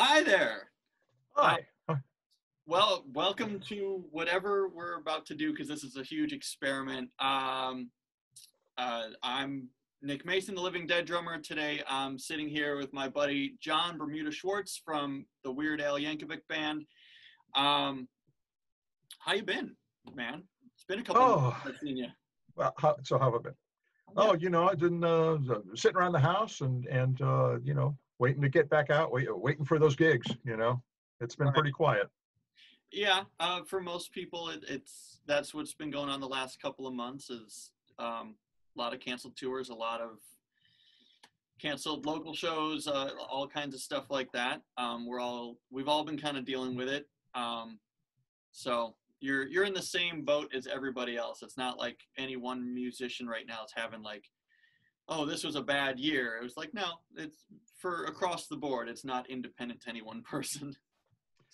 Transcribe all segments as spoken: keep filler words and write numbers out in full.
Hi there. Hi. Uh, well, welcome to whatever we're about to do, because this is a huge experiment. Um, uh, I'm Nick Mason, the Living Dead drummer. Today I'm sitting here with my buddy John Bermuda-Schwartz from the Weird Al Yankovic band. Um, how you been, man? It's been a couple oh, months I've seen you. Well, how, so how have I been? Yeah. Oh, you know, I didn't, uh, sitting around the house and, and uh, you know, waiting to get back out, wait, waiting for those gigs, you know. It's been right. pretty quiet. Yeah, uh, for most people, it, it's that's what's been going on the last couple of months is um, a lot of canceled tours, a lot of canceled local shows, uh, all kinds of stuff like that. Um, we're all we've all been kind of dealing with it. Um, so you're you're in the same boat as everybody else. It's not like any one musician right now is having like, oh, this was a bad year. It was like, no, it's for across the board. It's not independent to any one person.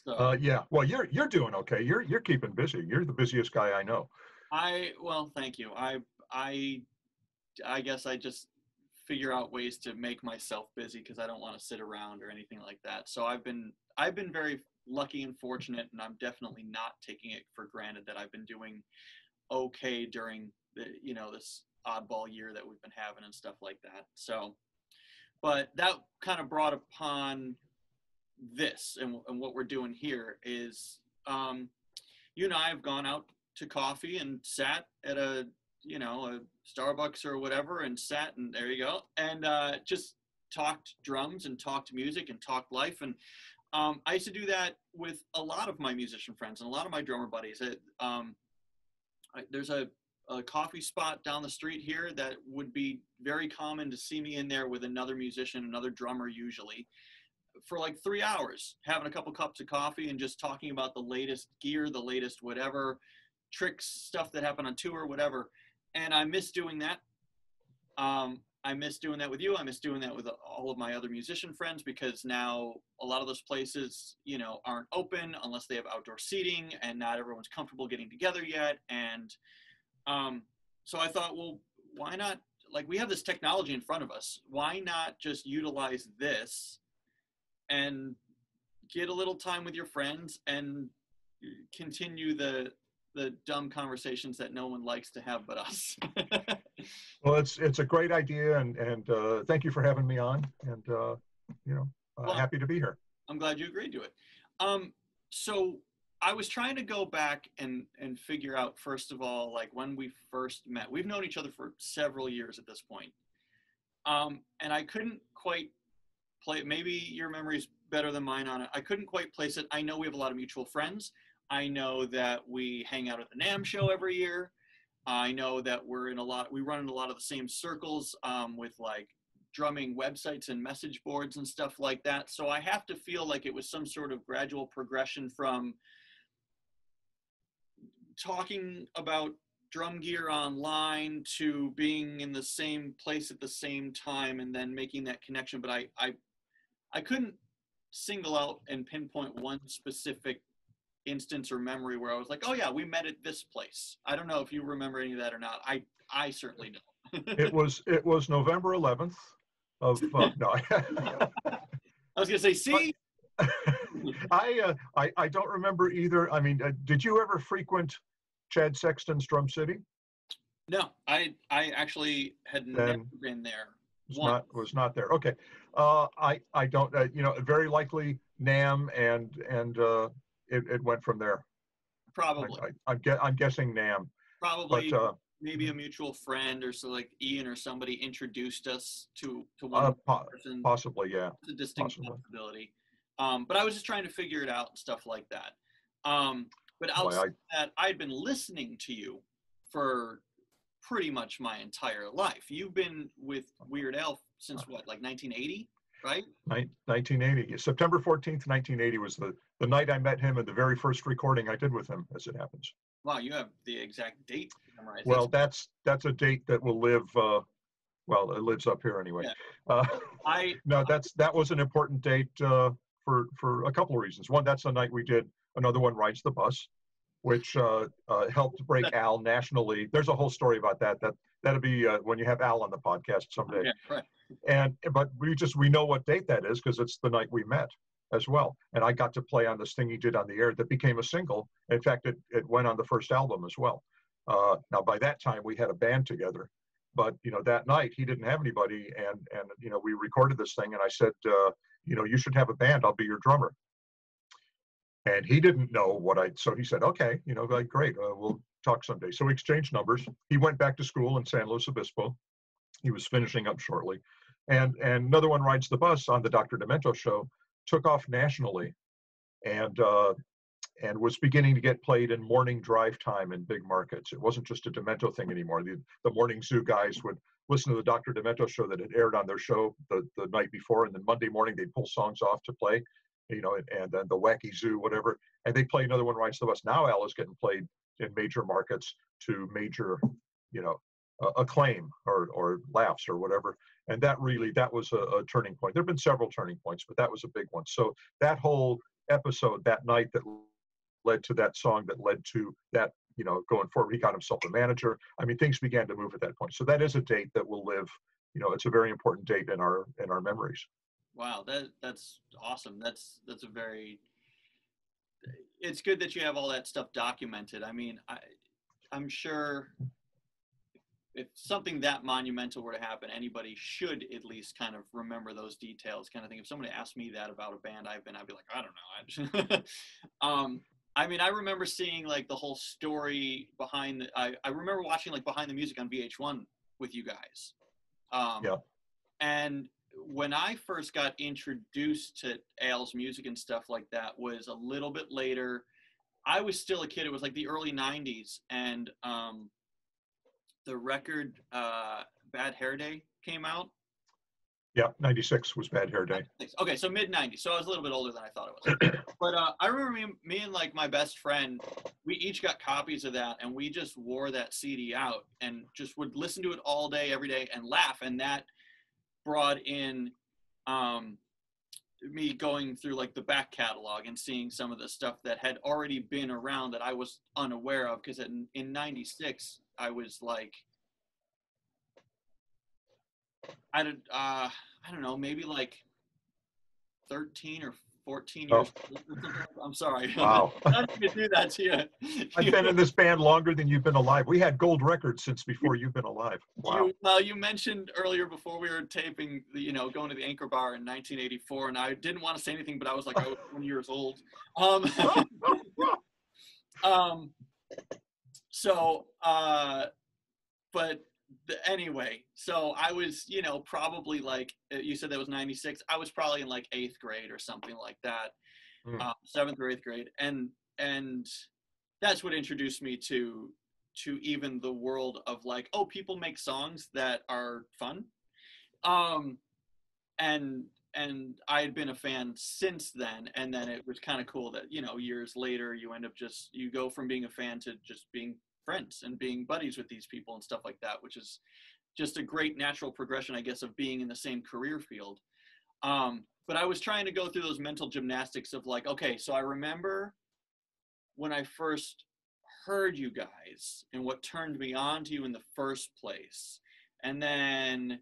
So, uh, yeah. Well, you're you're doing okay. You're you're keeping busy. You're the busiest guy I know. I well, thank you. I I I guess I just figure out ways to make myself busy because I don't want to sit around or anything like that. So I've been I've been very lucky and fortunate, and I'm definitely not taking it for granted that I've been doing okay during the you know this. oddball year that we've been having and stuff like that. So, but that kind of brought upon this and, and what we're doing here is, um, you and I have gone out to coffee and sat at a, you know, a Starbucks or whatever and sat and there you go. And, uh, just talked drums and talked music and talked life. And, um, I used to do that with a lot of my musician friends and a lot of my drummer buddies. It, um, I, there's a, a coffee spot down the street here that would be very common to see me in there with another musician, another drummer usually, for like three hours, having a couple cups of coffee and just talking about the latest gear, the latest whatever, tricks, stuff that happened on tour, whatever. And I miss doing that. Um, I miss doing that with you. I miss doing that with all of my other musician friends because now a lot of those places, you know, aren't open unless they have outdoor seating and not everyone's comfortable getting together yet. And Um, so I thought, well, why not, like, we have this technology in front of us. Why not just utilize this and get a little time with your friends and continue the, the dumb conversations that no one likes to have but us. Well, it's, it's a great idea. And, and, uh, thank you for having me on and, uh, you know, uh, well, happy to be here. I'm glad you agreed to it. Um, so I was trying to go back and, and figure out, first of all, like when we first met. We've known each other for several years at this point. Um, and I couldn't quite play it. Maybe your memory's better than mine on it. I couldn't quite place it. I know we have a lot of mutual friends. I know that we hang out at the NAMM show every year. I know that we're in a lot, we run in a lot of the same circles um, with like drumming websites and message boards and stuff like that. So I have to feel like it was some sort of gradual progression from talking about drum gear online to being in the same place at the same time and then making that connection. But I, I, I couldn't single out and pinpoint one specific instance or memory where I was like, oh yeah, we met at this place. I don't know if you remember any of that or not. I, I certainly don't. it was, it was November eleventh of, uh, no. I was going to say, see? But, I, uh, I I don't remember either. I mean, uh, did you ever frequent Chad Sexton's Drum City? No, I I actually had and never been there. Was not, was not there. Okay, uh, I I don't. Uh, you know, very likely NAMM and and uh, it it went from there. Probably. I, I, I'm guess I'm guessing NAMM. Probably. But, uh, maybe a mutual friend or so, like Ian or somebody introduced us to to one uh, po- person. Possibly, yeah. It's a distinct possibly. possibility. Um, but I was just trying to figure it out and stuff like that. Um, but outside Boy, I... that, I'd been listening to you for pretty much my entire life. You've been with Weird Al since what, like nineteen eighty, right? nineteen eighty. September fourteenth, nineteen eighty was the, the night I met him and the very first recording I did with him, as it happens. Wow, you have the exact date memorized. Well, that's that's a date that will live... Uh, well, it lives up here anyway. Yeah. Uh, I no, that's that was an important date. Uh, For, for a couple of reasons. One, that's the night we did another one, Rides the Bus, which uh, uh, helped break Al nationally. There's a whole story about that. That that'll be uh, when you have Al on the podcast someday. Okay, right. And but we just we know what date that is because it's the night we met. as well. And I got to play on this thing he did on the air that became a single. In fact, it, it went on the first album as well. Uh, now, by that time, we had a band together. But, you know, that night he didn't have anybody. And, and you know, we recorded this thing. And I said, uh, you know, you should have a band. I'll be your drummer. And he didn't know what I, so he said, okay, you know, like, great, uh, we'll talk someday. So we exchanged numbers. He went back to school in San Luis Obispo. He was finishing up shortly. And and Another One Rides the Bus on the Doctor Demento show took off nationally and uh, and was beginning to get played in morning drive time in big markets. It wasn't just a Demento thing anymore. The, the morning zoo guys would listen to the Doctor Demento show that had aired on their show the, the night before, and then Monday morning they'd pull songs off to play, you know, and, and then the Wacky Zoo, whatever, and they play Another One Rides the Bus. Now Al is getting played in major markets to major, you know, uh, acclaim or or laughs or whatever. And that really, that was a, a turning point. There've been several turning points, but that was a big one. So that whole episode that night that led to that song, that led to that, you know, going forward, he got himself a manager. I mean, things began to move at that point. So that is a date that will live, you know, it's a very important date in our, in our memories. Wow. That that's awesome. That's, that's a very, it's good that you have all that stuff documented. I mean, I, I'm sure if something that monumental were to happen, anybody should at least kind of remember those details kind of thing. If somebody asked me that about a band I've been, I'd be like, I don't know. um, I mean, I remember seeing like the whole story behind, the, I, I remember watching like Behind the Music on V H one with you guys. Um, yeah. And when I first got introduced to Al's music and stuff like that was a little bit later. I was still a kid. It was like the early nineties. And, um, the record uh, Bad Hair Day came out? Yeah, ninety-six was Bad Hair Day. ninety-six Okay, so mid nineties. So I was a little bit older than I thought it was. But uh, I remember me, me and like my best friend, we each got copies of that and we just wore that C D out and just would listen to it all day, every day and laugh. And that brought in um, me going through like the back catalog and seeing some of the stuff that had already been around that I was unaware of, because in, in ninety-six, I was like, I did, uh, I don't know, maybe like thirteen or fourteen years old. Oh. I'm sorry. Wow. I'm not going to do that to you. I've been in this band longer than you've been alive. We had gold records since before you've been alive. Wow. You, well, you mentioned earlier before we were taping, the, you know, going to the Anchor Bar in nineteen eighty-four, and I didn't want to say anything, but I was like, I was twenty years old. Um, um, So, uh, but the, anyway, so I was, you know, probably like, you said that was ninety-six. I was probably in like eighth grade or something like that, mm. uh, seventh or eighth grade. And, and that's what introduced me to, to even the world of like, oh, people make songs that are fun. Um, and, and I had been a fan since then. And then it was kind of cool that, you know, years later, you end up just, you go from being a fan to just being friends and being buddies with these people and stuff like that, which is just a great natural progression, I guess, of being in the same career field. Um, but I was trying to go through those mental gymnastics of like, okay, so I remember when I first heard you guys and what turned me on to you in the first place. And then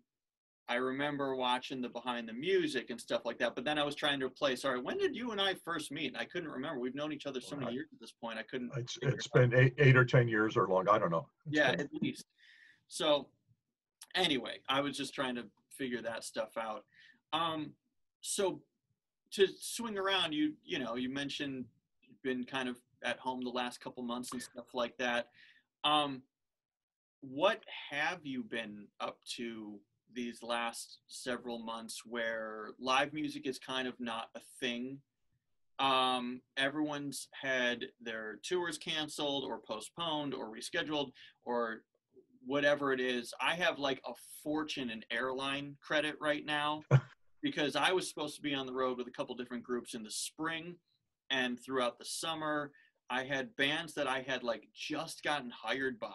I remember watching the Behind the Music and stuff like that, but then I was trying to play. Sorry, when did you and I first meet? I couldn't remember. We've known each other so many years at this point. I couldn't. It's, it's been eight, eight or ten years or longer. I don't know. It's yeah, been... at least. So anyway, I was just trying to figure that stuff out. Um, so to swing around, you you know, you mentioned you've been kind of at home the last couple months and stuff like that. Um, what have you been up to these last several months where live music is kind of not a thing? Um, everyone's had their tours canceled or postponed or rescheduled or whatever it is. I have like a fortune in airline credit right now because I was supposed to be on the road with a couple different groups in the spring and throughout the summer. I had bands that I had like just gotten hired by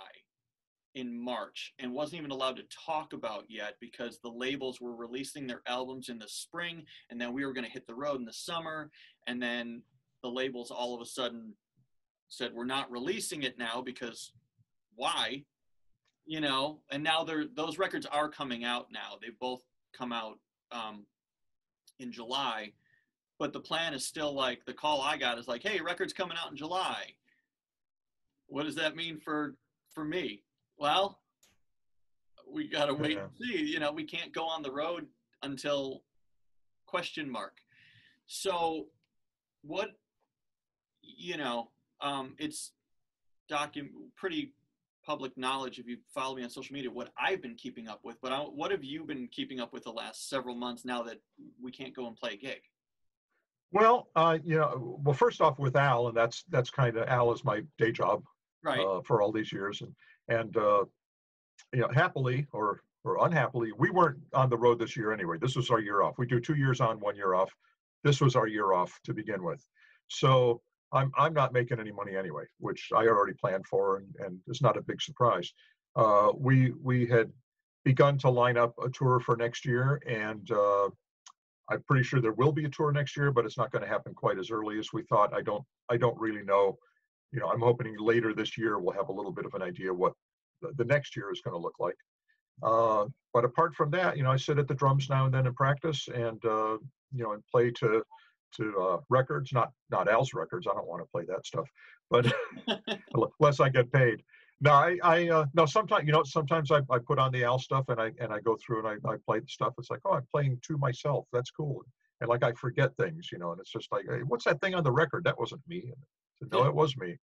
in March and wasn't even allowed to talk about yet because the labels were releasing their albums in the spring and then we were going to hit the road in the summer, and then the labels all of a sudden said we're not releasing it now because why, you know, and now they're, those records are coming out now. They've both come out um, in July, But the plan is still like, the call I got is like, hey, record's coming out in July. What does that mean for, for me? Well, we got to wait yeah. and see, you know, we can't go on the road until question mark. So what, you know, um, it's docu- pretty public knowledge if you follow me on social media, what I've been keeping up with, but I, what have you been keeping up with the last several months now that we can't go and play a gig? Well, uh, you know, well, first off with Al, and that's, that's kind of, Al is my day job, right, uh, for all these years. And, and, uh, you know, happily or, or unhappily, we weren't on the road this year anyway. This was our year off. We do two years on, one year off. This was our year off to begin with. So I'm, I'm not making any money anyway, which I already planned for. And, and it's not a big surprise. Uh, we, we had begun to line up a tour for next year, and, uh, I'm pretty sure there will be a tour next year, but it's not going to happen quite as early as we thought. I don't, I don't really know. You know, I'm hoping later this year we'll have a little bit of an idea what the, the next year is going to look like. Uh, but apart from that, you know, I sit at the drums now and then in practice, and uh, you know, and play to to uh, records, not not Al's records. I don't want to play that stuff, but unless I get paid. No, I, I uh, no. Sometimes, you know, sometimes I, I put on the Al stuff, and I and I go through and I, I play the stuff. It's like, oh, I'm playing to myself. That's cool. And like I forget things, you know. And it's just like, hey, what's that thing on the record? That wasn't me. And I said, no, it was me.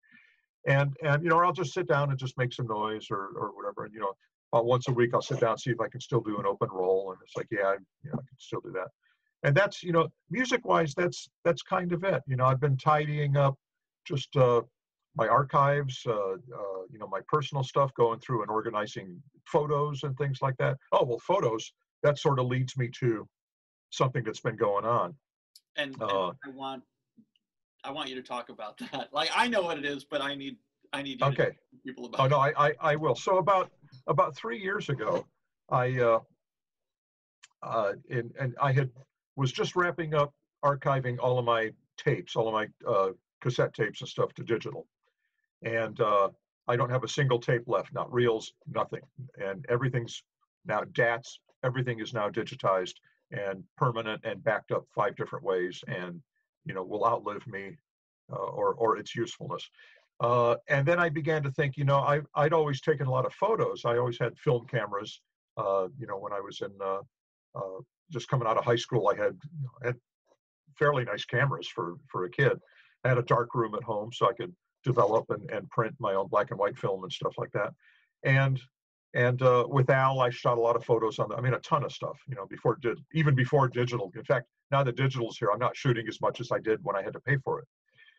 And and you know, I'll just sit down and just make some noise or or whatever. And you know, about once a week I'll sit down and see if I can still do an open roll. And it's like, yeah, I, you know, I can still do that. And that's, you know, music wise, that's that's kind of it. You know, I've been tidying up, just. Uh, my archives, uh, uh, you know, my personal stuff, going through and organizing photos and things like that. Oh, well, photos, that sort of leads me to something that's been going on. And, uh, and I want, I want you to talk about that. Like, I know what it is, but I need, I need you okay. to tell people about it. Oh, no, I, I, I will. So about, about three years ago, I, uh, uh, in, and I had, was just wrapping up archiving all of my tapes, all of my uh, cassette tapes and stuff to digital. And uh, I don't have a single tape left, not reels, nothing. And everything's now D A Ts, everything is now digitized and permanent and backed up five different ways, and, you know, will outlive me uh, or or its usefulness. Uh, and then I began to think, you know, I, I'd always taken a lot of photos. I always had film cameras, uh, you know, when I was in, uh, uh, just coming out of high school, I had, you know, I had fairly nice cameras for, for a kid. I had a dark room at home so I could develop and, and print my own black and white film and stuff like that. And and uh, with Al, I shot a lot of photos on the, I mean, a ton of stuff, you know, before did even before digital. In fact, now that digital's here, I'm not shooting as much as I did when I had to pay for it.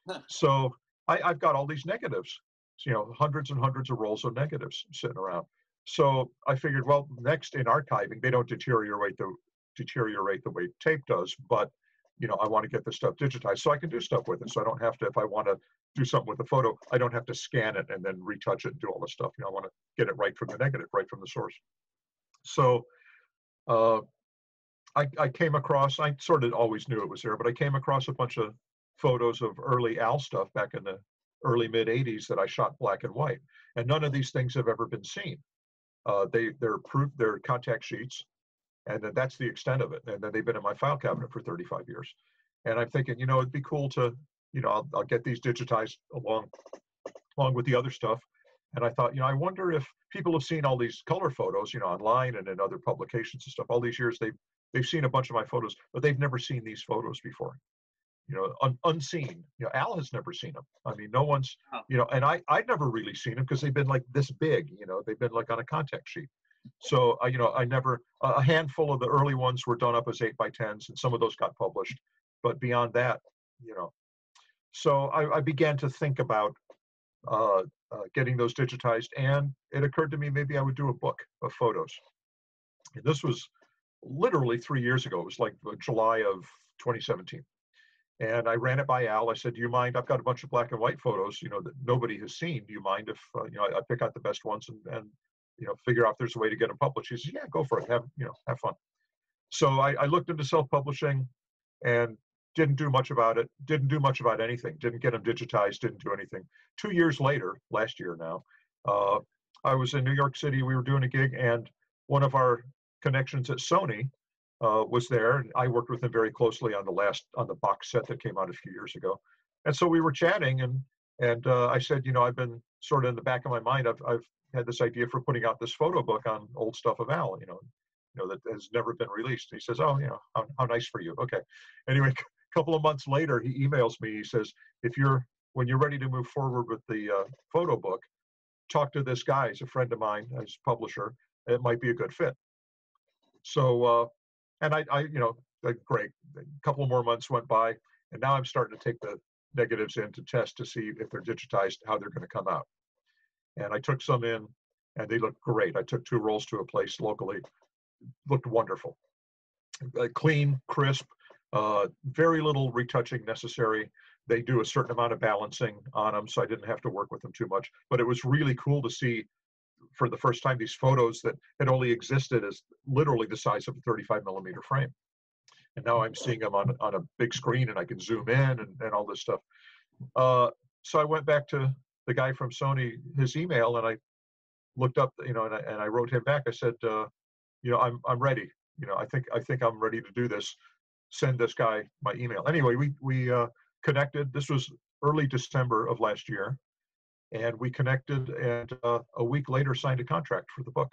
Huh. So I, I've got all these negatives, you know, hundreds and hundreds of rolls of negatives sitting around. So I figured, well, next in archiving, they don't deteriorate the deteriorate the way tape does, but you know, I want to get this stuff digitized so I can do stuff with it. So I don't have to, if I want to do something with a photo, I don't have to scan it and then retouch it and do all this stuff. You know, I want to get it right from the negative, right from the source. So uh, I, I came across, I sort of always knew it was there, but I came across a bunch of photos of early Al stuff back in the early mid eighties that I shot black and white. And none of these things have ever been seen. Uh, they, they're proof, they're contact sheets. And then that's the extent of it. And then they've been in my file cabinet for thirty-five years. And I'm thinking, you know, it'd be cool to, you know, I'll, I'll get these digitized along, along with the other stuff. And I thought, you know, I wonder if people have seen all these color photos, you know, online and in other publications and stuff. All these years, they've, they've seen a bunch of my photos, but they've never seen these photos before. You know, un, unseen. You know, Al has never seen them. I mean, no one's, you know, and I, I'd never really seen them because they've been like this big, you know, they've been like on a contact sheet. So, uh, you know, I never, uh, a handful of the early ones were done up as eight by tens, and some of those got published. But beyond that, you know, so I, I began to think about uh, uh, getting those digitized, and it occurred to me maybe I would do a book of photos. And this was literally three years ago. It was like July of twenty seventeen. And I ran it by Al. I said, do you mind? I've got a bunch of black and white photos, you know, that nobody has seen. Do you mind if, uh, you know, I, I pick out the best ones and, and you know, figure out if there's a way to get them published? He says, yeah, go for it. Have, you know, have fun. So I, I looked into self-publishing and didn't do much about it. Didn't do much about anything. Didn't get them digitized. Didn't do anything. Two years later, last year now, uh, I was in New York City. We were doing a gig, and one of our connections at Sony uh, was there, and I worked with him very closely on the last on the box set that came out a few years ago. And so we were chatting, and and uh, I said, you know, I've been sort of in the back of my mind, I've I've had this idea for putting out this photo book on old stuff of Al, you know, you know that has never been released. And he says, oh, you know, how, how nice for you. Okay. Anyway, a couple of months later, he emails me. He says, if you're when you're ready to move forward with the uh, photo book, talk to this guy. He's a friend of mine, as publisher. It might be a good fit. So, uh, and I, I, you know, great. A couple more months went by, and now I'm starting to take the negatives in to test to see if they're digitized, how they're going to come out. And I took some in, and they looked great. I took two rolls to a place locally, looked wonderful, uh, clean, crisp, uh, very little retouching necessary. They do a certain amount of balancing on them, so I didn't have to work with them too much. But it was really cool to see, for the first time, these photos that had only existed as literally the size of a thirty-five millimeter frame. And now I'm seeing them on, on a big screen, and I can zoom in and, and all this stuff. Uh, so I went back to the guy from Sony, his email, and I looked up, you know, and I, and I wrote him back. I said, uh, you know, I'm I'm ready. You know, I think I think I'm ready to do this. Send this guy my email. Anyway, we we uh, connected. This was early December of last year, and we connected. And uh, a week later, signed a contract for the book.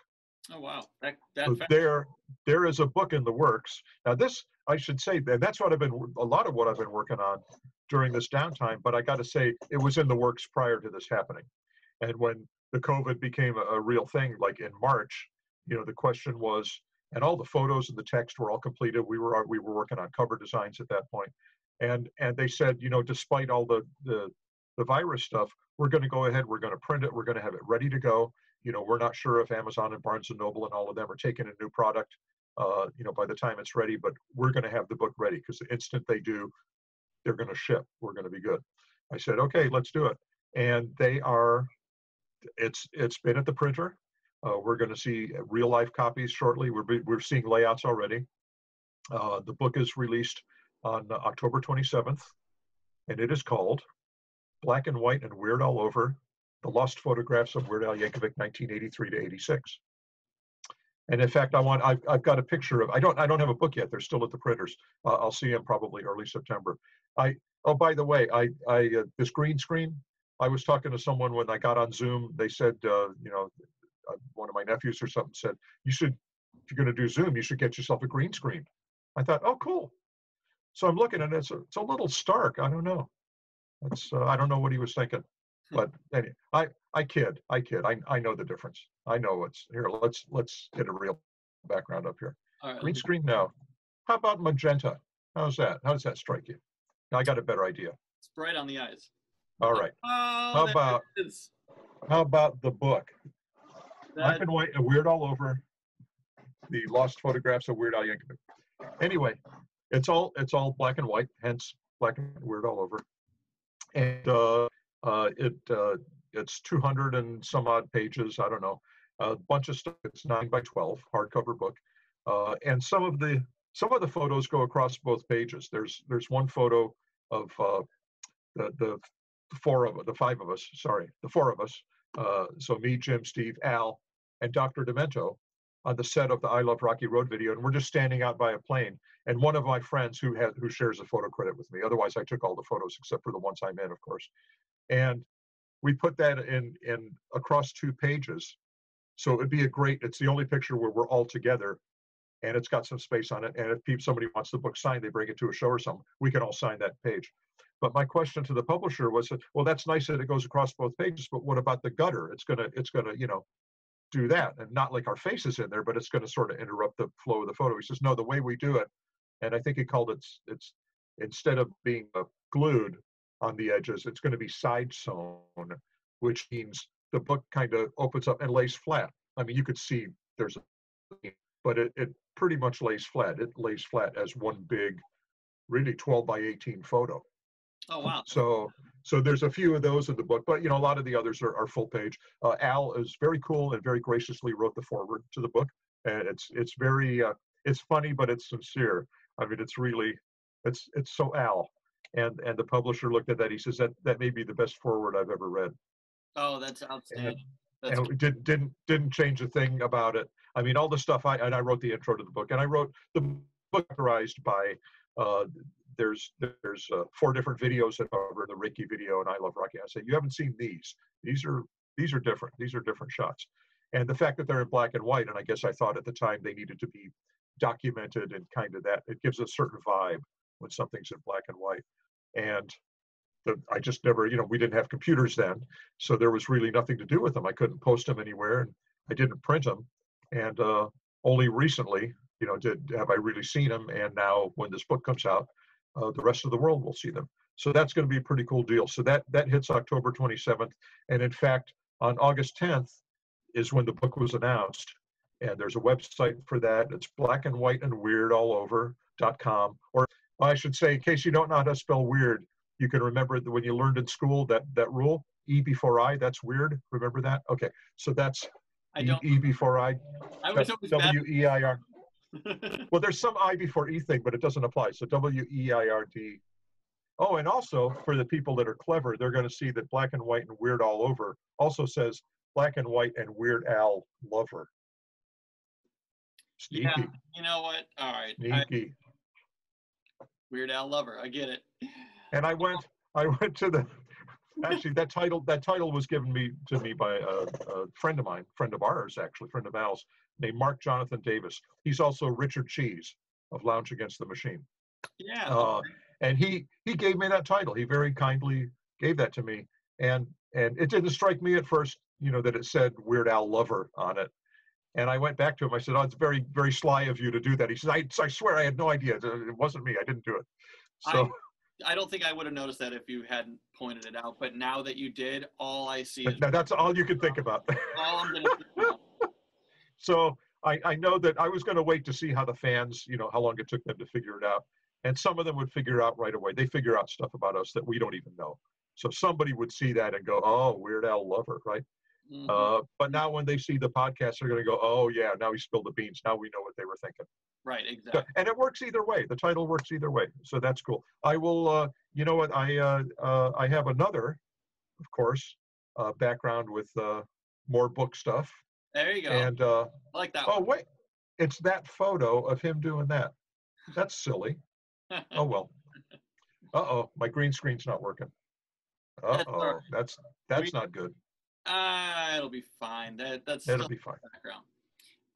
Oh wow! That, that so there there is a book in the works. Now this, I should say, and that's what I've been a lot of what I've been working on during this downtime, but I got to say it was in the works prior to this happening. And when the COVID became a, a real thing, like in March, you know, the question was, and all the photos and the text were all completed. We were we were working on cover designs at that point, and and they said, you know, despite all the the, the virus stuff, we're going to go ahead. We're going to print it. We're going to have it ready to go. You know, we're not sure if Amazon and Barnes and Noble and all of them are taking a new product, uh, you know, by the time it's ready. But we're going to have the book ready, because the instant they do, they're going to ship. We're going to be good. I said, okay, let's do it. And they are, it's it's been at the printer. Uh, we're going to see real life copies shortly. We're we're seeing layouts already. Uh, the book is released on October twenty-seventh, and it is called Black and White and Weird All Over: The Lost Photographs of Weird Al Yankovic, nineteen eighty-three to eighty-six. And in fact, I want, I've, I've got a picture of, I don't, I don't have a book yet. They're still at the printers. Uh, I'll see them probably early September. I, oh, by the way, I, I, uh, this green screen, I was talking to someone when I got on Zoom. They said, uh, you know, one of my nephews or something said, you should, if you're going to do Zoom, you should get yourself a green screen. I thought, oh, cool. So I'm looking at it. It's a, it's a little stark. I don't know. That's, uh, I don't know what he was thinking. But anyway, I, I kid, I kid. I I know the difference. I know what's here. Let's let's get a real background up here. All right, green screen now. How about magenta? How's that? How does that strike you? Now I got a better idea. It's bright on the eyes. All right. Oh, how about is. how about the book? That... Black and White and Weird All Over: The Lost Photographs of Weird Al Yankovic. Anyway, it's all it's all black and white, hence Black and Weird All Over. And uh Uh, it uh, it's two hundred and some odd pages. I don't know, a bunch of stuff. It's nine by twelve hardcover book, uh, and some of the some of the photos go across both pages. There's there's one photo of uh, the the four of the five of us. Sorry, the four of us. Uh, so me, Jim, Steve, Al, and Doctor Demento on the set of the I Love Rocky Road video, and we're just standing out by a plane. And one of my friends who has who shares the photo credit with me. Otherwise, I took all the photos except for the ones I'm in, of course. And we put that in, in across two pages. So it'd be a great, it's the only picture where we're all together and it's got some space on it. And if people, somebody wants the book signed, they bring it to a show or something, we can all sign that page. But my question to the publisher was, well, that's nice that it goes across both pages, but what about the gutter? It's gonna, it's gonna, you know, do that. And not like our faces in there, but it's gonna sort of interrupt the flow of the photo. He says, no, the way we do it, and I think he called it, it's instead of being glued on the edges, it's going to be side sewn, which means the book kind of opens up and lays flat. I mean, you could see there's a, but it, it pretty much lays flat. It lays flat as one big, really twelve by eighteen photo. Oh, wow. So so there's a few of those in the book, but, you know, a lot of the others are, are full page. Uh, Al is very cool and very graciously wrote the foreword to the book. And it's, it's very, uh, it's funny, but it's sincere. I mean, it's really, it's, it's so Al. And and the publisher looked at that. He says that that may be the best foreword I've ever read. Oh, that's outstanding. And, that's and we didn't didn't didn't change a thing about it. I mean, all the stuff I and I wrote the intro to the book, and I wrote the popularized by uh, there's there's uh, four different videos that cover the Ricky video and I Love Rocky. I say, you haven't seen these. These are these are different. These are different shots. And the fact that they're in black and white, and I guess I thought at the time they needed to be documented and kind of that, it gives a certain vibe when something's in black and white. And the, I just never, you know, we didn't have computers then, so there was really nothing to do with them. I couldn't post them anywhere, and I didn't print them. And uh, only recently, you know, did have I really seen them. And now when this book comes out, uh, the rest of the world will see them. So that's going to be a pretty cool deal. So that that hits October twenty-seventh. And in fact, on August tenth, is when the book was announced, and there's a website for that. It's black and white and weird all over dot com. Or I should say, in case you don't know how to spell weird, you can remember that when you learned in school that that rule, E before I, that's weird. Remember that? Okay, so that's I don't, E before I. I was always W E I R. Well, there's some I before E thing, but it doesn't apply. So W E I R D. Oh, and also for the people that are clever, they're going to see that black and white and weird all over also says Black and White and Weird Al Lover. Sneaky. Yeah, you know what? All right. Sneaky. I, Weird Al Lover. I get it. And I went. I went to the. Actually, that title. That title was given me to me by a, a friend of mine, friend of ours, actually, friend of Al's, named Mark Jonathan Davis. He's also Richard Cheese of Lounge Against the Machine. Yeah. Uh, and he he gave me that title. He very kindly gave that to me, and and it didn't strike me at first, you know, that it said Weird Al Lover on it. And I went back to him. I said, oh, it's very, very sly of you to do that. He said, I, I swear I had no idea. It wasn't me. I didn't do it. So I, I don't think I would have noticed that if you hadn't pointed it out. But now that you did, all I see is... Now that's all you can think about. All I'm gonna think about. So I, I know that I was going to wait to see how the fans, you know, how long it took them to figure it out. And some of them would figure out right away. They figure out stuff about us that we don't even know. So somebody would see that and go, oh, Weird Al Lover, right? Mm-hmm. Uh, but now when they see the podcast, they're going to go, oh, yeah, now he spilled the beans. Now we know what they were thinking. Right, exactly. So, and it works either way. The title works either way. So that's cool. I will, uh, you know what, I uh, uh, I have another, of course, uh, background with uh, more book stuff. There you go. And uh, I like that one. Oh, wait. It's that photo of him doing that. That's silly. Oh, well. Uh-oh, my green screen's not working. Uh-oh, that's, that's not good. Uh, it'll be fine. That that's it'll be fine. Background.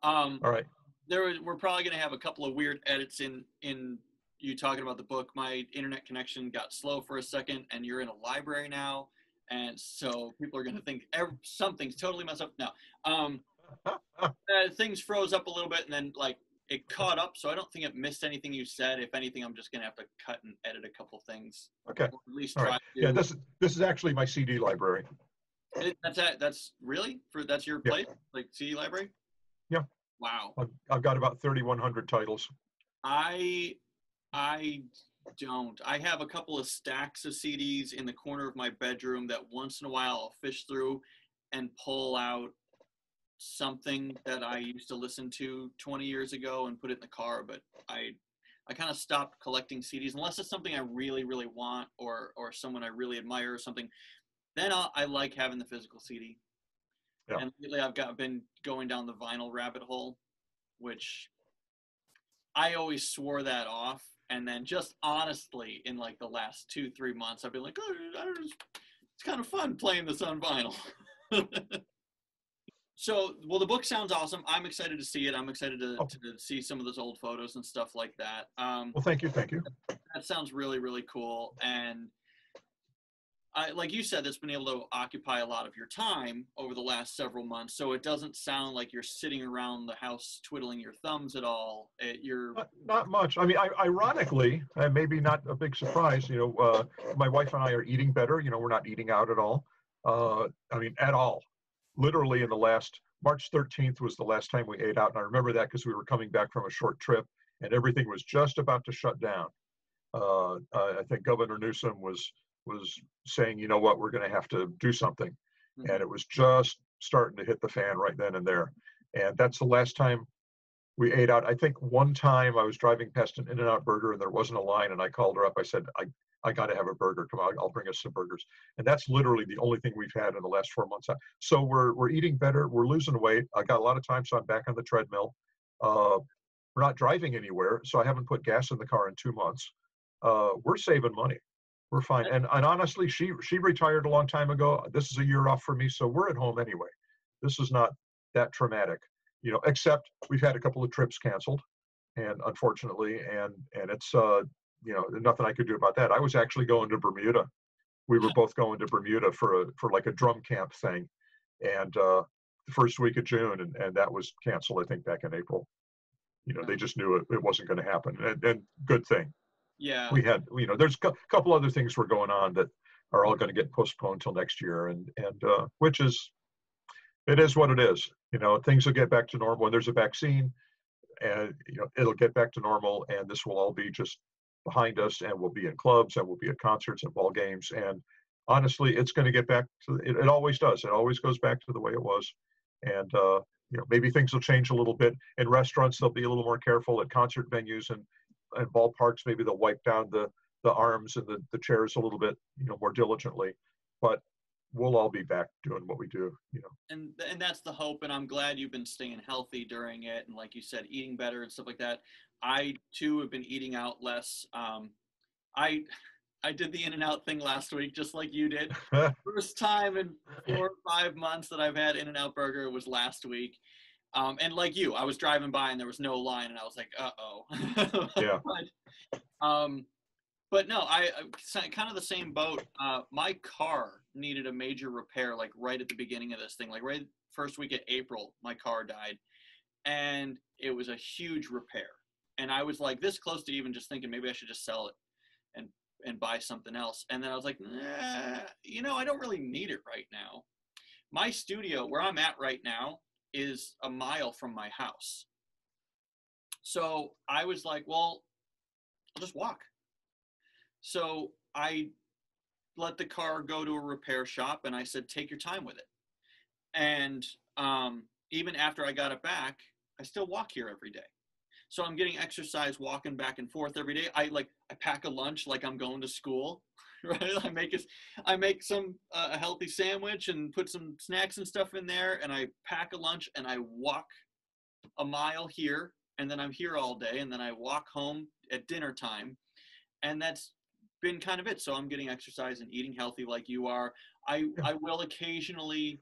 Um, All right. There was, we're probably going to have a couple of weird edits in in you talking about the book. My internet connection got slow for a second, and you're in a library now, and so people are going to think every, something's totally messed up. No, um, uh, things froze up a little bit, and then like it caught up. So I don't think it missed anything you said. If anything, I'm just going to have to cut and edit a couple things. Okay. Or at least All try right. to. Yeah. This is this is actually my C D library. It, that's a, that's really for that's your place, yeah. Like C D library. Yeah. Wow. I've, I've got about thirty-one hundred titles. I I don't. I have a couple of stacks of C Ds in the corner of my bedroom that once in a while I'll fish through and pull out something that I used to listen to twenty years ago and put it in the car. But I I kind of stopped collecting C Ds unless it's something I really really want or or someone I really admire or something. Then I'll, I like having the physical C D. Yeah. And lately I've got been going down the vinyl rabbit hole, which I always swore that off. And then just honestly, in like the last two, three months, I've been like, oh, I just, it's kind of fun playing this on vinyl. So, well, the book sounds awesome. I'm excited to see it. I'm excited to, oh. to see some of those old photos and stuff like that. Um, well, thank you. Thank you. That, that sounds really, really cool. And I, like you said, that's been able to occupy a lot of your time over the last several months. So it doesn't sound like you're sitting around the house twiddling your thumbs at all. At your not, not much. I mean, I, ironically, uh, maybe not a big surprise. You know, uh, my wife and I are eating better. You know, we're not eating out at all. Uh, I mean, at all. Literally, in the last March thirteenth was the last time we ate out, and I remember that because we were coming back from a short trip, and everything was just about to shut down. Uh, I think Governor Newsom was. was saying, you know what, we're going to have to do something. Mm-hmm. And it was just starting to hit the fan right then and there. And that's the last time we ate out. I think one time I was driving past an In-N-Out burger and there wasn't a line. And I called her up. I said, I, I got to have a burger. Come on, I'll bring us some burgers. And that's literally the only thing we've had in the last four months. So we're, we're eating better. We're losing weight. I got a lot of time. So I'm back on the treadmill. Uh, We're not driving anywhere, so I haven't put gas in the car in two months. Uh, we're saving money. We're fine. And and honestly, she she retired a long time ago. This is a year off for me, so we're at home anyway. This is not that traumatic, you know, except we've had a couple of trips canceled, and unfortunately, and and it's, uh, you know, nothing I could do about that. I was actually going to Bermuda. We were both going to Bermuda for a, for like a drum camp thing. And uh, the first week of June, and, and that was canceled, I think, back in April. You know, they just knew it, it wasn't going to happen. And, and good thing. Yeah. We had, you know, there's a co- couple other things were going on that are all going to get postponed till next year. And, and uh, which is, it is what it is. You know, things will get back to normal when there's a vaccine, and, you know, it'll get back to normal, and this will all be just behind us, and we'll be in clubs, and we'll be at concerts and ball games. And honestly, it's going to get back to, it, it always does. It always goes back to the way it was. And, uh, you know, maybe things will change a little bit. In restaurants, they'll be a little more careful. At concert venues and, and ballparks, maybe they'll wipe down the, the arms and the, the chairs a little bit, you know, more diligently. But we'll all be back doing what we do, you know. And and that's the hope, and I'm glad you've been staying healthy during it, and like you said, eating better and stuff like that. I, too, have been eating out less. Um, I I did the In-N-Out thing last week, just like you did. First time in four or five months that I've had In-N-Out Burger was last week. Um, and like you, I was driving by, and there was no line, and I was like, uh-oh. Yeah. But, um, but no, I, I kind of the same boat. Uh, my car needed a major repair, like right at the beginning of this thing. Like right first week of April, my car died. And it was a huge repair. And I was like this close to even just thinking maybe I should just sell it and, and buy something else. And then I was like, nah, you know, I don't really need it right now. My studio where I'm at right now is a mile from my house. So I was like, well, I'll just walk. So I let the car go to a repair shop, and I said, take your time with it. And um, even after I got it back, I still walk here every day. So I'm getting exercise walking back and forth every day. I like I pack a lunch like I'm going to school, right? I make a, I make some uh, a healthy sandwich and put some snacks and stuff in there, and I pack a lunch and I walk a mile here, and then I'm here all day, and then I walk home at dinner time, and that's been kind of it. So I'm getting exercise and eating healthy like you are. I I will occasionally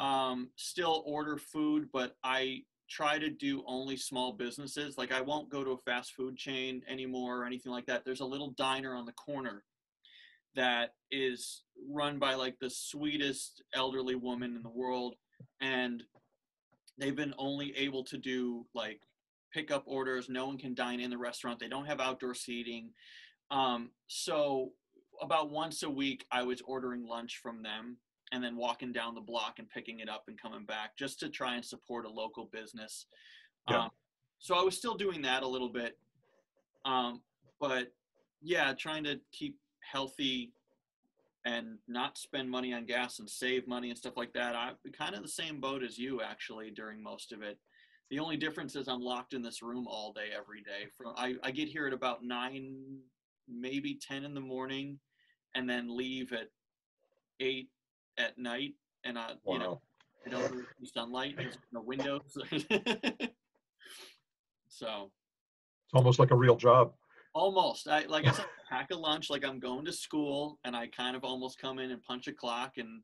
um, still order food, but I try to do only small businesses. Like I won't go to a fast food chain anymore or anything like that. There's a little diner on the corner that is run by like the sweetest elderly woman in the world. And they've been only able to do like pickup orders. No one can dine in the restaurant. They don't have outdoor seating. Um, so about once a week I was ordering lunch from them, and then walking down the block and picking it up and coming back just to try and support a local business. Yeah. Um, so I was still doing that a little bit. Um, but yeah, trying to keep healthy and not spend money on gas and save money and stuff like that. I'm kind of the same boat as you actually during most of it. The only difference is I'm locked in this room all day, every day. From I, I get here at about nine, maybe ten in the morning, and then leave at eight at night, and I, wow. you know, I don't really see sunlight. There's no windows. So it's almost like a real job. Almost. I like I said, pack a lunch like I'm going to school, and I kind of almost come in and punch a clock, and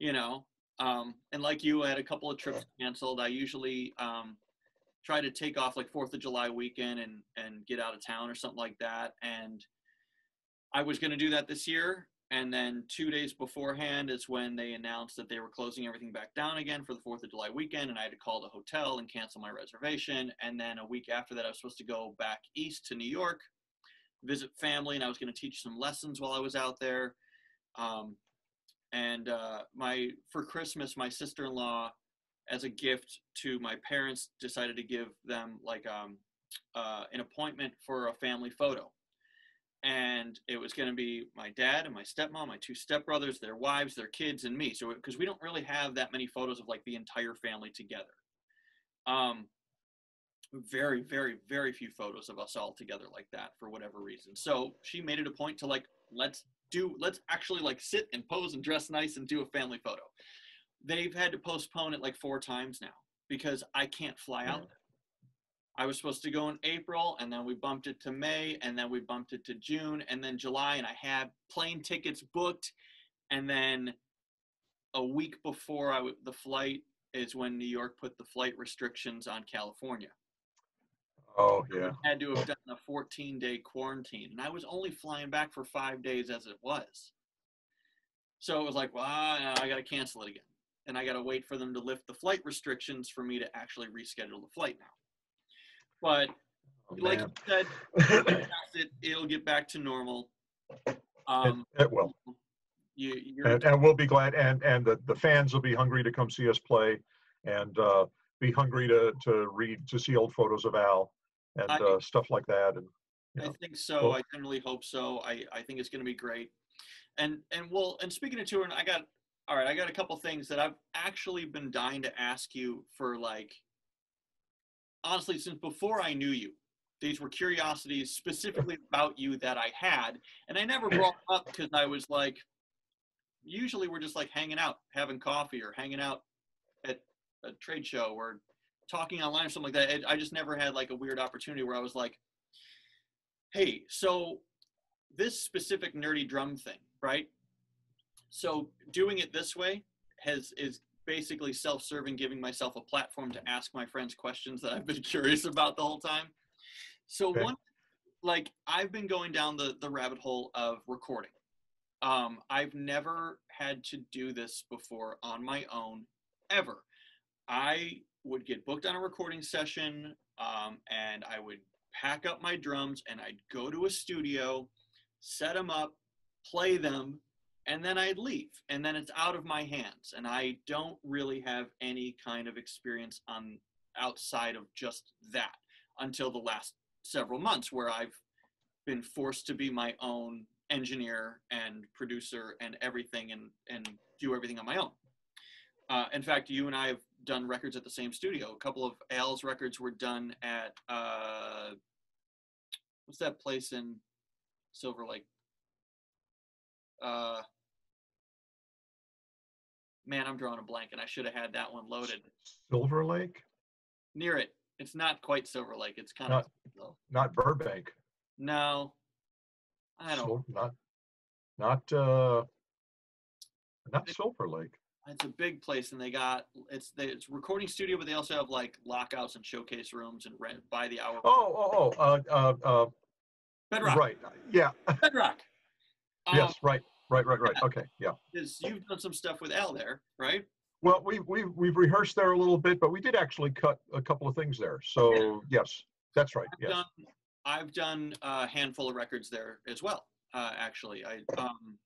you know, um, and like you, I had a couple of trips canceled. I usually um, try to take off like Fourth of July weekend and and get out of town or something like that. And I was going to do that this year. And then two days beforehand is when they announced that they were closing everything back down again for the fourth of July weekend. And I had to call the hotel and cancel my reservation. And then a week after that, I was supposed to go back east to New York, visit family. And I was going to teach some lessons while I was out there. Um, and uh, my for Christmas, my sister-in-law, as a gift to my parents, decided to give them like um, uh, an appointment for a family photo. And it was going to be my dad and my stepmom, my two stepbrothers, their wives, their kids, and me. So because we don't really have that many photos of like the entire family together. Um, very, very, very few photos of us all together like that for whatever reason. So she made it a point to like, let's do, let's actually like sit and pose and dress nice and do a family photo. They've had to postpone it like four times now because I can't fly out there. I was supposed to go in April, and then we bumped it to May, and then we bumped it to June, and then July, and I had plane tickets booked. And then a week before I w- the flight is when New York put the flight restrictions on California. Oh, yeah. I had to have done a fourteen-day quarantine, and I was only flying back for five days as it was. So it was like, well, I, I got to cancel it again, and I got to wait for them to lift the flight restrictions for me to actually reschedule the flight now. But oh, like man. you said, it, it'll get back to normal. Um, it, it will. You, you're and, and we'll be glad, and, and the, the fans will be hungry to come see us play, and uh, be hungry to, to read, to see old photos of Al, and I, uh, stuff like that. And you know. I think so. Well, I generally hope so. I, I think it's going to be great. And and well, and speaking of touring, I got all right. I got a couple things that I've actually been dying to ask you for, like. Honestly, since before I knew you, these were curiosities specifically about you that I had, and I never brought up because I was like, usually we're just like hanging out, having coffee, or hanging out at a trade show, or talking online or something like that. I just never had like a weird opportunity where I was like, hey, so this specific nerdy drum thing, right? So doing it this way has is basically self-serving, giving myself a platform to ask my friends questions that I've been curious about the whole time. So okay. one, like I've been going down the, the rabbit hole of recording. Um, I've never had to do this before on my own, ever. I would get booked on a recording session, um, and I would pack up my drums and I'd go to a studio, set them up, play them, and then I'd leave, and then it's out of my hands, and I don't really have any kind of experience on outside of just that until the last several months, where I've been forced to be my own engineer and producer and everything, and, and do everything on my own. Uh, in fact, you and I have done records at the same studio. A couple of Al's records were done at, uh, what's that place in Silver Lake? Uh, Man, I'm drawing a blank, and I should have had that one loaded. Silver Lake? Near it. It's not quite Silver Lake. It's kind not, of... Not Burbank. No. I don't... So, not, not, uh, not it's, Silver Lake. It's a big place, and they got... It's they, it's recording studio, but they also have, like, lockouts and showcase rooms and rent by the hour. Oh, oh, oh. Uh, uh, uh, Bedrock. Right. Yeah. Bedrock. Um, yes, right. Right, right, right. Okay, yeah. Because you've done some stuff with Al there, right? Well, we we we've rehearsed there a little bit, but we did actually cut a couple of things there. So yeah. yes, that's right. I've yes, done, I've done a handful of records there as well. Uh, actually, I um,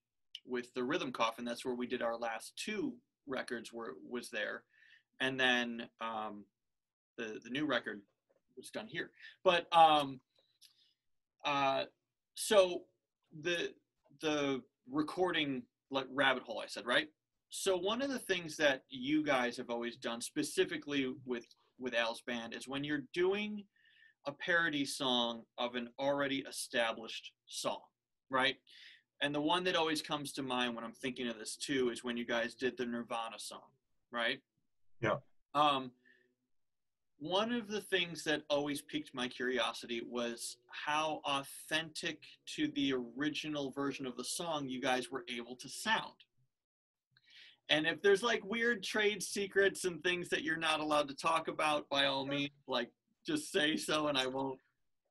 with the Rhythm Coffin, that's where we did our last two records. Were was there, and then um, the the new record was done here. But um, uh, so the the recording like rabbit hole, I said, right? So one of the things that you guys have always done specifically with with Al's band is when you're doing a parody song of an already established song, right? And the one that always comes to mind when I'm thinking of this too is when you guys did the Nirvana song, right? Yeah. Um, one of the things that always piqued my curiosity was how authentic to the original version of the song you guys were able to sound. And if there's like weird trade secrets and things that you're not allowed to talk about, by all means, like just say so and I won't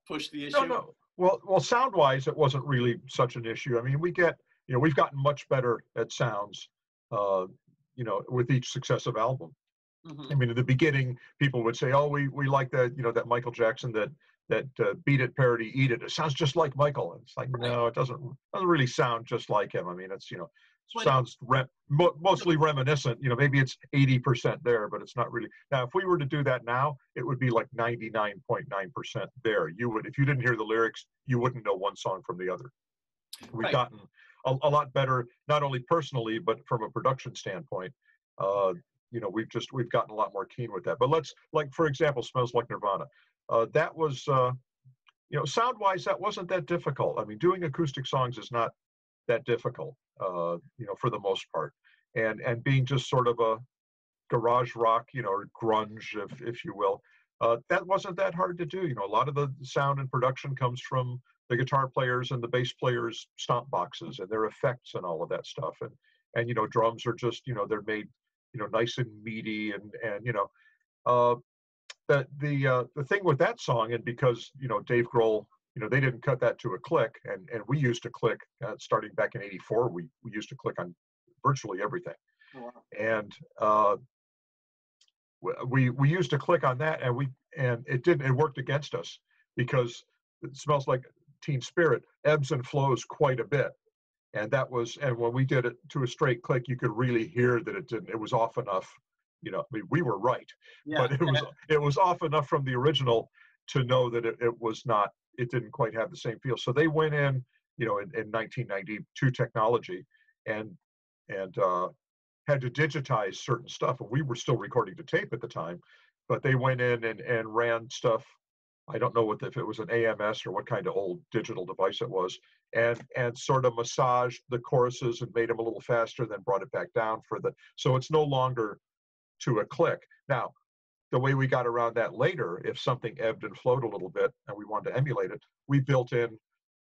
push the issue. No, no. Well, well, sound-wise, it wasn't really such an issue. I mean, we get, you know, we've gotten much better at sounds, uh, you know, with each successive album. Mm-hmm. I mean, in the beginning, people would say, "Oh, we we like that, you know, that Michael Jackson that that uh, Beat It parody, Eat It. It sounds just like Michael." And it's like, right. no, it doesn't. Doesn't really sound just like him. I mean, it's you know, it sounds re- mo- mostly reminiscent. You know, maybe it's eighty percent there, but it's not really. Now, if we were to do that now, it would be like ninety nine point nine percent there. You would, if you didn't hear the lyrics, you wouldn't know one song from the other. We've right. gotten a, a lot better, not only personally but from a production standpoint. Uh, You know, we've just, we've gotten a lot more keen with that. But let's, like, for example, Smells Like Nirvana. Uh, that was, uh, you know, sound-wise, that wasn't that difficult. I mean, doing acoustic songs is not that difficult, uh, you know, for the most part. And and being just sort of a garage rock, you know, or grunge, if if you will, uh, that wasn't that hard to do. You know, a lot of the sound and production comes from the guitar players and the bass players' stomp boxes and their effects and all of that stuff. And, and, you know, drums are just, you know, they're made, you know, nice and meaty and, and, you know, uh, the, the, uh, the thing with that song, and because, you know, Dave Grohl, you know, they didn't cut that to a click, and, and we used to click uh, starting back in eighty-four, we, we used to click on virtually everything. Wow. And, uh, we, we used to click on that, and we, and it didn't, it worked against us, because it Smells Like Teen Spirit ebbs and flows quite a bit. And that was, and when we did it to a straight click, you could really hear that it didn't, it was off enough, you know, I mean, we were right, yeah. But it was, it was off enough from the original to know that it, it was not, it didn't quite have the same feel. So they went in, you know, in, in nineteen ninety-two technology and, and, uh, had to digitize certain stuff, and we were still recording to tape at the time, but they went in and, and ran stuff. I don't know what the, if it was an A M S or what kind of old digital device it was, and and sort of massaged the choruses and made them a little faster, then brought it back down for the, so it's no longer to a click. Now, the way we got around that later, if something ebbed and flowed a little bit and we wanted to emulate it, we built in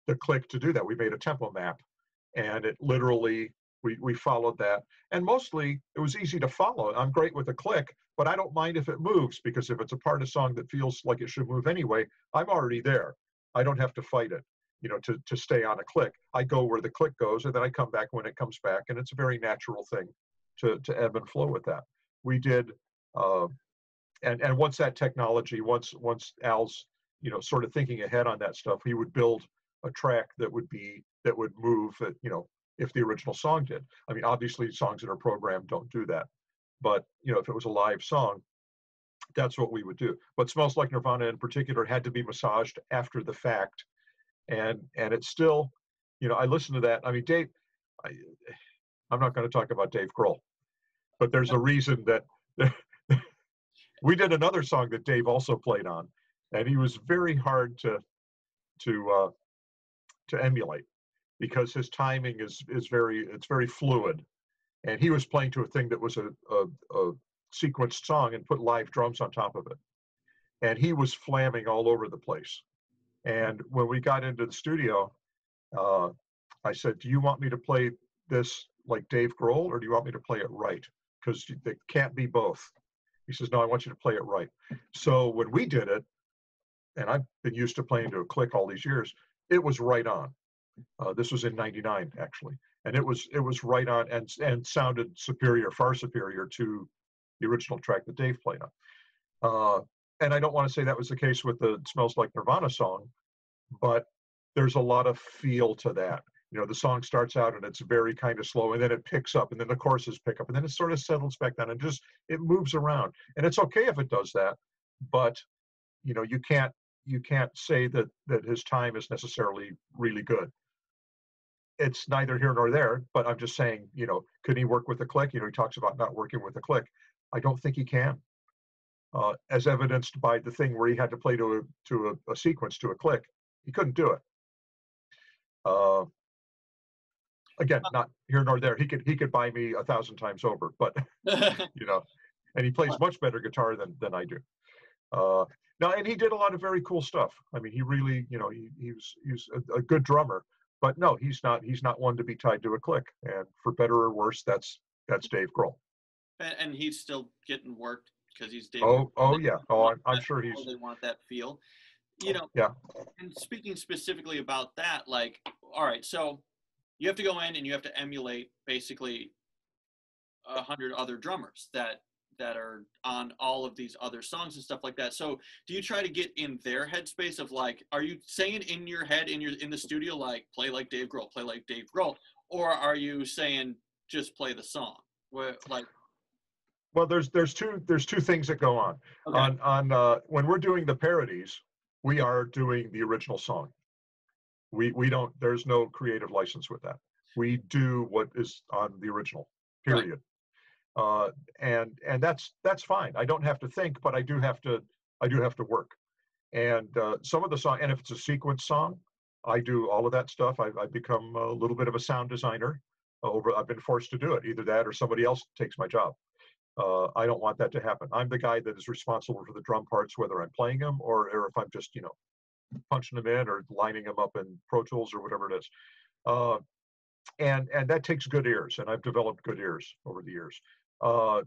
the click to do that. We made a tempo map, and it literally, We we followed that, and mostly it was easy to follow. I'm great with a click, but I don't mind if it moves, because if it's a part of song that feels like it should move anyway, I'm already there. I don't have to fight it, you know, to, to stay on a click. I go where the click goes, and then I come back when it comes back, and it's a very natural thing to, to ebb and flow with that. We did, uh, and, and once that technology, once once Al's, you know, sort of thinking ahead on that stuff, he would build a track that would be, that would move, at, you know, if the original song did. I mean, obviously songs that are programmed don't do that, but you know, if it was a live song, that's what we would do. But Smells Like Nirvana in particular had to be massaged after the fact, and and it's still, you know, I listen to that. I mean, Dave, I, I'm not going to talk about Dave Grohl, but there's a reason that we did another song that Dave also played on, and he was very hard to to uh, to emulate, because his timing is is very, it's very fluid. And he was playing to a thing that was a, a, a sequenced song and put live drums on top of it. And he was flamming all over the place. And when we got into the studio, uh, I said, do you want me to play this like Dave Grohl, or do you want me to play it right? Because it can't be both. He says, no, I want you to play it right. So when we did it, and I've been used to playing to a click all these years, it was right on. Uh, this was in ninety-nine, actually, and it was it was right on, and and sounded superior, far superior to the original track that Dave played on. Uh, and I don't want to say that was the case with the Smells Like Nirvana song, but there's a lot of feel to that. You know, the song starts out and it's very kind of slow, and then it picks up, and then the choruses pick up, and then it sort of settles back down, and just it moves around. And it's okay if it does that, but you know, you can't you can't say that that his time is necessarily really good. It's neither here nor there, but I'm just saying, you know, could he work with a click? You know, he talks about not working with a click. I don't think he can, uh, as evidenced by the thing where he had to play to a, to a, a sequence, to a click. He couldn't do it. Uh, again, not here nor there. He could he could buy me a thousand times over, but, you know, and he plays much better guitar than, than I do. Uh, now, and he did a lot of very cool stuff. I mean, he really, you know, he, he was, he was a, a good drummer. But no, he's not. He's not one to be tied to a click. And for better or worse, that's that's Dave Grohl. And, and he's still getting worked because he's Dave. Oh, oh yeah. Oh, I'm, I'm sure he's. They want that feel, you know. Yeah. And speaking specifically about that, like, all right, so you have to go in and you have to emulate basically a hundred other drummers that that are on all of these other songs and stuff like that. So do you try to get in their headspace of like, are you saying in your head, in your, in the studio, like play like Dave Grohl, play like Dave Grohl, or are you saying just play the song? Where, like, well, there's, there's two, there's two things that go on. Okay. On, on, uh, when we're doing the parodies, we are doing the original song. We, we don't, there's no creative license with that. We do what is on the original, period. Right. Uh, and, and that's, that's fine. I don't have to think, but I do have to, I do have to work. And, uh, some of the song, and if it's a sequence song, I do all of that stuff. I've, I've become a little bit of a sound designer over, I've been forced to do it, either that or somebody else takes my job. Uh, I don't want that to happen. I'm the guy that is responsible for the drum parts, whether I'm playing them or, or if I'm just, you know, punching them in or lining them up in Pro Tools or whatever it is. Uh, and and that takes good ears, and I've developed good ears over the years. Uh,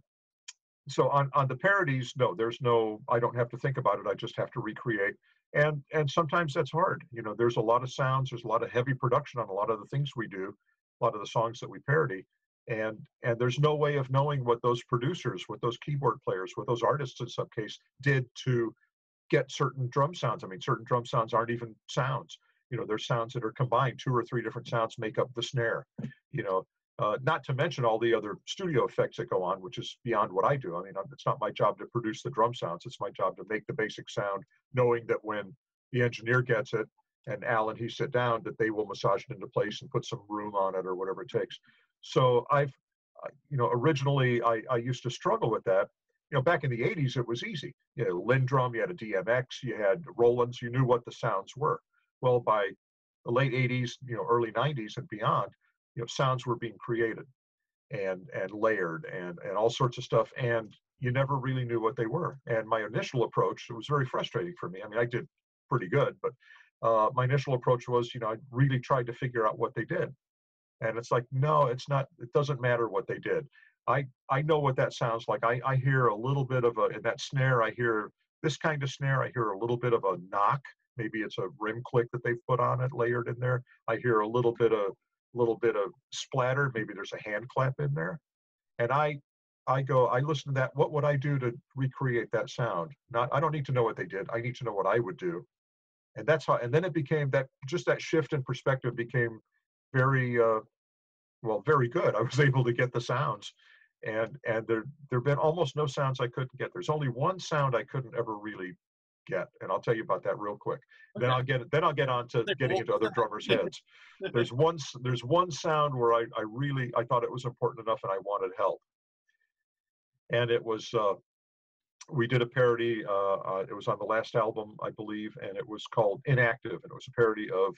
so on, on the parodies, no, there's no, I don't have to think about it. I just have to recreate. And and sometimes that's hard. You know, there's a lot of sounds. There's a lot of heavy production on a lot of the things we do, a lot of the songs that we parody. And and there's no way of knowing what those producers, what those keyboard players, what those artists in some case did to get certain drum sounds. I mean, certain drum sounds aren't even sounds. You know, they're sounds that are combined. Two or three different sounds make up the snare. You know, uh, not to mention all the other studio effects that go on, which is beyond what I do. I mean, it's not my job to produce the drum sounds. It's my job to make the basic sound, knowing that when the engineer gets it and Al and he sit down, that they will massage it into place and put some room on it or whatever it takes. So I've, you know, originally I, I used to struggle with that. You know, back in the eighties, it was easy. You had Lindrum, you had a D M X, you had Roland's, you knew what the sounds were. Well, by the late eighties, you know, early nineties and beyond, you know, sounds were being created and and layered and, and all sorts of stuff. And you never really knew what they were. And my initial approach, it was very frustrating for me. I mean, I did pretty good, but uh, my initial approach was, you know, I really tried to figure out what they did. And it's like, no, it's not, it doesn't matter what they did. I, I know what that sounds like. I, I hear a little bit of a, in that snare, I hear this kind of snare. I hear a little bit of a knock. Maybe it's a rim click that they've put on it, layered in there. I hear a little bit of, little bit of splatter. Maybe there's a hand clap in there. And I, I go, I listen to that. What would I do to recreate that sound? Not, I don't need to know what they did. I need to know what I would do. And that's how, and then it became that, just that shift in perspective became very, uh, well, very good. I was able to get the sounds. And and there there have been almost no sounds I couldn't get. There's only one sound I couldn't ever really get, and I'll tell you about that real quick. Okay. Then I'll get then I'll get on to getting into other drummers' heads. There's one there's one sound where I, I really I thought it was important enough, and I wanted help. And it was uh, we did a parody. Uh, uh, it was on the last album, I believe, and it was called Inactive, and it was a parody of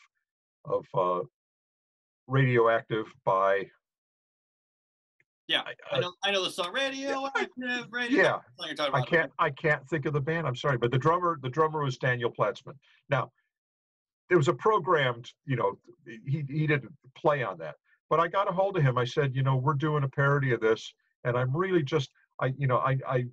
of uh, Radioactive by. Yeah, I know. I know the song "Radioactive." Radio. Yeah, song about I can't. I can't think of the band. I'm sorry, but the drummer, the drummer was Daniel Platzman. Now, there was a programmed. You know, he he didn't play on that. But I got a hold of him. I said, you know, we're doing a parody of this, and I'm really just, I, you know, I, I,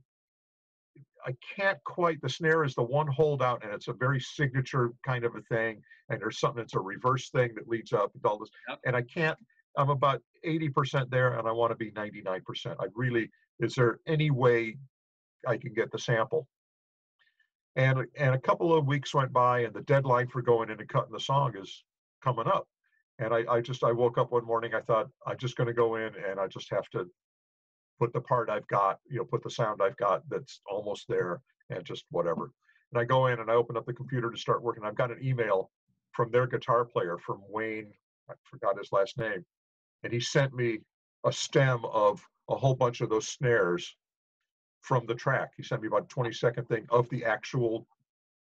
I can't quite. The snare is the one holdout, and it's a very signature kind of a thing. And there's something that's a reverse thing that leads up and all this, yep. And I can't. I'm about eighty percent there, and I want to be ninety-nine percent. I really, is there any way I can get the sample? And and a couple of weeks went by, and the deadline for going in and cutting the song is coming up. And I, I just, I woke up one morning, I thought, I'm just going to go in, and I just have to put the part I've got, you know, put the sound I've got that's almost there, and just whatever. And I go in, and I open up the computer to start working. I've got an email from their guitar player, from Wayne, I forgot his last name. And he sent me a stem of a whole bunch of those snares from the track. He sent me about a twenty second thing of the actual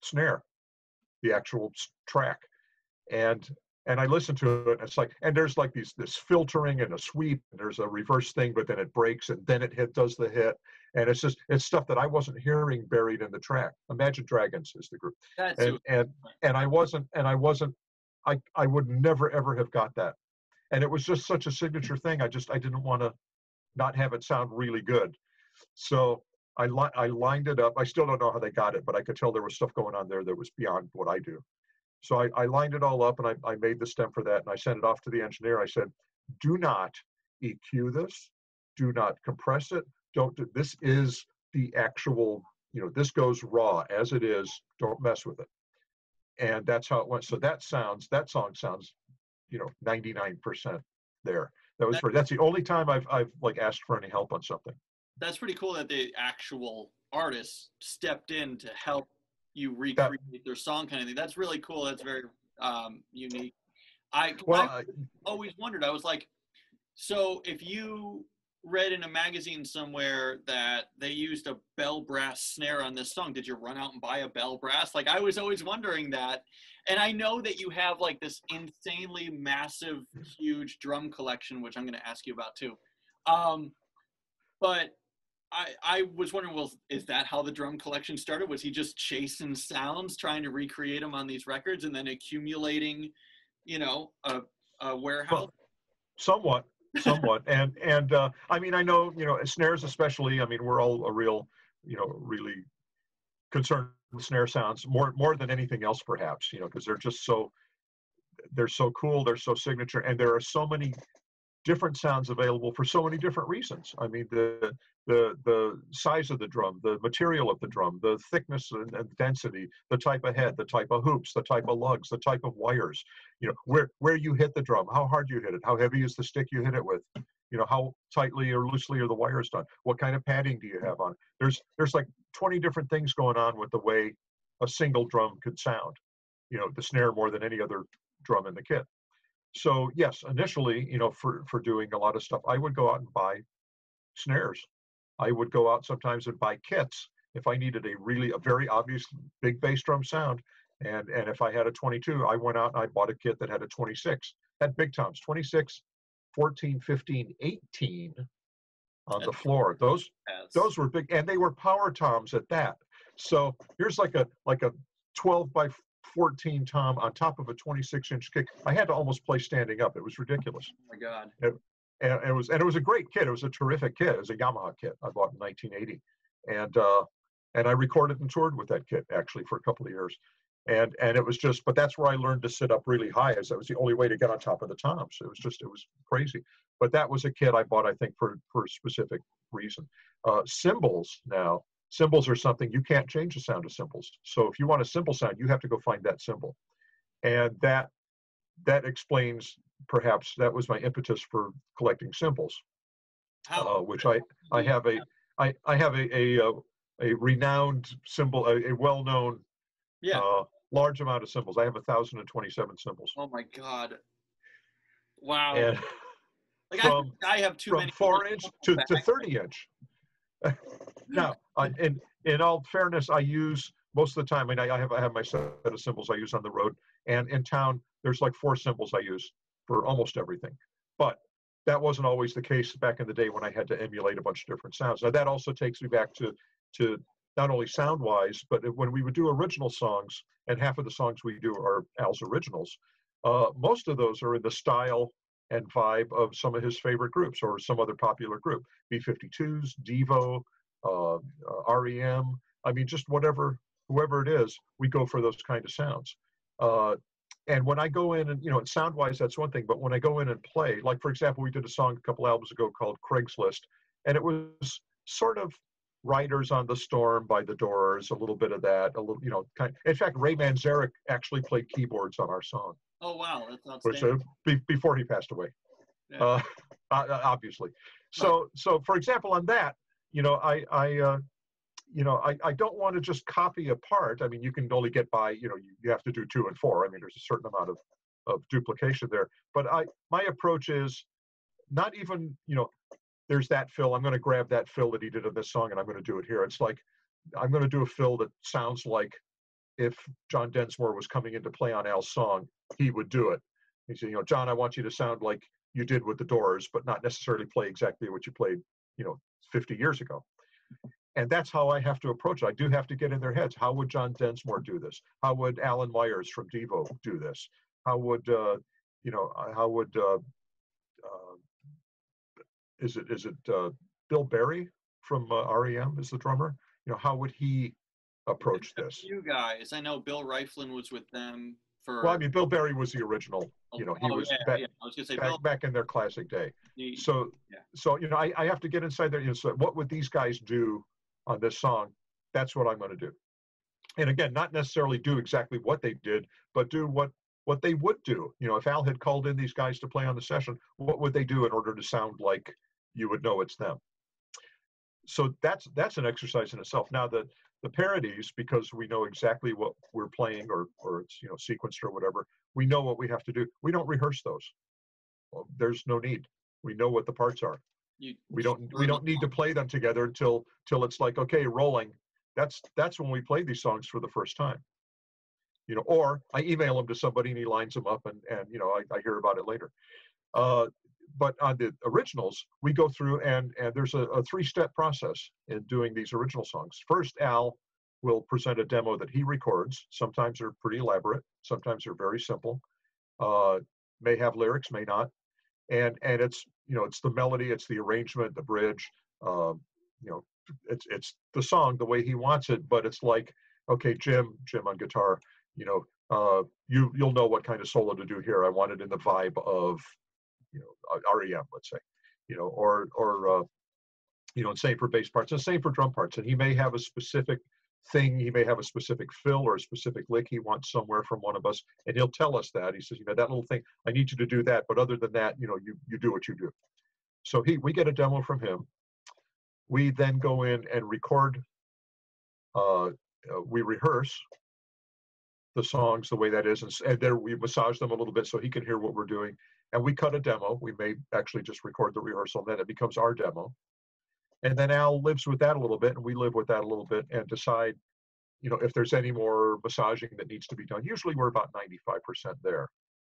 snare, the actual track. And and I listened to it, and it's like, and there's like these this filtering and a sweep, and there's a reverse thing, but then it breaks, and then it hit does the hit. And it's just, it's stuff that I wasn't hearing buried in the track. Imagine Dragons is the group. That's and, and and I wasn't, and I wasn't, I I would never ever have got that. And it was just such a signature thing. I just, I didn't want to not have it sound really good. So I li- I lined it up. I still don't know how they got it, but I could tell there was stuff going on there that was beyond what I do. So I, I lined it all up, and I, I made the stem for that. And I sent it off to the engineer. I said, do not E Q this. Do not compress it. Don't do, this is the actual, you know, this goes raw as it is. Don't mess with it. And that's how it went. So that sounds, that song sounds, you know, ninety-nine percent there. That was for, that's the only time I've, I've like asked for any help on something. That's pretty cool that the actual artists stepped in to help you recreate that, their song kind of thing. That's really cool. That's very um, unique. I, well, I always wondered, I was like, so if you read in a magazine somewhere that they used a bell brass snare on this song, did you run out and buy a bell brass? Like, I was always wondering that. And I know that you have like this insanely massive, huge drum collection, which I'm going to ask you about too. Um, but I, I was wondering, well, is that how the drum collection started? Was he just chasing sounds, trying to recreate them on these records and then accumulating, you know, a, a warehouse? Well, somewhat, somewhat. and, and uh, I mean, I know, you know, snares especially, I mean, we're all a real, you know, really concerned with snare sounds more, more than anything else, perhaps, you know, because they're just so, they're so cool, they're so signature, and there are so many different sounds available for so many different reasons. I mean, the the the size of the drum, the material of the drum, the thickness and, and density, the type of head, the type of hoops, the type of lugs, the type of wires, you know, where, where you hit the drum, how hard you hit it, how heavy is the stick you hit it with, you know, how tightly or loosely are the wires done, what kind of padding do you have on it. There's, there's like twenty different things going on with the way a single drum could sound, you know, the snare more than any other drum in the kit. So yes, initially, you know, for, for doing a lot of stuff, I would go out and buy snares. I would go out sometimes and buy kits if I needed a really, a very obvious big bass drum sound. And, and if I had a twenty-two, I went out and I bought a kit that had a twenty-six, had big toms, twenty-six, fourteen, fifteen, eighteen on the floor. Those, those were big, and they were power toms at that. So here's like a, like a twelve by fourteen tom on top of a twenty-six inch kick. I had to almost play standing up. It was ridiculous. Oh my God. It, and, and it was, and it was a great kit. It was a terrific kit. It was a Yamaha kit I bought in nineteen eighty. And, uh, and I recorded and toured with that kit actually for a couple of years. And, and it was just, but that's where I learned to sit up really high, as that was the only way to get on top of the toms. It was just, it was crazy. But that was a kit I bought, I think, for, for a specific reason. Uh, cymbals now, Cymbals are something, you can't change the sound of cymbals. So if you want a cymbal sound, you have to go find that cymbal. And that that explains, perhaps, that was my impetus for collecting cymbals, uh, which I, I have a I, I have a a, a renowned cymbal, a, a well-known yeah. uh, large amount of cymbals. I have one thousand twenty-seven cymbals. Oh my God. Wow. And like from, I, I have too from many. From four inch to, to thirty inch. Now, I, in in all fairness, I use most of the time, and I, I have I have my set of cymbals I use on the road, and in town there's like four cymbals I use for almost everything. But that wasn't always the case back in the day when I had to emulate a bunch of different sounds. Now that also takes me back to to not only sound wise, but when we would do original songs, and half of the songs we do are Al's originals. Uh, most of those are in the style and vibe of some of his favorite groups or some other popular group, B fifty-twos, Devo, uh, uh, R E M. I mean, just whatever, whoever it is, we go for those kind of sounds. Uh, and when I go in and, you know, sound-wise, that's one thing, but when I go in and play, like, for example, we did a song a couple albums ago called Craigslist, and it was sort of Riders on the Storm by The Doors, a little bit of that, a little, you know, kind of, in fact, Ray Manzarek actually played keyboards on our song. Oh, wow. That's outstanding. Which, uh, before he passed away, yeah. uh, obviously. So, so for example, on that, you know, I, I uh, you know, I, I don't want to just copy a part. I mean, you can only get by, you know, you, you have to do two and four. I mean, there's a certain amount of, of duplication there. But I, my approach is not even, you know, there's that fill. I'm going to grab that fill that he did in this song, and I'm going to do it here. It's like, I'm going to do a fill that sounds like if John Densmore was coming in to play on Al's song, he would do it. He said, you know, John, I want you to sound like you did with The Doors, but not necessarily play exactly what you played, you know, fifty years ago. And that's how I have to approach it. I do have to get in their heads. How would John Densmore do this? How would Alan Myers from Devo do this? How would, uh, you know, how would, uh, uh, is it, is it uh, Bill Berry from uh, R E M is the drummer? You know, how would he approach this? You guys, I know Bill Riflin was with them. For, well, I mean, Bill Berry was the original, you know, he oh, was, yeah, back, yeah. I was gonna say, back, Bill, back in their classic day. The, so, yeah. so you know, I, I have to get inside there, you know, so what would these guys do on this song? That's what I'm going to do. And again, not necessarily do exactly what they did, but do what, what they would do. You know, if Al had called in these guys to play on the session, what would they do in order to sound like you would know it's them? So that's that's an exercise in itself. Now, the, the parodies, because we know exactly what we're playing, or or it's, you know, sequenced or whatever, we know what we have to do. We don't rehearse those. Well, there's no need. We know what the parts are. You we don't we don't need to play them together until till it's like, okay, rolling. That's that's when we play these songs for the first time. You know, or I email them to somebody and he lines them up, and and you know I, I hear about it later. Uh, but on the originals, we go through and, and there's a, a three-step process in doing these original songs. First, Al will present a demo that he records. Sometimes they're pretty elaborate. Sometimes they're very simple. Uh, may have lyrics, may not. And and it's, you know, it's the melody, it's the arrangement, the bridge, um, you know, it's it's the song the way he wants it, but it's like, okay, Jim, Jim on guitar, you know, uh, you, you'll know what kind of solo to do here. I want it in the vibe of, you know, R E M, let's say, you know, or, or uh, you know, and same for bass parts and same for drum parts. And he may have a specific thing, he may have a specific fill or a specific lick he wants somewhere from one of us, and he'll tell us that. He says, you know, that little thing, I need you to do that, but other than that, you know, you you do what you do. So he, we get a demo from him. We then go in and record, uh, uh, we rehearse the songs the way that is, and, and there we massage them a little bit so he can hear what we're doing, and we cut a demo. We may actually just record the rehearsal, then it becomes our demo. And then Al lives with that a little bit, and we live with that a little bit, and decide, you know, if there's any more massaging that needs to be done. Usually we're about ninety-five percent there,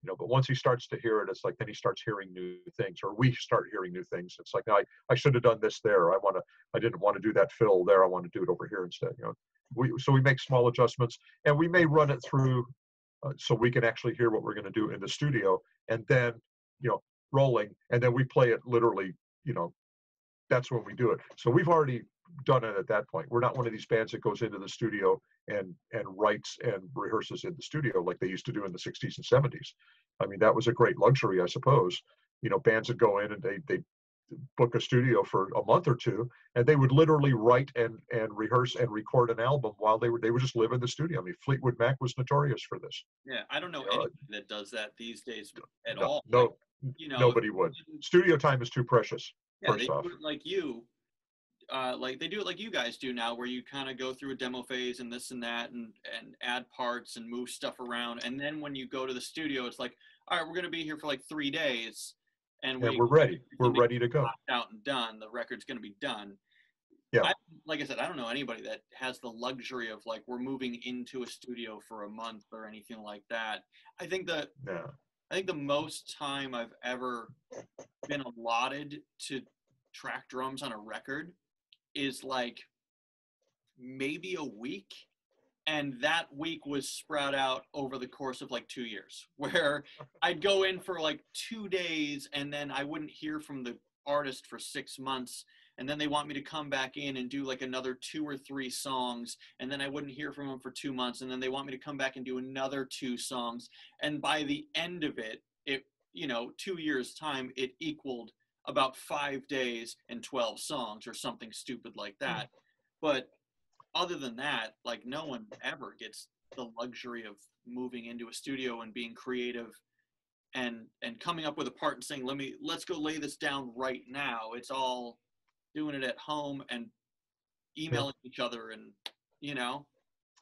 you know, but once he starts to hear it, it's like, then he starts hearing new things, or we start hearing new things. It's like, I, I should have done this there. I want to, I didn't want to do that fill there. I want to do it over here instead, you know. We, so we make small adjustments, and we may run it through uh, so we can actually hear what we're going to do in the studio, and then, you know, rolling, and then we play it literally, you know, that's when we do it. So we've already done it at that point. We're not one of these bands that goes into the studio and and writes and rehearses in the studio like they used to do in the sixties and seventies. I mean, that was a great luxury, I suppose. You know, bands would go in and they they book a studio for a month or two, and they would literally write and and rehearse and record an album while they were they would just live in the studio. I mean, Fleetwood Mac was notorious for this. Yeah, I don't know uh, anyone that does that these days at no, all. No, like, you know, nobody would. Studio time is too precious. Yeah, they do it like you, uh, like they do it like you guys do now, where you kind of go through a demo phase and this and that, and and add parts and move stuff around, and then when you go to the studio, it's like, all right, we're gonna be here for like three days, and we, yeah, we're ready, we're ready to go. Out and done, the record's gonna be done. Yeah, I, like I said, I don't know anybody that has the luxury of like we're moving into a studio for a month or anything like that. I think that. Yeah. I think the most time I've ever been allotted to track drums on a record is like maybe a week, and that week was spread out over the course of like two years, where I'd go in for like two days and then I wouldn't hear from the artist for six months. And then they want me to come back in and do like another two or three songs. And then I wouldn't hear from them for two months. And then they want me to come back and do another two songs. And by the end of it, it, you know, two years time, it equaled about five days and twelve songs or something stupid like that. But other than that, like no one ever gets the luxury of moving into a studio and being creative and, and coming up with a part and saying, let me, let's go lay this down right now. It's all doing it at home and emailing each other, and you know,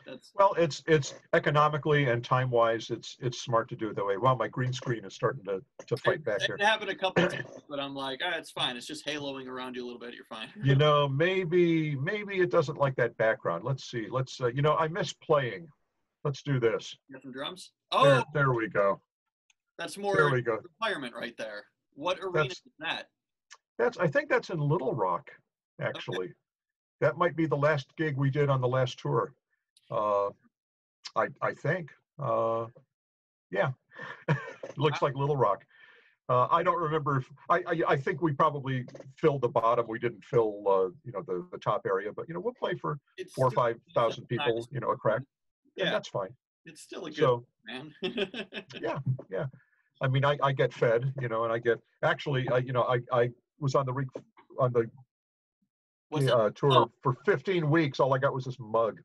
that's well, it's it's economically and time wise, it's it's smart to do it that way. Wow, my green screen is starting to to fight it, back it here. It happened a couple of times, but I'm like, ah, it's fine. It's just haloing around you a little bit. You're fine. You know, maybe maybe it doesn't like that background. Let's see. Let's uh, you know, I miss playing. Let's do this. You got some drums? Oh, there, there we go. That's more there we go. Requirement right there. What arena that's, is that? That's, I think that's in Little Rock, actually. Okay. That might be the last gig we did on the last tour. Uh, I I think. Uh, yeah, looks like Little Rock. Uh, I don't remember if I, I I think we probably filled the bottom. We didn't fill uh, you know the, the top area, but you know we'll play for it's four or five thousand people. You know, a crack. Yeah, and that's fine. It's still a good so, man. yeah, yeah. I mean, I, I get fed, you know, and I get actually, I you know, I I. was on the re- on the uh, tour oh. for fifteen weeks. All I got was this mug,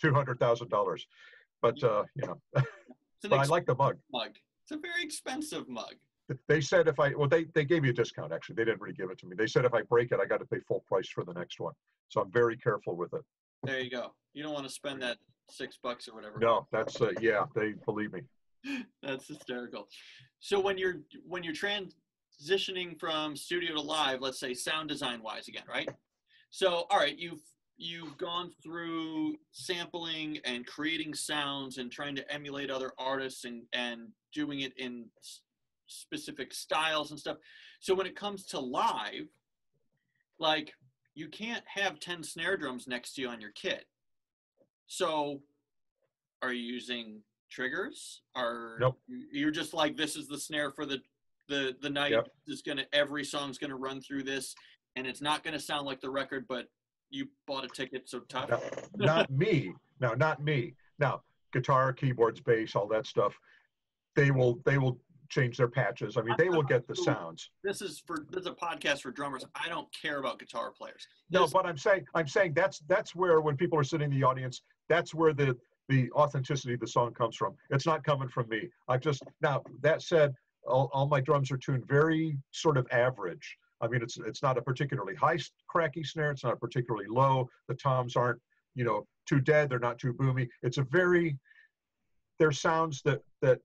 two hundred thousand dollars. But uh, you know, but I like the mug. mug. It's a very expensive mug. They said if I well, they they gave me a discount. Actually, they didn't really give it to me. They said if I break it, I got to pay full price for the next one. So I'm very careful with it. There you go. You don't want to spend that six bucks or whatever. No, that's uh, yeah. They believe me. That's hysterical. So when you're when you're transitioning from studio to live, let's say sound design wise again, right? So all right, you've you've gone through sampling and creating sounds and trying to emulate other artists and and doing it in specific styles and stuff. So when it comes to live, like you can't have ten snare drums next to you on your kit. So are you using triggers? Are nope. You're just like, this is the snare for the the the night. Yep. Is gonna every song's gonna run through this, and it's not gonna sound like the record, but you bought a ticket, so tough. No, not me. No, not me. Now, guitar, keyboards, bass, all that stuff, they will they will change their patches. I mean, they will get the sounds. This is for this is a podcast for drummers. I don't care about guitar players. This, no, but I'm saying I'm saying that's that's where when people are sitting in the audience, that's where the the authenticity of the song comes from. It's not coming from me. I just now that said, all, all my drums are tuned very sort of average. I mean, it's it's not a particularly high cracky snare. It's not particularly low. The toms aren't, you know, too dead. They're not too boomy. It's a very, they're sounds that that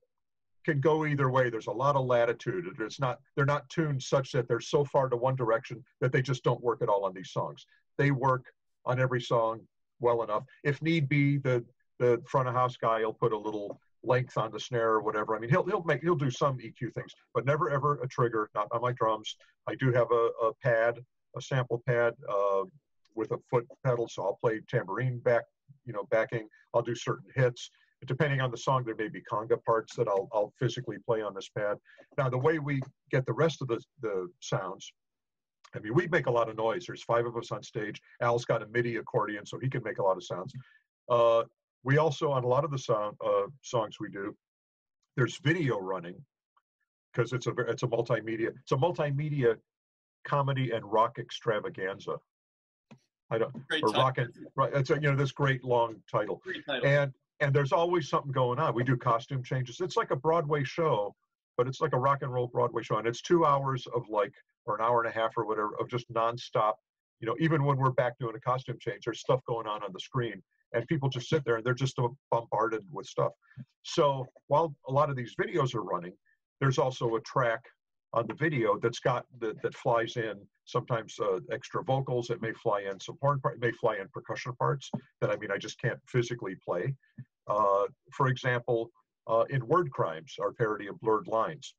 can go either way. There's a lot of latitude. It's not, they're not tuned such that they're so far to one direction that they just don't work at all on these songs. They work on every song well enough. If need be, the the front of house guy will put a little length on the snare or whatever. I mean, he'll he'll make he'll do some E Q things, but never ever a trigger. Not on my drums. I do have a, a pad, a sample pad uh, with a foot pedal, so I'll play tambourine back, you know, backing. I'll do certain hits. Depending on the song, there may be conga parts that I'll I'll physically play on this pad. Now, the way we get the rest of the the sounds, I mean, we make a lot of noise. There's five of us on stage. Al's got a MIDI accordion, so he can make a lot of sounds. Uh, we also, on a lot of the song, uh, songs we do, there's video running because it's a it's a multimedia it's a multimedia comedy and rock extravaganza. I don't great or title. rock and right. It's a, you know, this great long title. Great title. and. And there's always something going on. We do costume changes. It's like a Broadway show, but it's like a rock and roll Broadway show. And it's two hours of like, or an hour and a half or whatever, of just nonstop. You know, even when we're back doing a costume change, there's stuff going on on the screen. And people just sit there and they're just bombarded with stuff. So while a lot of these videos are running, there's also a track on the video that's got, that, that flies in sometimes uh, extra vocals. It may fly in support part, it may fly in percussion parts that, I mean, I just can't physically play. Uh, for example, uh, in Word Crimes, our parody of Blurred Lines,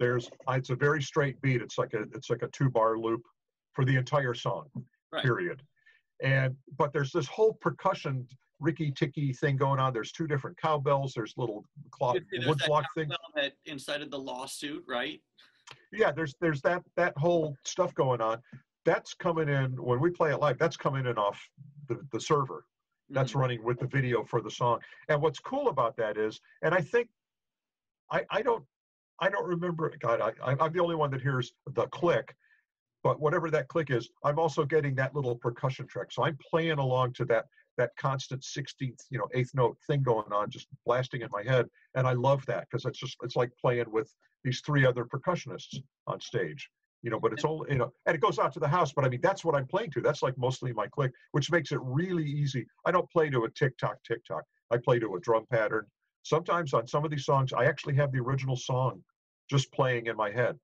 there's, it's a very straight beat. It's like a, it's like a two bar loop for the entire song, right. Period. And, but there's this whole percussion Ricky Ticky thing going on. There's two different cowbells. There's little clock, there's wood block thing. That incited the lawsuit, right? Yeah, there's there's that that whole stuff going on. That's coming in when we play it live. That's coming in off the, the server. That's mm-hmm. running with the video for the song. And what's cool about that is, and I think I I don't I don't remember. God, I I'm the only one that hears the click, but whatever that click is, I'm also getting that little percussion track. So I'm playing along to that that constant sixteenth, you know, eighth note thing going on, just blasting in my head. And I love that because it's just, it's like playing with these three other percussionists on stage, you know, but it's only, you know, and it goes out to the house, but I mean, that's what I'm playing to. That's like mostly my click, which makes it really easy. I don't play to a tick-tock, tick-tock. I play to a drum pattern. Sometimes on some of these songs, I actually have the original song just playing in my head.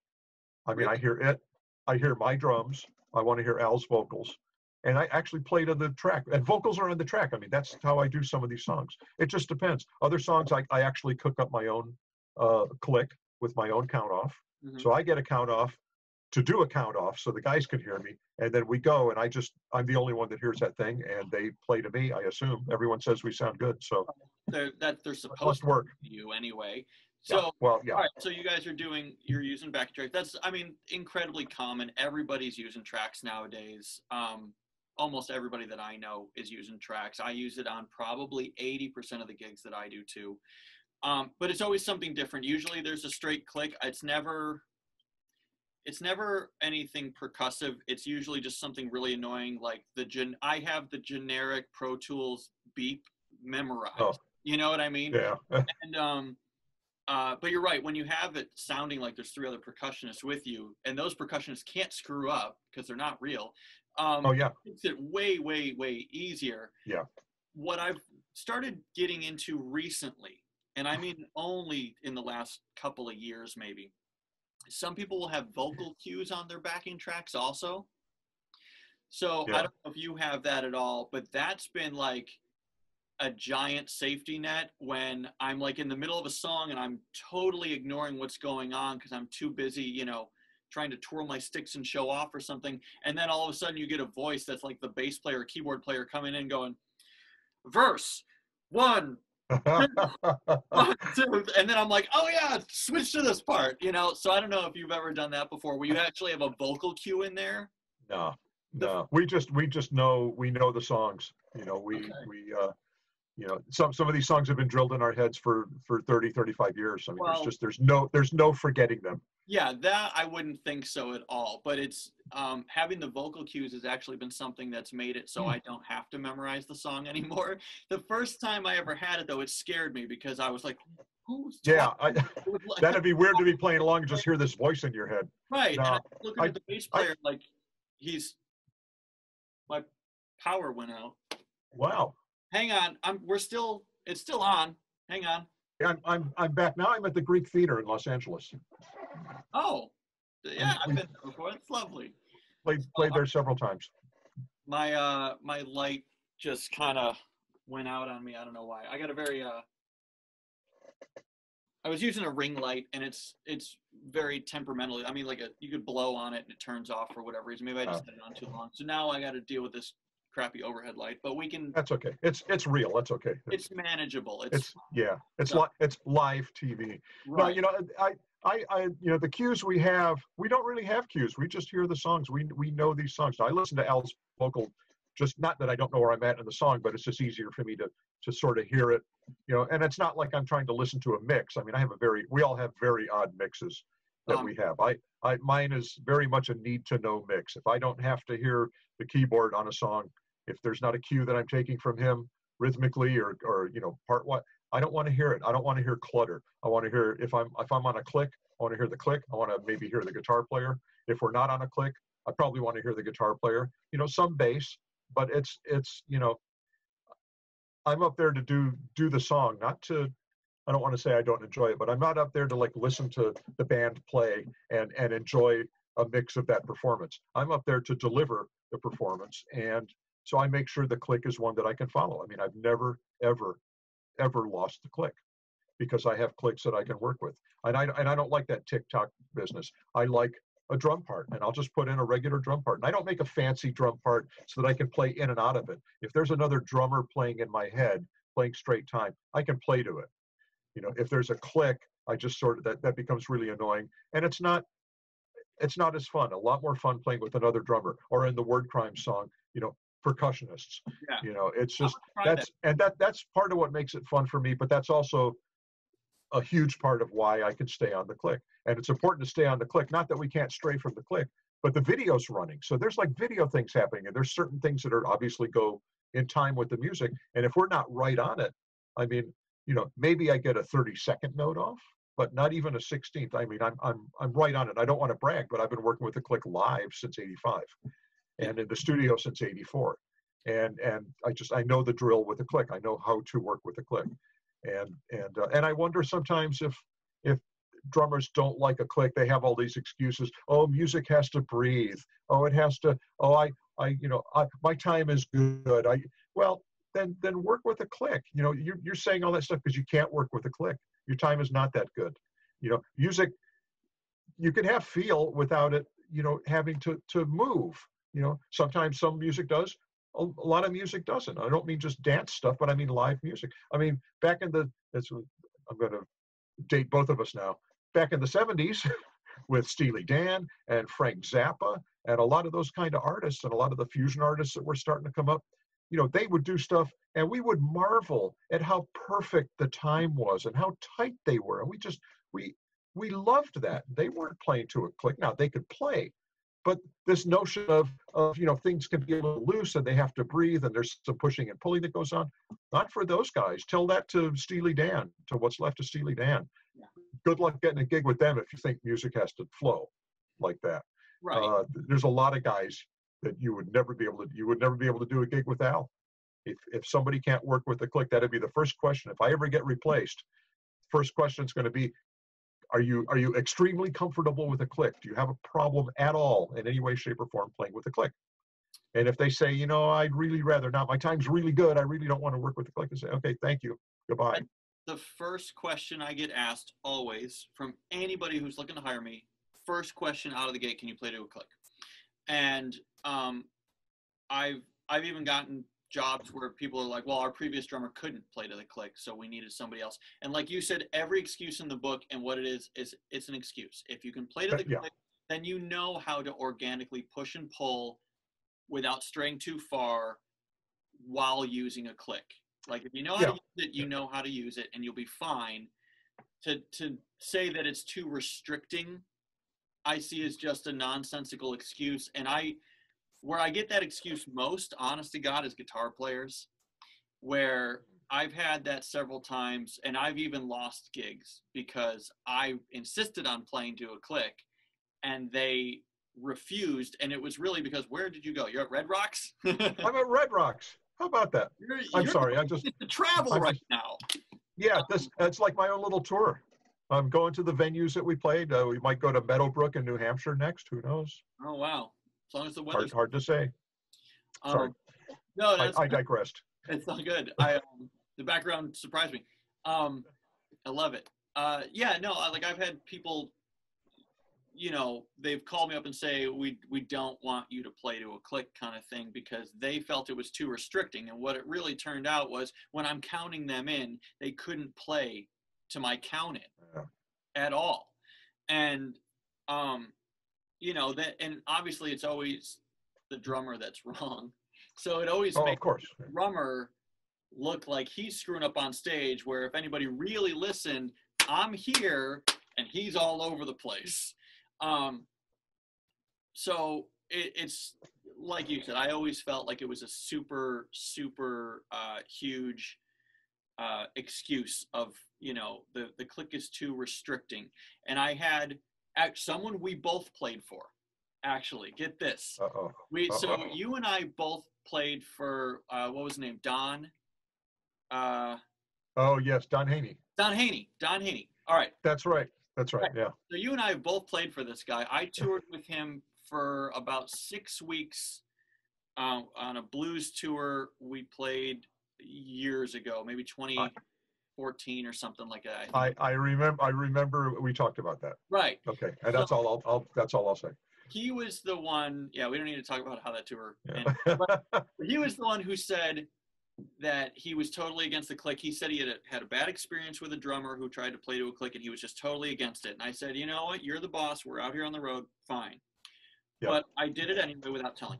I mean, I hear it, I hear my drums. I want to hear Al's vocals. And I actually play to the track, and vocals are on the track. I mean, that's how I do some of these songs. It just depends. Other songs, I, I actually cook up my own uh, click with my own count off. Mm-hmm. So I get a count off to do a count off so the guys can hear me. And then we go, and I just, I'm the only one that hears that thing, and they play to me, I assume. Everyone says we sound good, so. They're, that they're supposed to work to you anyway. So, yeah. Well, yeah. All right, so you guys are doing, you're using backing tracks. That's, I mean, incredibly common. Everybody's using tracks nowadays. Um, Almost everybody that I know is using tracks. I use it on probably eighty percent of the gigs that I do too. Um, but it's always something different. Usually there's a straight click. It's never, it's never anything percussive. It's usually just something really annoying. Like the gen, I have the generic Pro Tools beep memorized. Oh. You know what I mean? Yeah. and um, uh, but you're right. When you have it sounding like there's three other percussionists with you, and those percussionists can't screw up because they're not real. Um, oh yeah, makes it way, way, way easier. Yeah. What I've started getting into recently, and I mean only in the last couple of years, maybe, some people will have vocal cues on their backing tracks also. So yeah. I don't know if you have that at all, but that's been like a giant safety net when I'm like in the middle of a song and I'm totally ignoring what's going on because I'm too busy, you know, trying to twirl my sticks and show off or something. And then all of a sudden you get a voice that's like the bass player or keyboard player coming in going, verse one, two, one, two. And then I'm like, oh yeah, switch to this part, you know? So I don't know if you've ever done that before, where you actually have a vocal cue in there. No, no, we just, we just know, we know the songs, you know, we, okay. we, uh, you know, some, some of these songs have been drilled in our heads for, for thirty, thirty-five years. I mean, well, there's just, there's no, there's no forgetting them. Yeah, that I wouldn't think so at all, but it's, um, having the vocal cues has actually been something that's made it so I don't have to memorize the song anymore. The first time I ever had it though, it scared me because I was like, who's yeah, I, that'd be weird to be playing along and just hear this voice in your head. Right, no, and I'm looking I, at the bass player I, like, he's, my power went out. Wow. Hang on, I'm, we're still, it's still on, hang on. I'm, I'm, I'm back now. I'm at the Greek Theater in Los Angeles. Oh, yeah, I've been there before. It's lovely. Played, played there several times. My uh, my light just kind of went out on me. I don't know why. I got a very uh, I was using a ring light, and it's it's very temperamental. I mean, like a you could blow on it and it turns off for whatever reason. Maybe I just had it on too long. So now I got to deal with this crappy overhead light, but we can. That's okay. It's it's real. That's okay. It's, it's manageable. It's, it's yeah. It's li- it's live T V. Right. No, you know, I, I I you know the cues we have. We don't really have cues. We just hear the songs. We we know these songs. Now, I listen to Al's vocal. Just not that I don't know where I'm at in the song, but it's just easier for me to to sort of hear it. You know, and it's not like I'm trying to listen to a mix. I mean, I have a very. We all have very odd mixes that um, we have. I. I mine is very much a need to know mix. If I don't have to hear the keyboard on a song. If there's not a cue that I'm taking from him rhythmically or, or you know, part what, I don't want to hear it. I don't want to hear clutter. I want to hear, if I'm if I'm on a click, I want to hear the click. I want to maybe hear the guitar player. If we're not on a click, I probably want to hear the guitar player. You know, some bass, but it's, it's you know, I'm up there to do do the song, not to, I don't want to say I don't enjoy it, but I'm not up there to like listen to the band play and and enjoy a mix of that performance. I'm up there to deliver the performance, and so I make sure the click is one that I can follow. I mean, I've never, ever, ever lost the click because I have clicks that I can work with. And I and I don't like that tick-tock business. I like a drum part, and I'll just put in a regular drum part. And I don't make a fancy drum part so that I can play in and out of it. If there's another drummer playing in my head, playing straight time, I can play to it. You know, if there's a click, I just sort of, that, that becomes really annoying. And it's not, it's not as fun. A lot more fun playing with another drummer or in the Word Crimes song, you know, percussionists. Yeah. You know, it's just that's that. and that that's part of what makes it fun for me, but that's also a huge part of why I can stay on the click. And it's important to stay on the click, not that we can't stray from the click, but the video's running, so there's like video things happening, and there's certain things that are obviously go in time with the music, and if we're not right on it, I mean, you know, maybe I get a thirty second note off, but not even a sixteenth. I mean, I'm I'm I'm right on it. I don't want to brag, but I've been working with the click live since eighty-five. And in the studio since eighty-four, and and I just I know the drill with a click. I know how to work with a click, and and uh, and I wonder sometimes if if drummers don't like a click. They have all these excuses. Oh, music has to breathe. Oh, it has to. Oh, I I you know I, my time is good. I well then then work with a click. You know you you're saying all that stuff because you can't work with a click. Your time is not that good. You know music. You can have feel without it. You know having to to move. You know, sometimes some music does, a lot of music doesn't. I don't mean just dance stuff, but I mean live music. I mean, back in the, that's, I'm going to date both of us now, back in the seventies with Steely Dan and Frank Zappa and a lot of those kind of artists and a lot of the fusion artists that were starting to come up, you know, they would do stuff and we would marvel at how perfect the time was and how tight they were. And we just, we, we loved that. They weren't playing to a click. Now they could play. But this notion of, of, you know, things can be a little loose and they have to breathe and there's some pushing and pulling that goes on. Not for those guys. Tell that to Steely Dan, to what's left of Steely Dan. Yeah. Good luck getting a gig with them if you think music has to flow like that. Right. Uh, there's a lot of guys that you would never be able to, you would never be able to do a gig with Al. If, if somebody can't work with the click, that'd be the first question. If I ever get replaced, first question is going to be, Are you are you extremely comfortable with a click? Do you have a problem at all in any way, shape, or form playing with a click? And if they say, you know, I'd really rather not, my time's really good, I really don't want to work with the click, and say, okay, thank you, goodbye. The first question I get asked always from anybody who's looking to hire me, first question out of the gate, can you play to a click? And um, I've I've even gotten jobs where people are like, well, our previous drummer couldn't play to the click, so we needed somebody else. And like you said, every excuse in the book, and what it is, is it's an excuse. If you can play to the yeah. click, then you know how to organically push and pull without straying too far while using a click. Like if you know how yeah. to use it, you know how to use it, and you'll be fine. To to say that it's too restricting, I see is just a nonsensical excuse. And I, where I get that excuse most, honest to God, is guitar players, where I've had that several times, and I've even lost gigs because I insisted on playing to a click, and they refused. And it was really because, where did you go? You're at Red Rocks? I'm at Red Rocks. How about that? You're, I'm you're sorry. I just travel I'm, right now. Yeah, um, this it's like my own little tour. I'm going to the venues that we played. Uh, we might go to Meadowbrook in New Hampshire next. Who knows? Oh wow! As long as the weather's hard, hard to say. Um, sorry. No, that's I, I digressed. It's not good. I um, the background surprised me. Um, I love it. Uh, yeah, no, I, like I've had people. You know, they've called me up and say, we we don't want you to play to a click kind of thing because they felt it was too restricting. And what it really turned out was when I'm counting them in, they couldn't play to my count in yeah. at all. And, um, you know, that, and obviously it's always the drummer that's wrong. So it always oh, makes of course. the drummer look like he's screwing up on stage, where if anybody really listened, I'm here and he's all over the place. Um, so it, it's like you said, I always felt like it was a super, super, uh, huge, uh, excuse of, you know, the, the click is too restricting. And I had someone we both played for, actually, get this. Uh-oh. We, Uh-oh. So you and I both played for, uh, what was his name? Don, uh, oh yes. Don Haney, Don Haney, Don Haney. All right. That's right. That's right, yeah. So you and I have both played for this guy. I toured with him for about six weeks uh, on a blues tour we played years ago, maybe twenty fourteen or something like that. I I, I remember. I remember we talked about that. Right. Okay, and so that's all. I'll, I'll. That's all I'll say. He was the one. Yeah, we don't need to talk about how that tour ended. Yeah. But he was the one who said that he was totally against the click. He said he had a, had a bad experience with a drummer who tried to play to a click, and he was just totally against it. And I said, you know what, you're the boss. We're out here on the road. Fine. Yep. But I did it anyway without telling.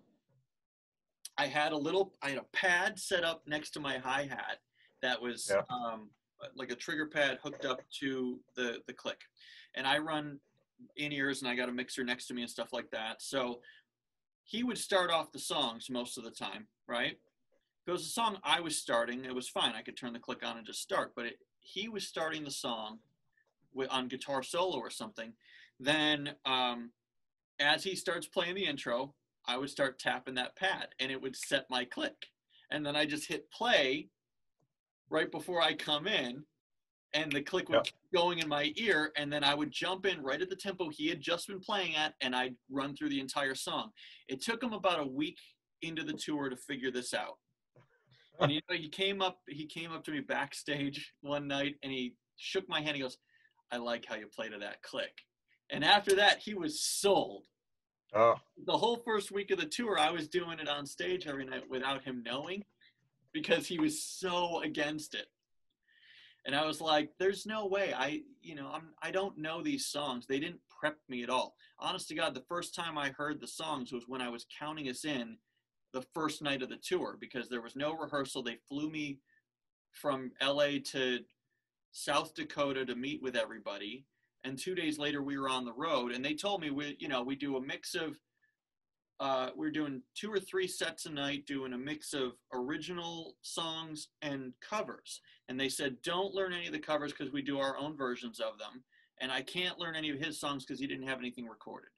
I had a little, I had a pad set up next to my hi-hat that was yeah. um, like a trigger pad hooked up to the, the click. And I run in-ears, and I got a mixer next to me and stuff like that. So he would start off the songs most of the time, right? If it was a song I was starting, it was fine. I could turn the click on and just start. But it, he was starting the song with, on guitar solo or something. Then um, as he starts playing the intro, I would start tapping that pad, and it would set my click. And then I just hit play right before I come in, and the click would keep going in my ear. And then I would jump in right at the tempo he had just been playing at, and I'd run through the entire song. It took him about a week into the tour to figure this out. And you know, he came up. He came up to me backstage one night, and he shook my hand. He goes, "I like how you play to that click." And after that, he was sold. Oh. The whole first week of the tour, I was doing it on stage every night without him knowing, because he was so against it. And I was like, "There's no way. I, you know, I'm. I don't know these songs. They didn't prep me at all. Honest to God, the first time I heard the songs was when I was counting us in." The first night of the tour, because there was no rehearsal. They flew me from L A to South Dakota to meet with everybody. And two days later we were on the road, and they told me, we, you know, we do a mix of, uh, we're doing two or three sets a night, doing a mix of original songs and covers. And they said, don't learn any of the covers, because we do our own versions of them. And I can't learn any of his songs because he didn't have anything recorded.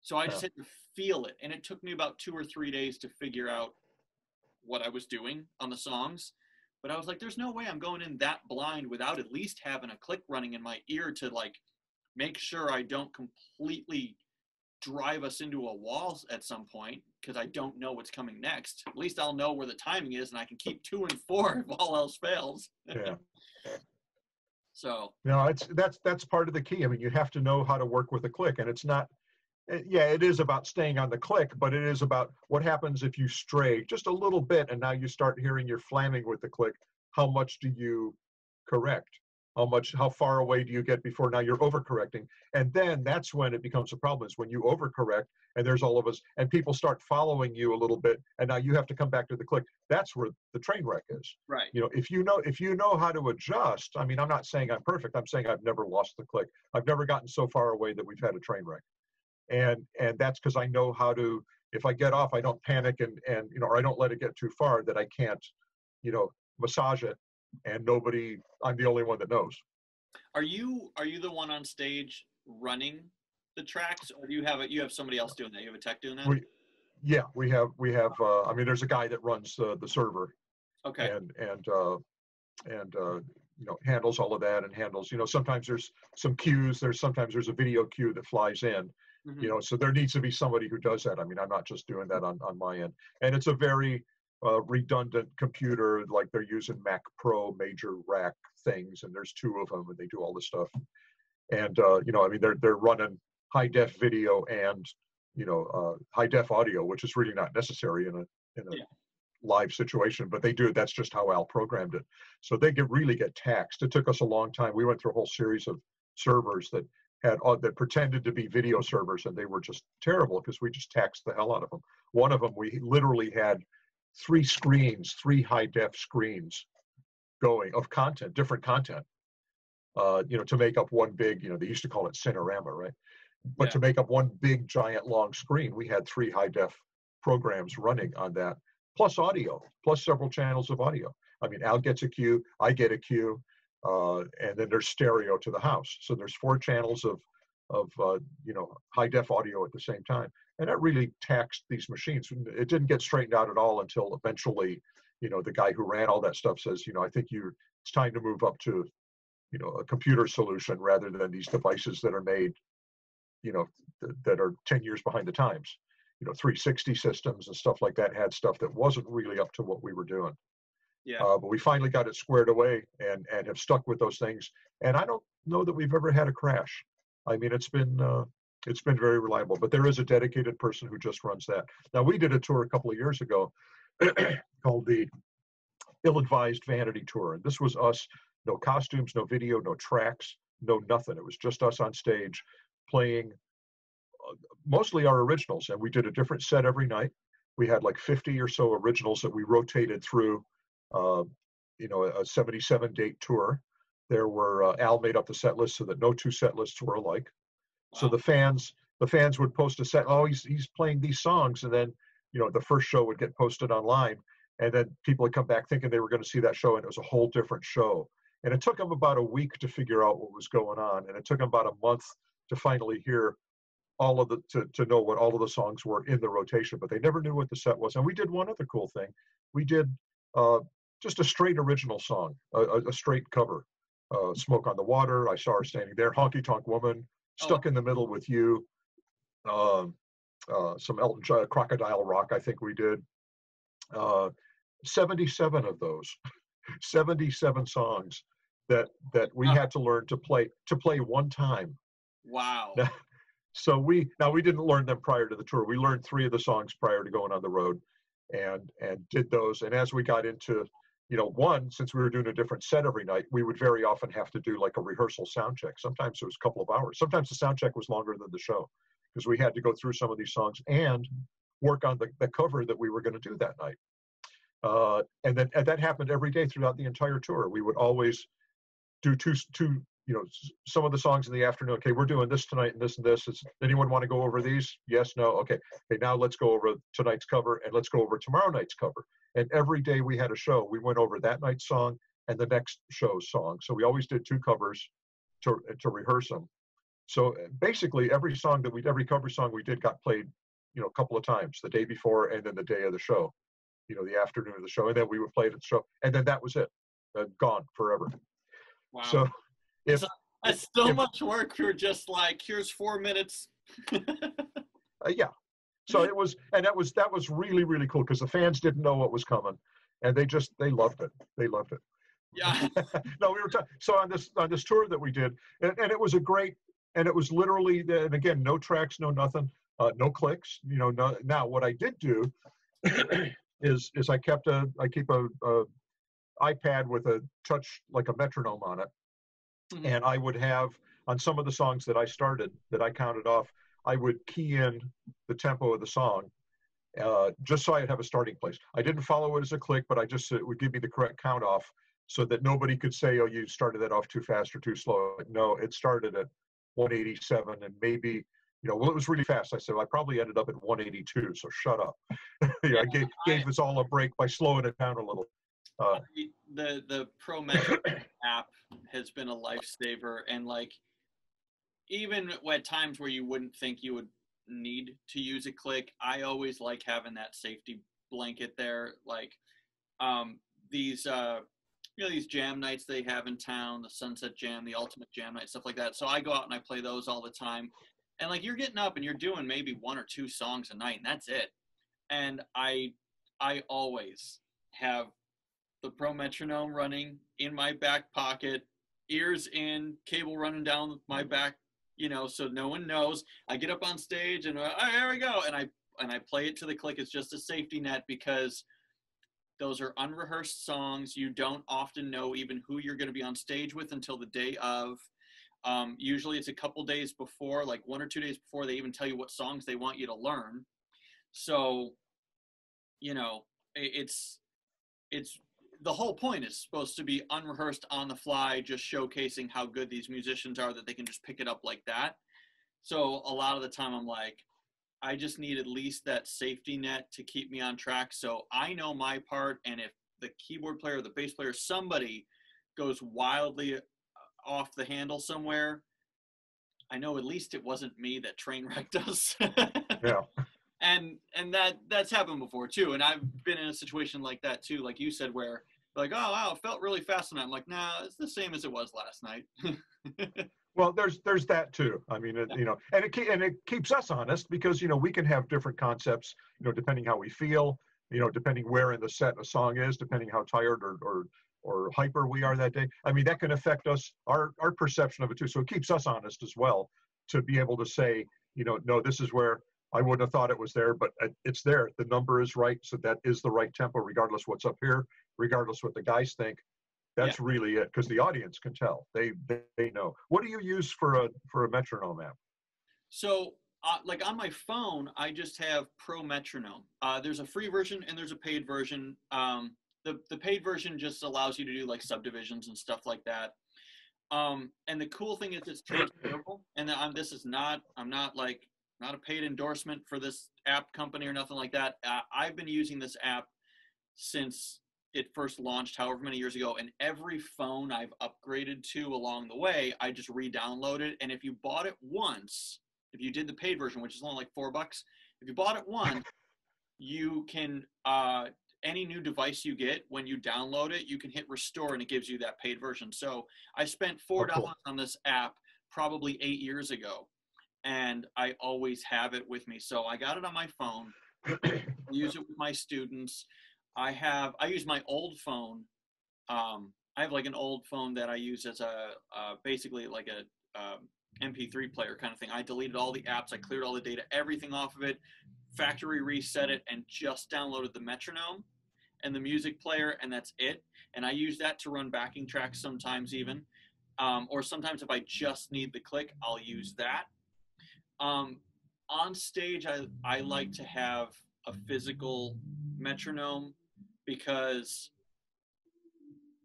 So I just had to feel it. And it took me about two or three days to figure out what I was doing on the songs. But I was like, there's no way I'm going in that blind without at least having a click running in my ear to like make sure I don't completely drive us into a wall at some point, because I don't know what's coming next. At least I'll know where the timing is, and I can keep two and four if all else fails. Yeah. So no, it's that's that's part of the key. I mean, you have to know how to work with a click, and it's not. Yeah, it is about staying on the click, but it is about what happens if you stray just a little bit, and now you start hearing you're flamming with the click. How much do you correct? How much? How far away do you get before now you're overcorrecting? And then that's when it becomes a problem, is when you overcorrect, and there's all of us, and people start following you a little bit, and now you have to come back to the click. That's where the train wreck is. Right. You know, if you know if you know how to adjust. I mean, I'm not saying I'm perfect. I'm saying I've never lost the click. I've never gotten so far away that we've had a train wreck. And and that's because I know how to, if I get off, I don't panic and, and, you know, or I don't let it get too far that I can't, you know, massage it, and nobody, I'm the only one that knows. Are you, are you the one on stage running the tracks, or do you have, a, you have somebody else doing that? You have a tech doing that? We, yeah, we have, we have, uh, I mean, there's a guy that runs uh, the server. Okay. And, and, uh, and, uh, you know, handles all of that and handles, you know, sometimes there's some cues, there's sometimes there's a video cue that flies in. Mm-hmm. You know, so there needs to be somebody who does that. I mean, I'm not just doing that on, on my end. And it's a very uh, redundant computer, like they're using Mac Pro major rack things, and there's two of them, and they do all this stuff. And, uh, you know, I mean, they're they're running high-def video and, you know, uh, high-def audio, which is really not necessary in a in a yeah. live situation, but they do it. That's just how Al programmed it. So they get really get taxed. It took us a long time. We went through a whole series of servers that had uh, that pretended to be video servers, and they were just terrible because we just taxed the hell out of them. One of them, we literally had three screens, three high-def screens going of content, different content, uh, you know, to make up one big, you know, they used to call it Cinerama, right? But yeah. to make up one big, giant, long screen, we had three high-def programs running on that, plus audio, plus several channels of audio. I mean, Al gets a cue, I get a cue, Uh, and then there's stereo to the house. So there's four channels of, of uh, you know, high def audio at the same time. And that really taxed these machines. It didn't get straightened out at all until eventually, you know, the guy who ran all that stuff says, you know, I think you're, it's time to move up to, you know, a computer solution rather than these devices that are made, you know, th- that are ten years behind the times. You know, three sixty systems and stuff like that had stuff that wasn't really up to what we were doing. Yeah. Uh, but we finally got it squared away and, and have stuck with those things. And I don't know that we've ever had a crash. I mean, it's been uh, it's been very reliable. But there is a dedicated person who just runs that. Now, we did a tour a couple of years ago called the Ill-Advised Vanity Tour. And this was us, no costumes, no video, no tracks, no nothing. It was just us on stage playing uh, mostly our originals. And we did a different set every night. We had like fifty or so originals that we rotated through. Uh, you know, a seventy-seven date tour. There were uh, Al made up the set list so that no two set lists were alike. Wow. So the fans, the fans would post a set. Oh, he's he's playing these songs, and then you know the first show would get posted online, and then people would come back thinking they were going to see that show, and it was a whole different show. And it took them about a week to figure out what was going on, and it took them about a month to finally hear all of the to to know what all of the songs were in the rotation. But they never knew what the set was. And we did one other cool thing. We did. Uh, Just a straight original song, a, a straight cover. Uh, Smoke on the Water, I Saw Her Standing There, Honky Tonk Woman, Stuck oh. in the Middle with You, uh, uh, some Elton John, Crocodile Rock, I think we did. Uh, seventy-seven of those, seventy-seven songs that that we wow. had to learn to play to play one time. Wow. Now, so we now we didn't learn them prior to the tour. We learned three of the songs prior to going on the road, and and did those. And as we got into You know, one, since we were doing a different set every night, we would very often have to do like a rehearsal sound check. Sometimes it was a couple of hours. Sometimes the sound check was longer than the show because we had to go through some of these songs and work on the, the cover that we were going to do that night. Uh, and then and that happened every day throughout the entire tour. We would always do two, two, you know, some of the songs in the afternoon. Okay, we're doing this tonight and this and this. Is, anyone want to go over these? Yes, no, okay. Okay, now let's go over tonight's cover and let's go over tomorrow night's cover. And every day we had a show, we went over that night's song and the next show's song. So we always did two covers to to rehearse them. So basically every song that we every cover song we did got played, you know, a couple of times, the day before and then the day of the show, you know, the afternoon of the show. And then we would play it at the show. And then that was it. Uh, gone forever. Wow. So if, that's so if, much work. You're just like, here's four minutes. uh, yeah. So it was, and that was, that was really, really cool because the fans didn't know what was coming and they just, they loved it. They loved it. Yeah. No, we were, t- so on this, on this tour that we did, and, and it was a great, and it was literally, the, and again, no tracks, no nothing, uh, no clicks, you know, no, now what I did do is, is I kept a, I keep a, a iPad with a touch, like a metronome on it. Mm-hmm. And I would have on some of the songs that I started that I counted off, I would key in the tempo of the song uh, just so I'd have a starting place. I didn't follow it as a click, but I just, it would give me the correct count off so that nobody could say, oh, you started that off too fast or too slow. Like, no, it started at one eighty-seven and maybe, you know, well, it was really fast. I said, well, I probably ended up at one eighty-two, so shut up. you know, I gave, gave us all a break by slowing it down a little. Uh, the the Pro Metric app has been a lifesaver, and like even at times where you wouldn't think you would need to use a click, I always like having that safety blanket there. Like um, these uh, you know, these jam nights they have in town, the Sunset Jam, the Ultimate Jam Night, stuff like that. So I go out and I play those all the time, and like you're getting up and you're doing maybe one or two songs a night, and that's it. And I I always have the Pro Metronome running in my back pocket, ears in, cable running down my back, you know, so no one knows. I get up on stage and oh, here we go. And I, and I play it to the click. It's just a safety net because those are unrehearsed songs. You don't often know even who you're going to be on stage with until the day of. Um, usually it's a couple days before, like one or two days before they even tell you what songs they want you to learn. So, you know, it's, it's, the whole point is supposed to be unrehearsed, on the fly, just showcasing how good these musicians are that they can just pick it up like that. So a lot of the time I'm like, I just need at least that safety net to keep me on track. So I know my part. And if the keyboard player, or the bass player, somebody goes wildly off the handle somewhere, I know at least it wasn't me that train wrecked us. Yeah. And and that that's happened before too. And I've been in a situation like that too, like you said, where like, oh wow, it felt really fast tonight. I'm like, nah, it's the same as it was last night. Well, there's there's that too. I mean, it, you know, and it and it keeps us honest because you know we can have different concepts, you know, depending how we feel, you know, depending where in the set a song is, depending how tired or or or hyper we are that day. I mean, that can affect us our our perception of it too. So it keeps us honest as well to be able to say, you know, no, this is where I wouldn't have thought it was there, but it's there. The number is right, so that is the right tempo, regardless what's up here, regardless what the guys think. That's yeah. really it, because the audience can tell. They, they they know. What do you use for a for a metronome app? So, uh, like on my phone, I just have Pro Metronome. Uh, there's a free version and there's a paid version. Um, the the paid version just allows you to do like subdivisions and stuff like that. Um, and the cool thing is it's transferable. And I'm, this is not I'm not like. Not a paid endorsement for this app company or nothing like that. Uh, I've been using this app since it first launched however many years ago, and every phone I've upgraded to along the way, I just re-download it. And if you bought it once, if you did the paid version, which is only like four bucks, if you bought it once, you can, uh, any new device you get, when you download it, you can hit restore and it gives you that paid version. So I spent four dollars oh, cool. on this app probably eight years ago. And I always have it with me. So I got it on my phone, I use it with my students. I have, I use my old phone. Um, I have like an old phone that I use as a, uh, basically like a uh, M P three player kind of thing. I deleted all the apps, I cleared all the data, everything off of it, factory reset it, and just downloaded the metronome and the music player, and that's it. And I use that to run backing tracks sometimes even. Um, or sometimes if I just need the click, I'll use that. Um, on stage, I, I like to have a physical metronome because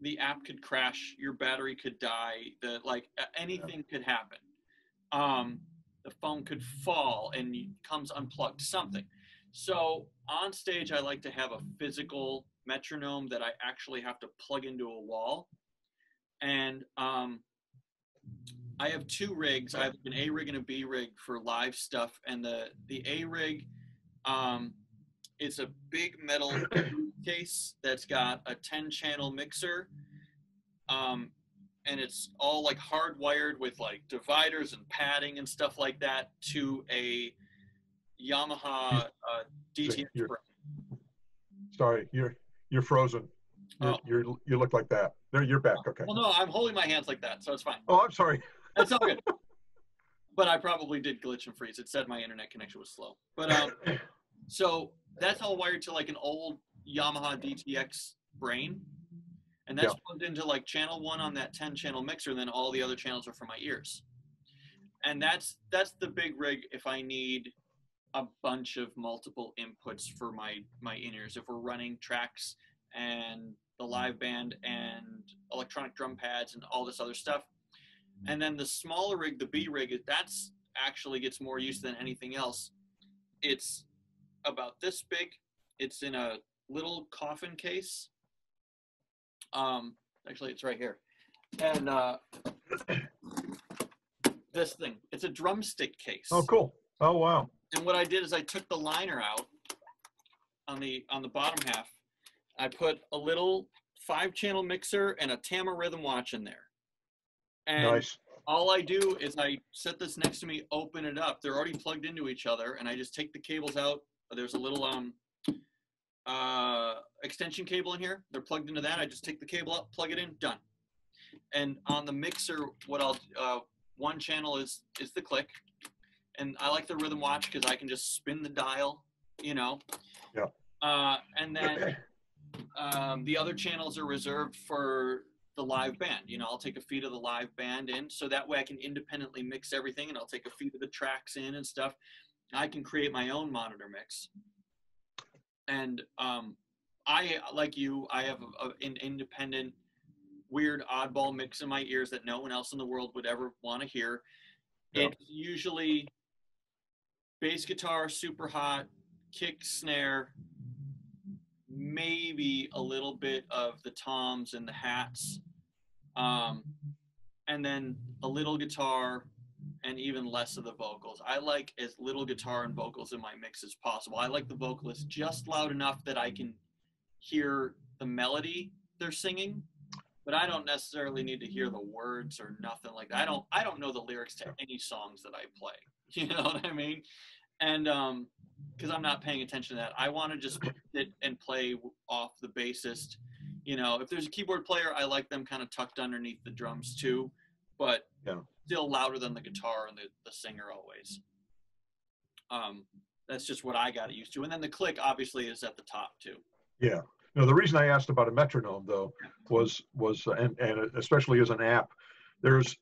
the app could crash, your battery could die, the, like anything could happen. Um, the phone could fall and it comes unplugged, something. So on stage, I like to have a physical metronome that I actually have to plug into a wall. And um, I have two rigs. I have an A rig and a B rig for live stuff. And the, the A rig, um, it's a big metal case that's got a ten channel mixer. Um, and it's all like hardwired with like dividers and padding and stuff like that to a Yamaha uh, D T S you're, brand. Sorry, you're you're frozen. You're, oh. you're you look like that. There, you're back. Okay. Well, no, I'm holding my hands like that, so it's fine. Oh, I'm sorry. That's all good. But I probably did glitch and freeze. It said my internet connection was slow. But um, so that's all wired to like an old Yamaha D T X brain. And that's yeah. plugged into like channel one on that ten channel mixer. And then all the other channels are for my ears. And that's, that's the big rig. If I need a bunch of multiple inputs for my, my in-ears, if we're running tracks and the live band and electronic drum pads and all this other stuff. And then the smaller rig, the B rig, that's actually gets more use than anything else. It's about this big. It's in a little coffin case. Um, actually, it's right here. And uh, this thing, it's a drumstick case. Oh, cool. Oh, wow. And what I did is I took the liner out on the on the bottom half. I put a little five channel mixer and a Tama rhythm watch in there. And nice. All I do is I set this next to me, open it up. They're already plugged into each other, and I just take the cables out. There's a little um, uh, extension cable in here. They're plugged into that. I just take the cable up, plug it in, done. And on the mixer, what I'll uh, one channel is is the click, and I like the rhythm watch because I can just spin the dial, you know. Yeah. Uh, and then um, the other channels are reserved for the live band. You know, I'll take a feed of the live band in, so that way I can independently mix everything, and I'll take a feed of the tracks in and stuff. I can create my own monitor mix. And um, I, like you, I have a, a, an independent, weird, oddball mix in my ears that no one else in the world would ever want to hear. Yeah. It's usually bass guitar, super hot, kick, snare, maybe a little bit of the toms and the hats, um, and then a little guitar, and even less of the vocals. I like as little guitar and vocals in my mix as possible. I like the vocalist just loud enough that I can hear the melody they're singing, but I don't necessarily need to hear the words or nothing like that. I don't, I don't know the lyrics to any songs that I play. You know what I mean? And um, because I'm not paying attention to that. I want to just sit and play off the bassist. You know, if there's a keyboard player, I like them kind of tucked underneath the drums too, but yeah. still louder than the guitar and the, the singer always. Um, that's just what I got used to. And then the click obviously is at the top too. Yeah. No, the reason I asked about a metronome though was, was, and, and especially as an app, there's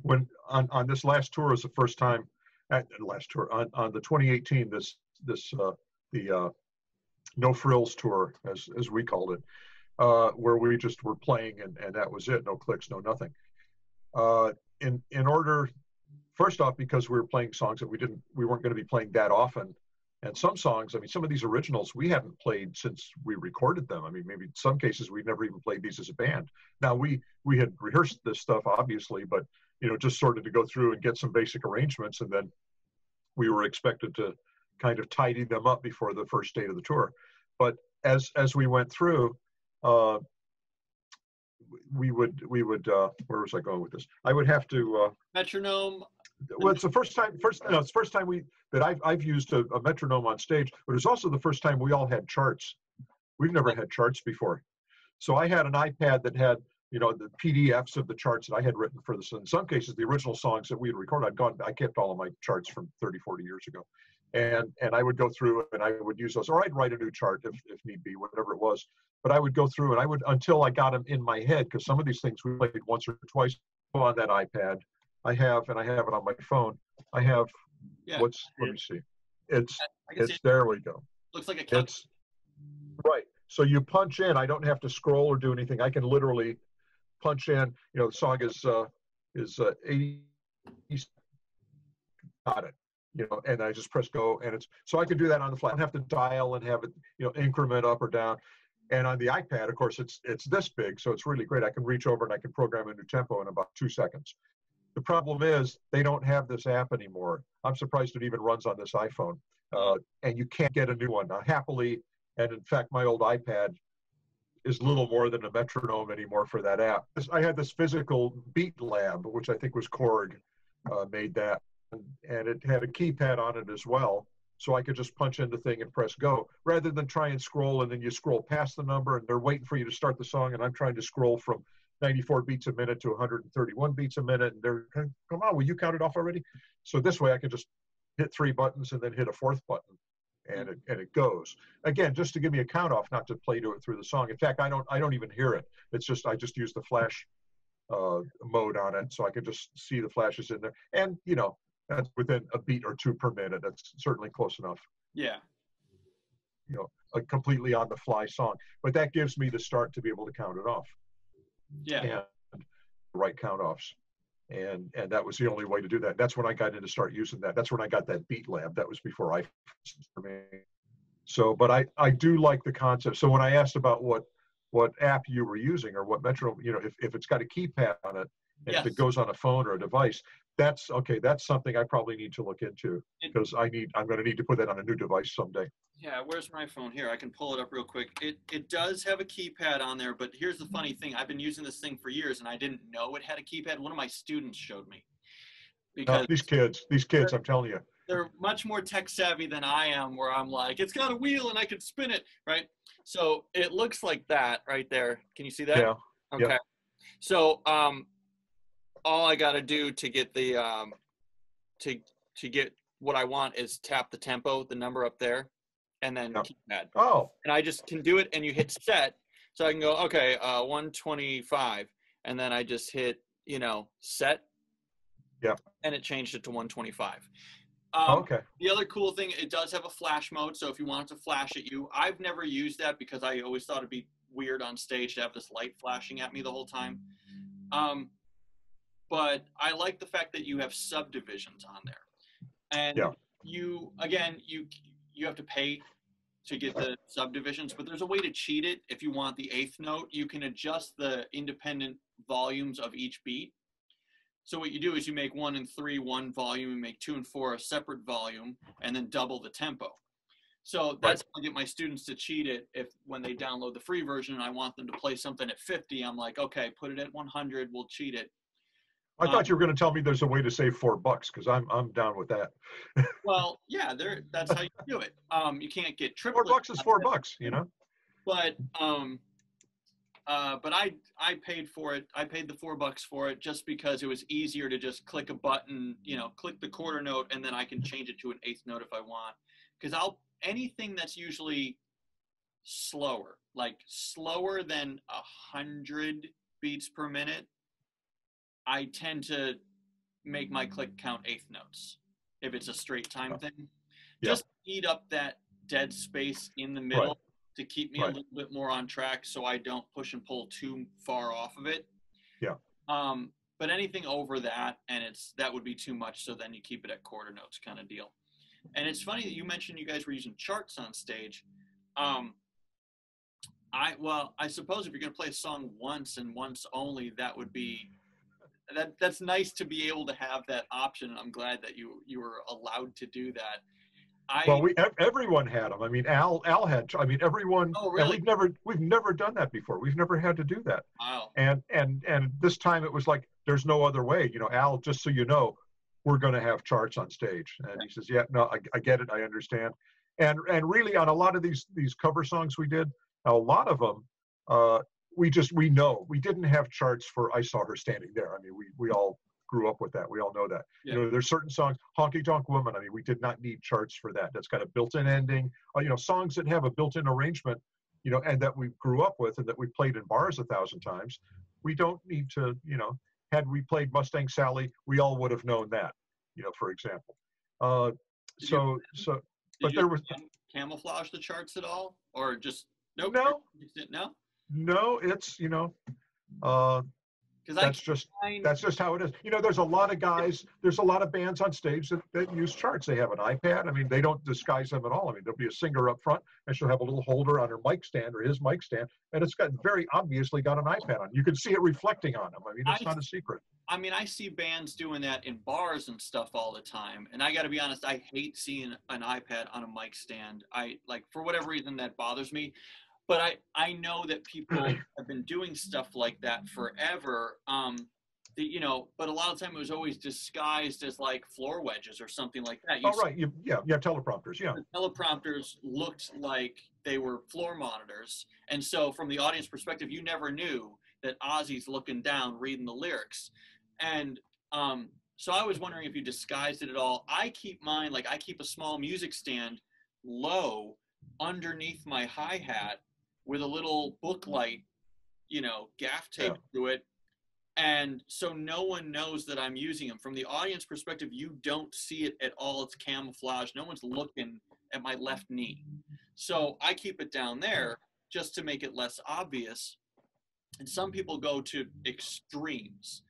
when on, on this last tour is the first time at last tour on, on the twenty eighteen, this, this, uh, the, uh, No Frills tour as, as we called it, uh, where we just were playing and, and that was it. No clicks, no nothing. Uh, in in order, first off, because we were playing songs that we didn't, we weren't going to be playing that often, and some songs, I mean, some of these originals we haven't played since we recorded them. I mean, maybe in some cases we've never even played these as a band. Now we we had rehearsed this stuff obviously, but you know, just sort of to go through and get some basic arrangements, and then we were expected to kind of tidy them up before the first date of the tour. But as as we went through. Uh, we would, we would, uh, where was I going with this? I would have to, uh, metronome. Well, it's the first time, first, no, it's the first time we, that I've, I've used a, a metronome on stage, but it's also the first time we all had charts. We've never had charts before. So I had an iPad that had, you know, the P D Fs of the charts that I had written for this. In some cases, the original songs that we had recorded, I'd gone, I kept all of my charts from thirty, forty years ago. And, and I would go through and I would use those, or I'd write a new chart if, if need be, whatever it was. But I would go through and I would, until I got them in my head, because some of these things we played once or twice on that iPad. I have, and I have it on my phone. I have, yeah, what's, let me see. It's, it's it. There we go. Looks like a cat. It's, right. So you punch in, I don't have to scroll or do anything. I can literally punch in, you know, the song is, uh, is uh, eighty, got it. You know, and I just press go, and it's, so I can do that on the fly. I don't have to dial and have it, you know, increment up or down. And on the iPad, of course, it's it's this big, so it's really great. I can reach over and I can program a new tempo in about two seconds. The problem is they don't have this app anymore. I'm surprised it even runs on this iPhone, uh, and you can't get a new one. Now, happily, and in fact, my old iPad is little more than a metronome anymore for that app. I had this physical Beat Lab, which I think was Korg uh, made that. And it had a keypad on it as well, so I could just punch in the thing and press go, rather than try and scroll, and then you scroll past the number and they're waiting for you to start the song, and I'm trying to scroll from ninety-four beats a minute to one hundred thirty-one beats a minute, and they're, come on, will you count it off already? So this way I could just hit three buttons and then hit a fourth button, and it, and it goes. Again, just to give me a count off, not to play to it through the song. In fact, I don't I don't even hear it. It's just, I just use the flash uh, mode on it, so I can just see the flashes in there. And, you know, that's within a beat or two per minute. That's certainly close enough. Yeah. You know, a completely on the fly song. But that gives me the start to be able to count it off. Yeah. And right count offs. And and that was the only way to do that. That's when I got in to start using that. That's when I got that beat lab. That was before I, for me. So, but I, I do like the concept. So when I asked about what, what app you were using or what metronome, you know, if, if it's got a keypad on it, and yes. if it goes on a phone or a device, that's okay. That's something I probably need to look into, because I need, I'm going to need to put that on a new device someday. Yeah. Where's my phone here? I can pull it up real quick. It, it does have a keypad on there, but here's the funny thing. I've been using this thing for years and I didn't know it had a keypad. One of my students showed me. Because no, these kids, these kids, I'm telling you. They're much more tech savvy than I am, where I'm like, it's got a wheel and I can spin it. Right. So it looks like that right there. Can you see that? Yeah. Okay. Yep. So, um, all I got to do to get the, um, to, to get what I want is tap the tempo, the number up there. And then no. keypad. Oh. And I just can do it, and you hit set. So I can go, okay, uh, one twenty-five. And then I just hit, you know, set. Yeah. And it changed it to one twenty-five. Um, oh, okay. The other cool thing, it does have a flash mode. So if you want it to flash at you, I've never used that because I always thought it'd be weird on stage to have this light flashing at me the whole time. Um, but I like the fact that you have subdivisions on there. And yeah. you, again, you... you have to pay to get the subdivisions, but there's a way to cheat it. If you want the eighth note, you can adjust the independent volumes of each beat. So what you do is you make one and three one volume, and make two and four a separate volume, and then double the tempo. So that's right. how I get my students to cheat it. If when they download the free version and I want them to play something at fifty, I'm like, okay, put it at one hundred, we'll cheat it. I um, thought you were going to tell me there's a way to save four bucks because I'm I'm down with that. Well, yeah, there that's how you do it. Um, you can't get triple. Four bucks is four bucks, you know. But um, uh, but I I paid for it. I paid the four bucks for it just because it was easier to just click a button, you know, click the quarter note, and then I can change it to an eighth note if I want. Because I'll anything that's usually slower, like slower than a hundred beats per minute. I tend to make my click count eighth notes if it's a straight time thing. Yeah. Just eat up that dead space in the middle right. to keep me right. a little bit more on track so I don't push and pull too far off of it. Yeah. Um, but anything over that, and it's that would be too much, so then you keep it at quarter notes kind of deal. And it's funny that you mentioned you guys were using charts on stage. Um, I well, I suppose if you're going to play a song once and once only, that would be... That that's nice to be able to have that option. I'm glad that you you were allowed to do that. I, well, we everyone had them. I mean, Al Al had. I mean, everyone. Oh, really? And we've never we've never done that before. We've never had to do that. Wow. And and and this time it was like there's no other way. You know, Al, just so you know, we're going to have charts on stage. And okay. he says, yeah, no, I, I get it, I understand. And and really, on a lot of these these cover songs we did, a lot of them. Uh, We just, we know, we didn't have charts for I Saw Her Standing There. I mean, we, we all grew up with that. We all know that. Yeah. You know, there's certain songs, Honky Tonk Woman, I mean, we did not need charts for that. That's got a built-in ending. Uh, you know, songs that have a built-in arrangement, you know, and that we grew up with and that we played in bars a thousand times. We don't need to, you know, had we played Mustang Sally, we all would have known that, you know, for example. Uh, so, you, so, but there was... camouflage the charts at all? Or just, nope, no? No? No, it's, you know, uh, that's just, that's just how it is. You know, there's a lot of guys, there's a lot of bands on stage that, that use charts. They have an iPad. I mean, they don't disguise them at all. I mean, there'll be a singer up front and she'll have a little holder on her mic stand or his mic stand. And it's got very obviously got an iPad on. You can see it reflecting on them. I mean, it's I, not a secret. I mean, I see bands doing that in bars and stuff all the time. And I got to be honest, I hate seeing an iPad on a mic stand. I like, for whatever reason, that bothers me. But I, I know that people have been doing stuff like that forever. Um, the, you know, but a lot of the time it was always disguised as like floor wedges or something like that. You oh, right. You, yeah. You have teleprompters. Yeah. Teleprompters looked like they were floor monitors. And so from the audience perspective, you never knew that Ozzy's looking down, reading the lyrics. And um, so I was wondering if you disguised it at all. I keep mine, like I keep a small music stand low underneath my hi-hat with a little book light, you know, gaff tape yeah. to it. And so no one knows that I'm using them. From the audience perspective, you don't see it at all. It's camouflage. No one's looking at my left knee. So I keep it down there just to make it less obvious. And some people go to extremes.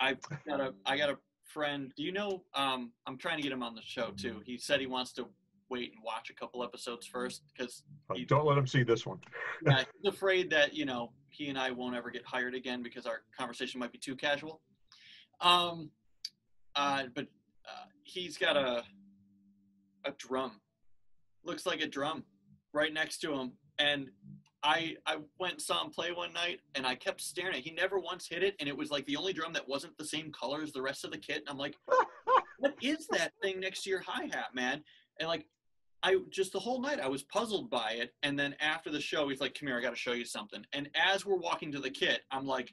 I've got a, I got a friend, do you know, um, I'm trying to get him on the show too. He said he wants to wait and watch a couple episodes first because he, don't let him see this one. Yeah, he's afraid that, you know, he and I won't ever get hired again because our conversation might be too casual. Um, uh, but uh, he's got a a drum, looks like a drum, right next to him. And I I went and saw him play one night, and I kept staring at it. He never once hit it, and it was like the only drum that wasn't the same color as the rest of the kit. And I'm like, what is that thing next to your hi-hat, man? And like, I just the whole night I was puzzled by it. And then after the show, he's like, come here, I got to show you something. And as we're walking to the kit, I'm like,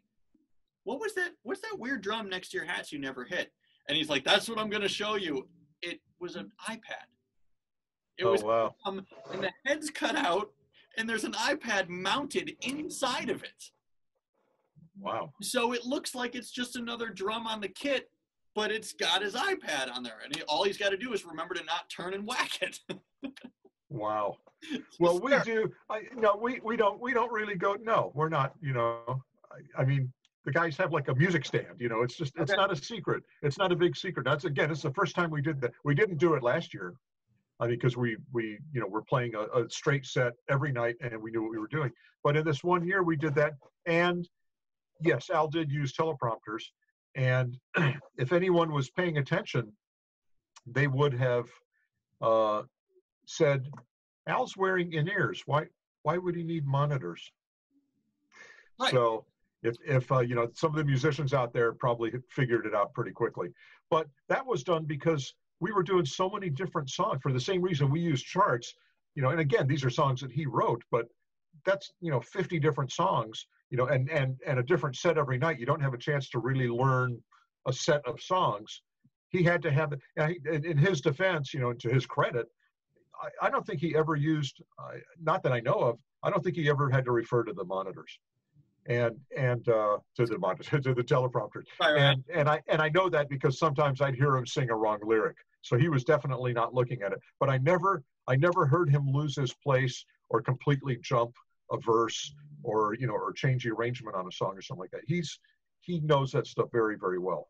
what was that? What's that weird drum next to your hats you never hit? And he's like, that's what I'm going to show you. It was an iPad. It oh, was, wow. um, and the head's cut out and there's an iPad mounted inside of it. Wow. So it looks like it's just another drum on the kit, but it's got his iPad on there, and he, all he's got to do is remember to not turn and whack it. Wow. Well, we do. I, no, we we don't. We don't really go. No, we're not. You know, I, I mean, the guys have like a music stand. You know, it's just it's okay. not a secret. It's not a big secret. That's again. It's the first time we did that. We didn't do it last year. I mean, because we we you know we're playing a, a straight set every night, and we knew what we were doing. But in this one year, we did that, and yes, Al did use teleprompters. And if anyone was paying attention, they would have uh, said, Al's wearing in-ears. Why Why would he need monitors? Right. So if, if uh, you know, some of the musicians out there probably figured it out pretty quickly. But that was done because we were doing so many different songs. For the same reason we used charts, you know, and again, these are songs that he wrote, but that's, you know, fifty different songs. You know, and, and, and a different set every night. You don't have a chance to really learn a set of songs. He had to have, in, in his defense, you know, to his credit, I, I don't think he ever used, uh, not that I know of, I don't think he ever had to refer to the monitors and, and uh, to the monitor, to the teleprompter. Right, right. And, and, I, and I know that because sometimes I'd hear him sing a wrong lyric. So he was definitely not looking at it. But I never, I never heard him lose his place or completely jump a verse, or you know, or change the arrangement on a song or something like that. He's he knows that stuff very, very well,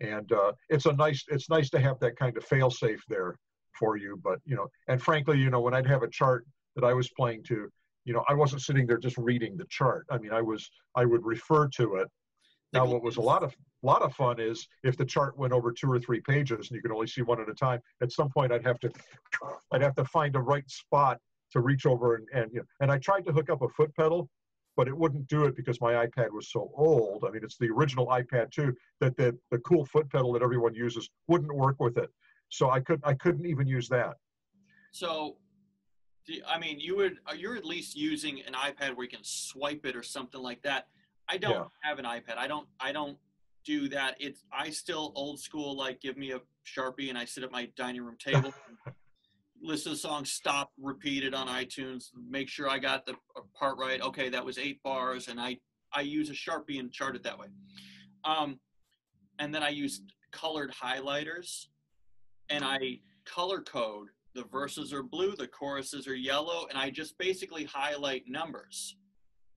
and uh, it's a nice it's nice to have that kind of fail-safe there for you. But you know, and frankly, you know, when I'd have a chart that I was playing to, you know, I wasn't sitting there just reading the chart. I mean, I was I would refer to it. Now, what was a lot of lot of fun is if the chart went over two or three pages and you could only see one at a time. At some point, I'd have to I'd have to find the right spot to reach over and and you know, and I tried to hook up a foot pedal. But it wouldn't do it because my iPad was so old. I mean, it's the original iPad two that the, the cool foot pedal that everyone uses wouldn't work with it. So I couldn't I couldn't even use that. So, I mean, you would you're at least using an iPad where you can swipe it or something like that. I don't yeah. have an iPad. I don't I don't do that. It's I still old school. Like, give me a Sharpie and I sit at my dining room table. Listen to the song, stop, repeat it on iTunes, make sure I got the part right. Okay, that was eight bars, and I, I use a Sharpie and chart it that way. Um, and then I use colored highlighters, and I color code. The verses are blue, the choruses are yellow, and I just basically highlight numbers.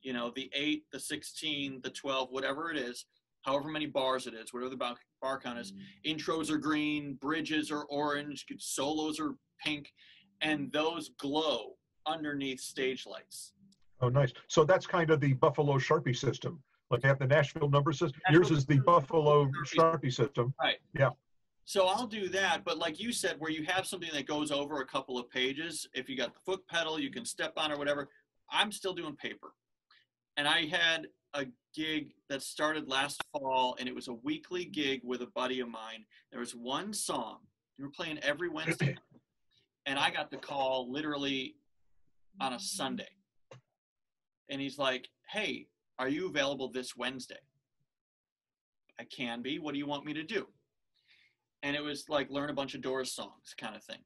You know, the eight, the sixteen, the twelve, whatever it is, however many bars it is, whatever the bar count is. Intros are green, bridges are orange, solos are pink, and those glow underneath stage lights. Oh, nice. So that's kind of the Buffalo Sharpie system. Like they have the Nashville number system. Yours is the Buffalo Sharpie system. Right. Yeah. So I'll do that. But like you said, where you have something that goes over a couple of pages, if you got the foot pedal, you can step on or whatever. I'm still doing paper. And I had a gig that started last fall, and it was a weekly gig with a buddy of mine. There was one song. We were playing every Wednesday. And I got the call literally on a Sunday. And he's like, hey, are you available this Wednesday? I can be. What do you want me to do? And it was like learn a bunch of Doors songs kind of thing.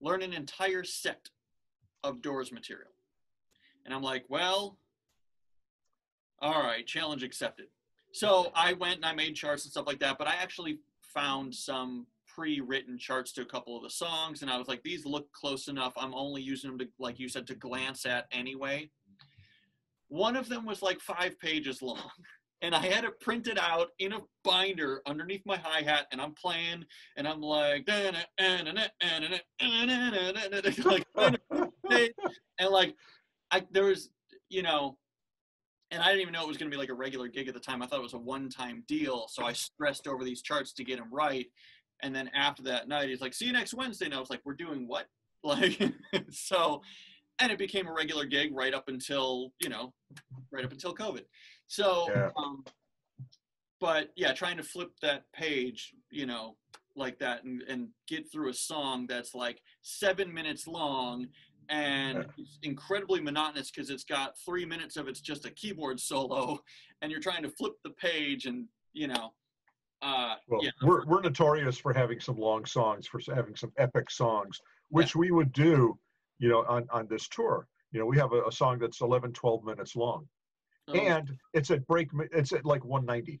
Learn an entire set of Doors material. And I'm like, well, all right, challenge accepted. So I went and I made charts and stuff like that, but I actually found some pre-written charts to a couple of the songs, and I was like, these look close enough. I'm only using them to, like you said, to glance at anyway. One of them was like five pages long, and I had it printed out in a binder underneath my hi-hat, and I'm playing, and I'm like, like and like, I, there was, you know, and I didn't even know it was going to be like a regular gig at the time. I thought it was a one-time deal, so I stressed over these charts to get them right. And then after that night, he's like, see you next Wednesday. And I was like, we're doing what? Like, so, and it became a regular gig right up until, you know, right up until COVID. So, yeah. Um, but yeah, trying to flip that page, you know, like that and, and get through a song that's like seven minutes long and it's incredibly monotonous because it's got three minutes of it's just a keyboard solo and you're trying to flip the page and, you know, Uh, well, yeah. we're, we're notorious for having some long songs, for having some epic songs, which yeah. we would do, you know, on, on this tour. You know, we have a, a song that's eleven, twelve minutes long, oh. and it's at break, it's at like one ninety.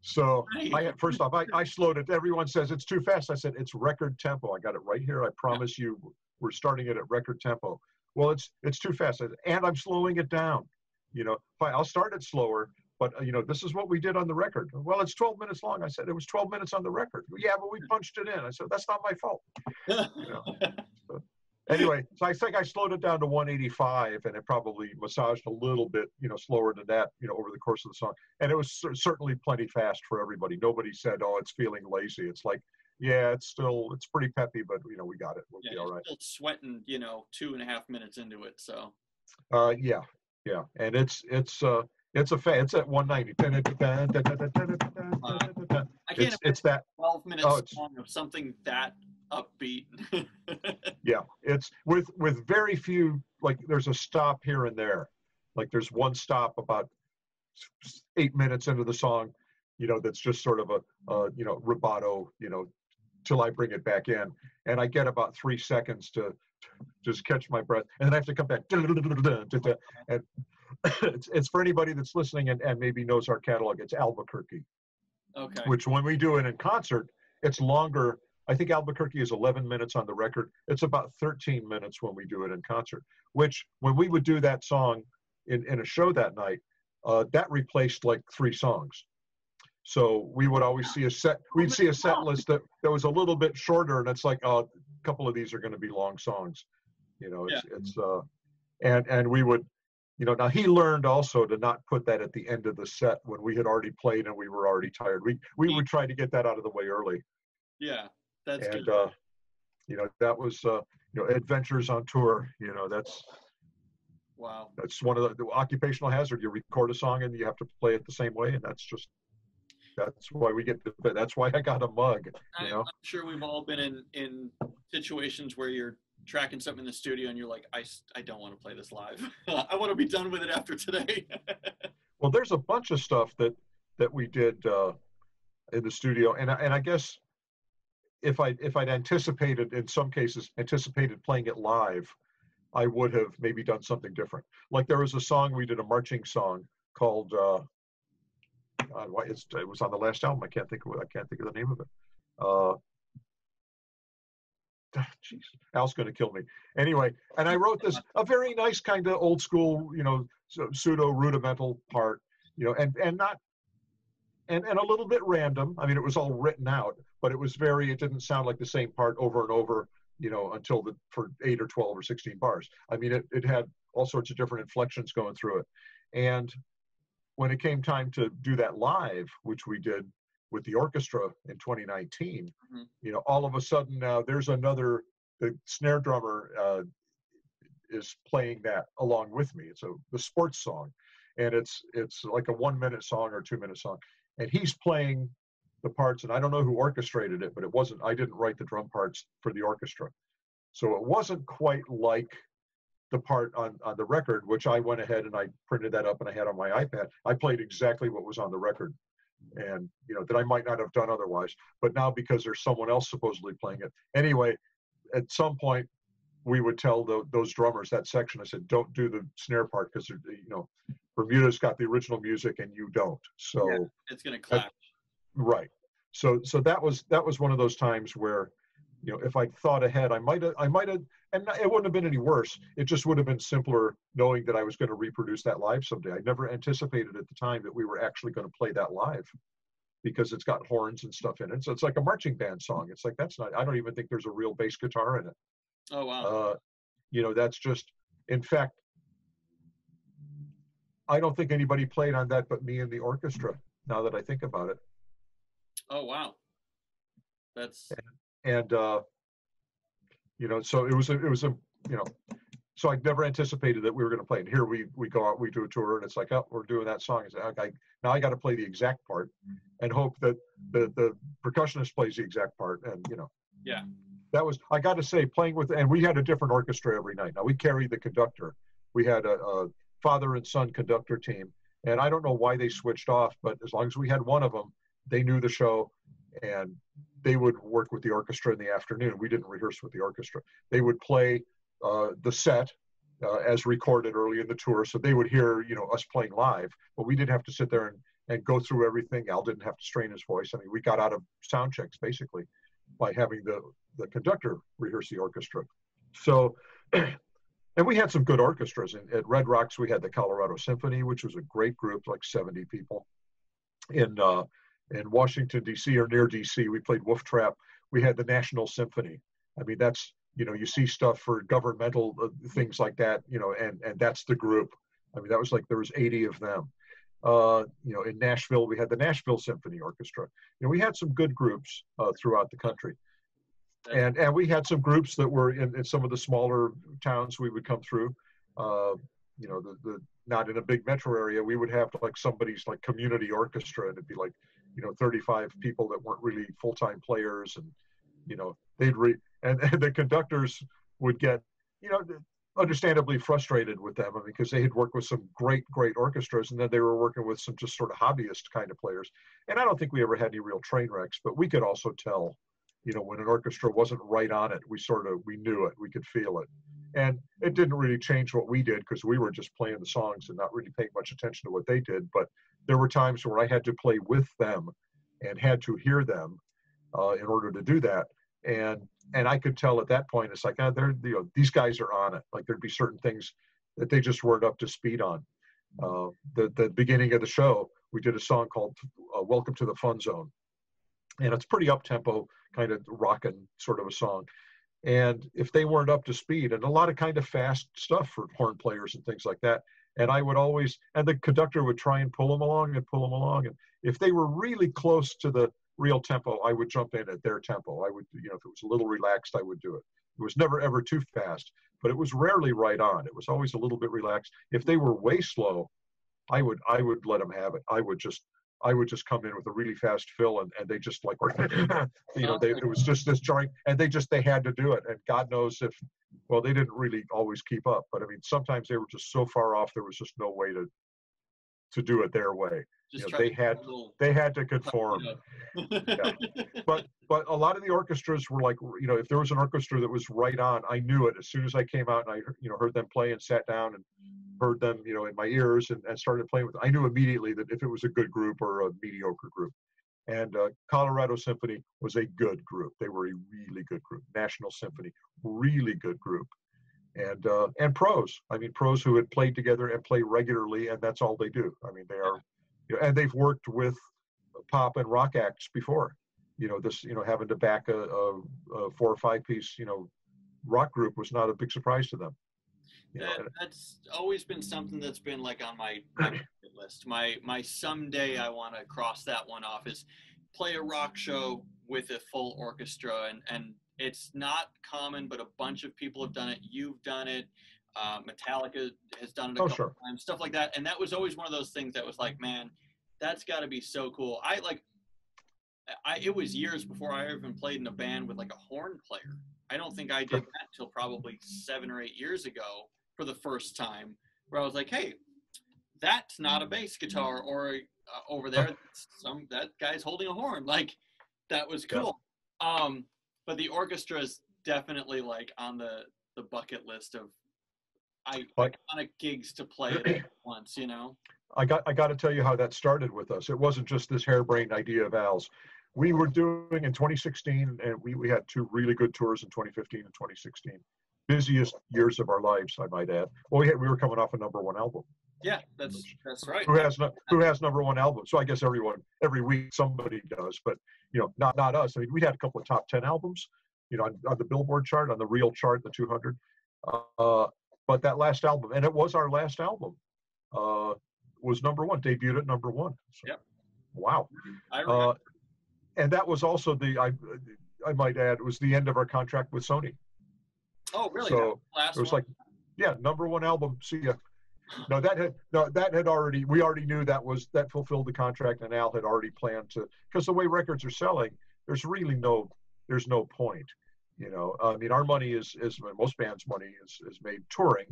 So right. I, first off, I, I slowed it. Everyone says it's too fast. I said, it's record tempo. I got it right here. I promise yeah. you we're starting it at record tempo. Well, it's, it's too fast. I said, and I'm slowing it down. You know, fine, I'll start it slower. But, you know, this is what we did on the record. Well, it's twelve minutes long. I said, it was twelve minutes on the record. Well, yeah, but we punched it in. I said, that's not my fault. You know? So, anyway, so I think I slowed it down to one eighty-five, and it probably massaged a little bit, you know, slower than that, you know, over the course of the song. And it was certainly plenty fast for everybody. Nobody said, oh, it's feeling lazy. It's like, yeah, it's still, it's pretty peppy, but, you know, we got it. We'll yeah, be all right. Still sweating, you know, two and a half minutes into it, so. Uh, yeah, yeah. And it's, it's, uh, It's a fa- it's at one ninety. Uh, I can't it's, it's that twelve minutes oh, long of something that upbeat. Yeah, it's with with very few. Like there's a stop here and there. Like there's one stop about eight minutes into the song, you know, that's just sort of a uh, you know rubato, you know, till I bring it back in, and I get about three seconds to just catch my breath, and then I have to come back and. It's, it's for anybody that's listening and, and maybe knows our catalog, it's Albuquerque. Okay. Which when we do it in concert, it's longer. I think Albuquerque is eleven minutes on the record. It's about thirteen minutes when we do it in concert, which when we would do that song in, in a show that night, uh, that replaced like three songs. So we would always see a set, we'd see a set list that, that was a little bit shorter, and it's like, oh, a couple of these are going to be long songs. You know, it's, yeah. it's uh, and, and we would, You know, now he learned also to not put that at the end of the set when we had already played and we were already tired. We we would try to get that out of the way early. Yeah, that's and, good. And, uh, you know, that was, uh, you know, adventures on tour. You know, that's, wow. That's one of the, the occupational hazard. You record a song and you have to play it the same way. And that's just, that's why we get, to, that's why I got a mug. You know? I'm sure we've all been in, in situations where you're tracking something in the studio and you're like, I, I don't want to play this live. I want to be done with it after today. Well, there's a bunch of stuff that, that we did uh, in the studio. And I, and I guess if I, if I'd anticipated in some cases anticipated playing it live, I would have maybe done something different. Like there was a song, we did a marching song called, uh, uh, it's, it was on the last album. I can't think of I can't think of the name of it. Uh, Jeez, Al's going to kill me. Anyway, and I wrote this, a very nice kind of old school, you know, pseudo rudimental part, you know, and, and not, and, and a little bit random. I mean, it was all written out, but it was very, it didn't sound like the same part over and over, you know, until the, for eight or twelve or sixteen bars. I mean, it, it had all sorts of different inflections going through it. And when it came time to do that live, which we did with the orchestra in twenty nineteen, mm-hmm. you know, all of a sudden now uh, there's another, the snare drummer uh, is playing that along with me. It's a the sports song. and it's it's like a one minute song or two minute song, and he's playing the parts, and I don't know who orchestrated it, but it wasn't, I didn't write the drum parts for the orchestra. So it wasn't quite like the part on, on the record, which I went ahead and I printed that up and I had on my iPad. I played exactly what was on the record, and you know, that I might not have done otherwise, but now because there's someone else supposedly playing it. Anyway, at some point we would tell the, those drummers, that section, I said, don't do the snare part, because, you know, Bermuda's got the original music and you don't. So yeah, it's going to clash. Right. So, so that was, that was one of those times where, you know, if I thought ahead, I might have, I might have, and it wouldn't have been any worse. It just would have been simpler knowing that I was going to reproduce that live someday. I never anticipated at the time that we were actually going to play that live, because it's got horns and stuff in it. So it's like a marching band song. It's like, that's not, I don't even think there's a real bass guitar in it. Oh, wow. Uh, you know, that's just, in fact, I don't think anybody played on that but me and the orchestra, now that I think about it. Oh, wow. That's... And, and uh, you know, so it was, a, it was a, you know, so I never anticipated that we were going to play. And here we we go out, we do a tour, and it's like, oh, we're doing that song. It's like, okay, now I got to play the exact part and hope that the, the percussionist plays the exact part, and, you know. Yeah. That was, I got to say, playing with, and we had a different orchestra every night. Now, we carried the conductor. We had a, a father and son conductor team. And I don't know why they switched off, but as long as we had one of them, they knew the show, and they would work with the orchestra in the afternoon. We didn't rehearse with the orchestra. They would play uh, the set uh, as recorded early in the tour. So they would hear, you know, us playing live, but we didn't have to sit there and, and go through everything. Al didn't have to strain his voice. I mean, we got out of sound checks basically by having the, the conductor rehearse the orchestra. So, and we had some good orchestras. In, at Red Rocks, we had the Colorado Symphony, which was a great group, like seventy people. In uh, in Washington, D C, or near D C, we played Wolf Trap. We had the National Symphony. I mean, that's, you know, you see stuff for governmental uh, things like that, you know, and, and that's the group. I mean, that was like, there was eighty of them. Uh, you know, in Nashville, we had the Nashville Symphony Orchestra. You know, we had some good groups uh, throughout the country. And and we had some groups that were in, in some of the smaller towns we would come through, uh, you know, the, the not in a big metro area. We would have like somebody's like community orchestra, and it'd be like, you know, thirty-five people that weren't really full-time players. And, you know, they'd re and, and the conductors would get, you know, understandably frustrated with them, I mean, because they had worked with some great, great orchestras, and then they were working with some just sort of hobbyist kind of players. And I don't think we ever had any real train wrecks, but we could also tell, you know, when an orchestra wasn't right on it, we sort of, we knew it, we could feel it. And it didn't really change what we did, because we were just playing the songs and not really paying much attention to what they did. But there were times where I had to play with them and had to hear them uh, in order to do that. And and I could tell at that point, it's like, ah, they're, you know, these guys are on it. Like, there'd be certain things that they just weren't up to speed on. Uh, the, the beginning of the show, we did a song called uh, Welcome to the Fun Zone. And it's pretty up-tempo, kind of rockin' sort of a song. And if they weren't up to speed, and a lot of kind of fast stuff for horn players and things like that, and I would always, and the conductor would try and pull them along and pull them along. And if they were really close to the real tempo, I would jump in at their tempo. I would, you know, if it was a little relaxed, I would do it. It was never, ever too fast, but it was rarely right on. It was always a little bit relaxed. If they were way slow, I would, I would let them have it. I would just, I would just come in with a really fast fill, and, and they just like, you know, they, it was just this jarring, and they just, they had to do it. And God knows if, well, they didn't really always keep up, but I mean, sometimes they were just so far off, there was just no way to, to do it their way. You know, they had, they had to conform. Yeah. But, but a lot of the orchestras were like, you know, if there was an orchestra that was right on, I knew it as soon as I came out and I, you know, heard them play and sat down and heard them, you know, in my ears and, and started playing with them. I knew immediately that if it was a good group or a mediocre group. And uh, Colorado Symphony was a good group. They were a really good group. National Symphony, really good group. And uh, and pros. I mean, pros who had played together and play regularly, and that's all they do. I mean, they are. You know, and they've worked with pop and rock acts before, you know, this, you know, having to back a, a, a four or five piece, you know, rock group was not a big surprise to them. That, know, that's always been something that's been like on my, my list. My, my someday I want to cross that one off is play a rock show with a full orchestra. And, and it's not common, but a bunch of people have done it. You've done it. Uh, Metallica has done it a oh, couple sure. times, stuff like that. And that was always one of those things that was like, man, that's got to be so cool. I like, I it was years before I even played in a band with like a horn player. I don't think I did sure. that till probably seven or eight years ago for the first time, where I was like, hey, that's not a bass guitar, or uh, over there, some that guy's holding a horn. Like, that was cool. Yeah. Um, but the orchestra is definitely like on the, the bucket list of I, iconic gigs to play at once, you know? I got I got to tell you how that started with us. It wasn't just this harebrained idea of Al's. We were doing in twenty sixteen, and we, we had two really good tours in twenty fifteen and twenty sixteen. Busiest years of our lives, I might add. Well, we had, we were coming off a number one album. Yeah, that's which, that's right. Who has no, who has number one album? So I guess everyone, every week somebody does, but you know, not not us. I mean, we had a couple of top ten albums, you know, on, on the Billboard chart, on the Real chart, the two hundred. Uh, but that last album, and it was our last album, uh, was number one, debuted at number one. So, yep. Wow. I remember. Uh, and that was also the, I I might add, it was the end of our contract with Sony. Oh, really? So last it was one? Like, yeah, number one album, see ya. No, that had no, that had already, we already knew that was, that fulfilled the contract, and Al had already planned to, because the way records are selling, there's really no, there's no point, you know. I mean, our money is, is most bands' money is, is made touring.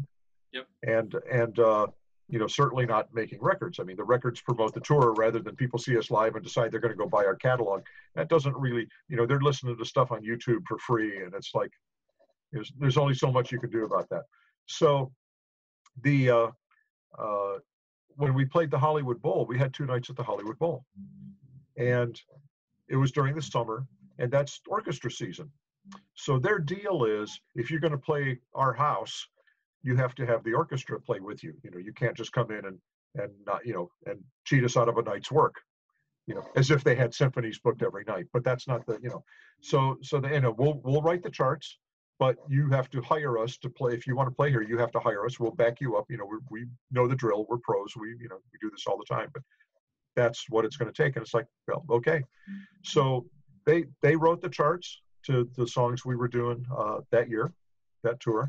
Yep. And, and, uh, you know, certainly not making records. I mean, the records promote the tour rather than people see us live and decide they're going to go buy our catalog. That doesn't really, you know, they're listening to stuff on YouTube for free, and it's like, there's, there's only so much you can do about that. So the, uh, uh, when we played the Hollywood Bowl, we had two nights at the Hollywood Bowl, and it was during the summer, and that's orchestra season. So their deal is, if you're going to play our house, you have to have the orchestra play with you. You know, you can't just come in and, and not, you know, and cheat us out of a night's work, you know, as if they had symphonies booked every night, but that's not the, you know, so, so the, you know, we'll, we'll write the charts, but you have to hire us to play. If you want to play here, you have to hire us. We'll back you up. You know, we we know the drill. We're pros. We, you know, we do this all the time, but that's what it's going to take. And it's like, well, okay. So they, they wrote the charts to the songs we were doing uh, that year, that tour.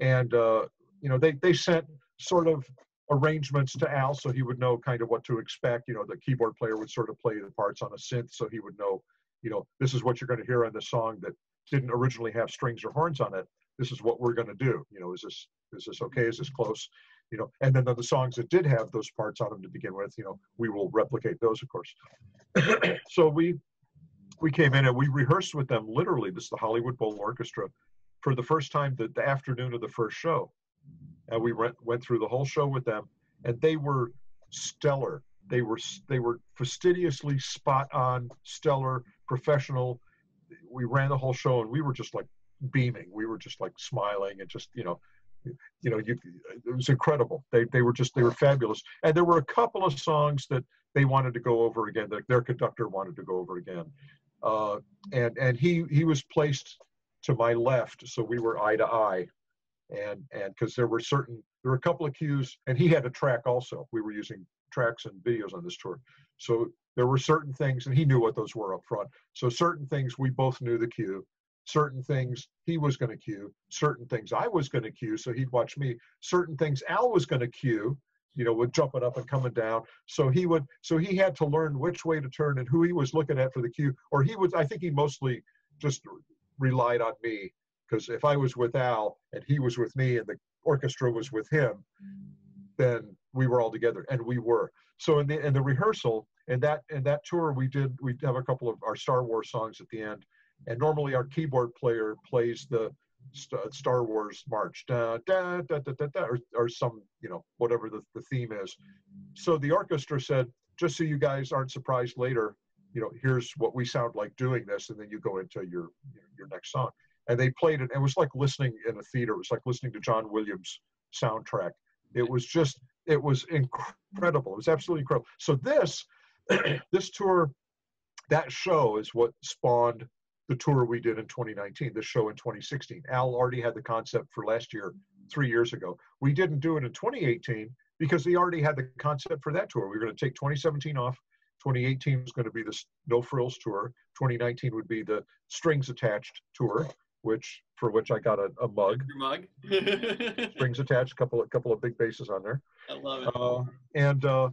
And, uh, you know, they, they sent sort of arrangements to Al so he would know kind of what to expect. You know, the keyboard player would sort of play the parts on a synth so he would know, you know, this is what you're going to hear on the song that didn't originally have strings or horns on it. This is what we're going to do. You know, is this, is this okay? Is this close? You know, and then the, the songs that did have those parts on them to begin with, you know, we will replicate those, of course. So we, we came in and we rehearsed with them. Literally, this is the Hollywood Bowl Orchestra. For the first time, the, the afternoon of the first show, and we went went through the whole show with them, and they were stellar. They were they were fastidiously spot on, stellar, professional. We ran the whole show, and we were just like beaming. We were just like smiling, and just you know, you know, you, it was incredible. They they were just they were fabulous. And there were a couple of songs that they wanted to go over again. That their conductor wanted to go over again, uh, and and he he was placed to my left, so we were eye to eye, and and because there were certain there were a couple of cues, and he had a track also. We were using tracks and videos on this tour, so there were certain things, and he knew what those were up front. So certain things we both knew the cue, certain things he was going to cue, certain things I was going to cue, so he'd watch me. Certain things Al was going to cue, you know, with jumping up and coming down. So he would, so he had to learn which way to turn and who he was looking at for the cue, or he was. I think he mostly just relied on me, because if I was with Al and he was with me and the orchestra was with him, then we were all together, and we were. So in the in the rehearsal and that and that tour, we did we have a couple of our Star Wars songs at the end, and normally our keyboard player plays the st- Star Wars march, da, da, da, da, da, da, or or some, you know, whatever the, the theme is. So the orchestra said, just so you guys aren't surprised later, you know, here's what we sound like doing this, and then you go into your your next song. And they played it, and it was like listening in a theater. It was like listening to John Williams' soundtrack. It was just, it was incredible. It was absolutely incredible. So this, this tour, that show is what spawned the tour we did in twenty nineteen, this show in twenty sixteen. Al already had the concept for last year, three years ago. We didn't do it in twenty eighteen because he already had the concept for that tour. We were going to take twenty seventeen off. twenty eighteen was going to be the No Frills tour. twenty nineteen would be the Strings Attached tour. which for which I got a, a mug. Your mug. Strings Attached, couple a couple of big basses on there. I love it. Uh, and uh,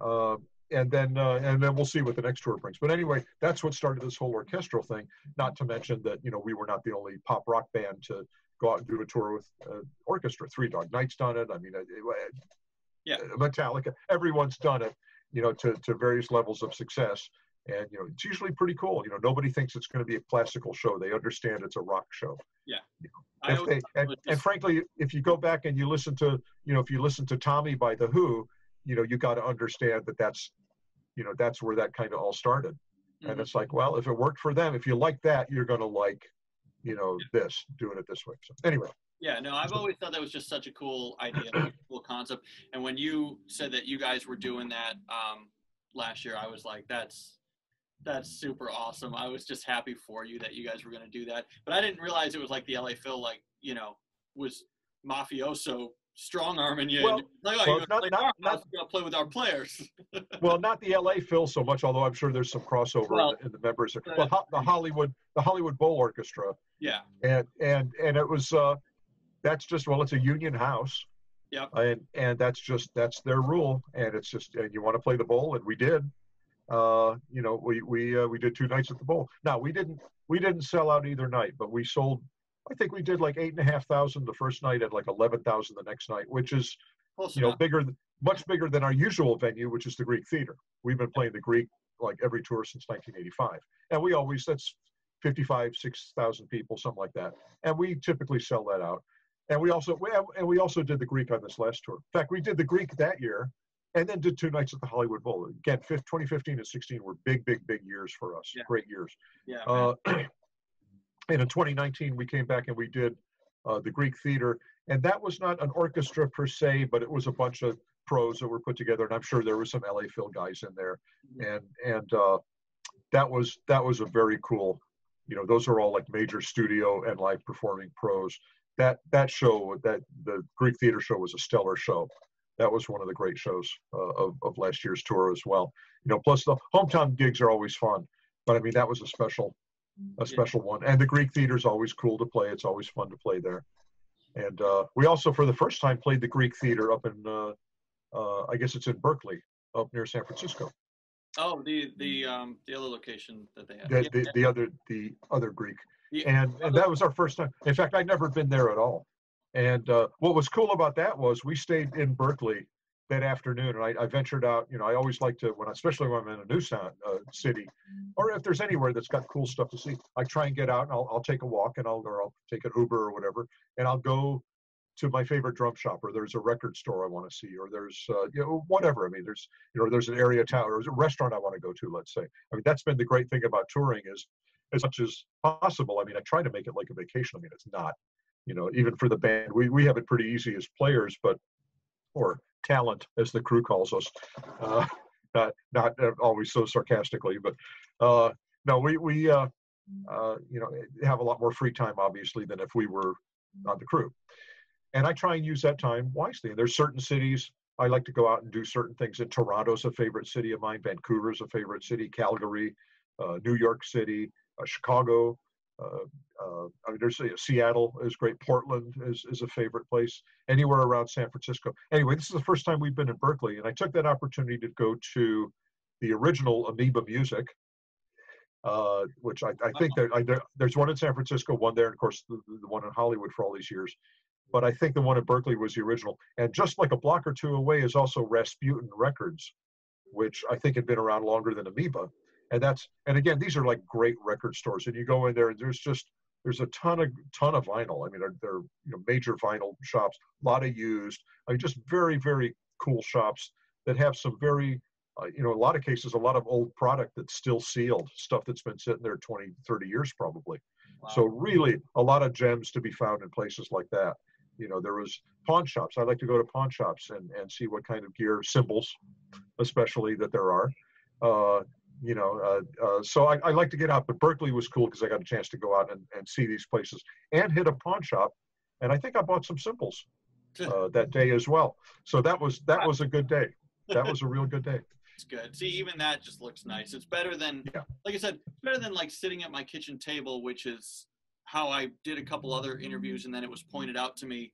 uh, and then uh, and then we'll see what the next tour brings. But anyway, that's what started this whole orchestral thing. Not to mention that, you know, we were not the only pop rock band to go out and do a tour with uh, orchestra. Three Dog Night's done it. I mean, it, it, yeah, Metallica. Everyone's done it, you know, to to various levels of success. And, you know, it's usually pretty cool. You know, nobody thinks it's going to be a classical show. They understand it's a rock show. Yeah. You know, if they, and, and frankly, if you go back and you listen to, you know, if you listen to Tommy by The Who, you know, you got to understand that that's, you know, that's where that kind of all started. Mm-hmm. And it's like, well, if it worked for them, if you like that, you're going to like, you know, yeah. this, doing it this way. So anyway. Yeah, no, I've always thought that was just such a cool idea, a cool concept. And when you said that you guys were doing that um, last year, I was like, that's, that's super awesome. I was just happy for you that you guys were going to do that. But I didn't realize it was like the L A Phil, like, you know, was mafioso strong-arming you. Well, like, oh, well, you're not, not, not going to play with our players. Well, not the L A Phil so much, although I'm sure there's some crossover well, in, the, in the members. Of, well, ho- the Hollywood the Hollywood Bowl Orchestra. Yeah. And and and it was, uh, that's just, well, it's a union house. Yep. And, and that's just, that's their rule. And it's just, and you want to play the bowl, and we did. Uh, you know, we we uh, we did two nights at the bowl. Now we didn't we didn't sell out either night, but we sold. I think we did like eight and a half thousand the first night, and like eleven thousand the next night, which is Close you enough. know bigger, much bigger than our usual venue, which is the Greek Theater. We've been playing the Greek like every tour since nineteen eighty-five, and we always that's fifty-five, six thousand people, something like that, and we typically sell that out. And we also we, and we also did the Greek on this last tour. In fact, we did the Greek that year. And then did two nights at the Hollywood Bowl. Again, twenty fifteen and sixteen were big, big, big years for us. Yeah. Great years. Yeah. Uh, and in twenty nineteen, we came back and we did uh, the Greek Theater. And that was not an orchestra per se, but it was a bunch of pros that were put together. And I'm sure there were some L A Phil guys in there. And and uh, that was that was a very cool, you know, those are all like major studio and live performing pros. That that show, that the Greek Theater show was a stellar show. That was one of the great shows uh, of, of last year's tour as well. You know, plus the hometown gigs are always fun, but I mean, that was a special, a special yeah. one. And the Greek Theater is always cool to play. It's always fun to play there. And uh, we also, for the first time, played the Greek Theater up in, uh, uh, I guess it's in Berkeley, up near San Francisco. Oh, the the um, the other location that they had. The, yeah, the, yeah. the other the other Greek, yeah. and and that was our first time. In fact, I'd never been there at all. And uh, what was cool about that was we stayed in Berkeley that afternoon, and I, I ventured out. You know, I always like to, when I, especially when I'm in a new sound, uh, city, or if there's anywhere that's got cool stuff to see, I try and get out, and I'll, I'll take a walk, and I'll or I'll take an Uber or whatever, and I'll go to my favorite drum shop, or there's a record store I want to see, or there's uh, you know whatever. I mean, there's you know there's an area town, or there's a restaurant I want to go to. Let's say, I mean, that's been the great thing about touring is, as much as possible. I mean, I try to make it like a vacation. I mean, it's not. You know, even for the band, we, we have it pretty easy as players, but, or talent, as the crew calls us, uh, not not always so sarcastically, but uh, no, we, we uh, uh, you know, have a lot more free time, obviously, than if we were on the crew. And I try and use that time wisely. And there's certain cities I like to go out and do certain things in. Toronto's a favorite city of mine. Vancouver's a favorite city. Calgary, uh, New York City, uh, Chicago. Uh, uh, I mean, there's uh, Seattle is great. Portland is, is a favorite place. Anywhere around San Francisco. Anyway, this is the first time we've been in Berkeley, and I took that opportunity to go to the original Amoeba Music, uh, which I, I think there, I, there, there's one in San Francisco, one there, and of course the, the one in Hollywood for all these years. But I think the one in Berkeley was the original. And just like a block or two away is also Rasputin Records, which I think had been around longer than Amoeba. And that's, and again, these are like great record stores, and you go in there and there's just, there's a ton of, ton of vinyl. I mean, they're, they're you know, major vinyl shops, a lot of used, I mean, just very, very cool shops that have some very, uh, you know, a lot of cases, a lot of old product that's still sealed, stuff that's been sitting there twenty, thirty years probably. Wow. So really a lot of gems to be found in places like that. You know, there was pawn shops. I like to go to pawn shops and, and see what kind of gear, cymbals, especially that there are. Uh, You know, uh, uh, so I, I like to get out, but Berkeley was cool because I got a chance to go out and, and see these places and hit a pawn shop, and I think I bought some cymbals uh, that day as well. So that was that was a good day. That was a real good day. It's good. See, even that just looks nice. It's better than, yeah. like I said, better than like sitting at my kitchen table, which is how I did a couple other interviews, and then it was pointed out to me,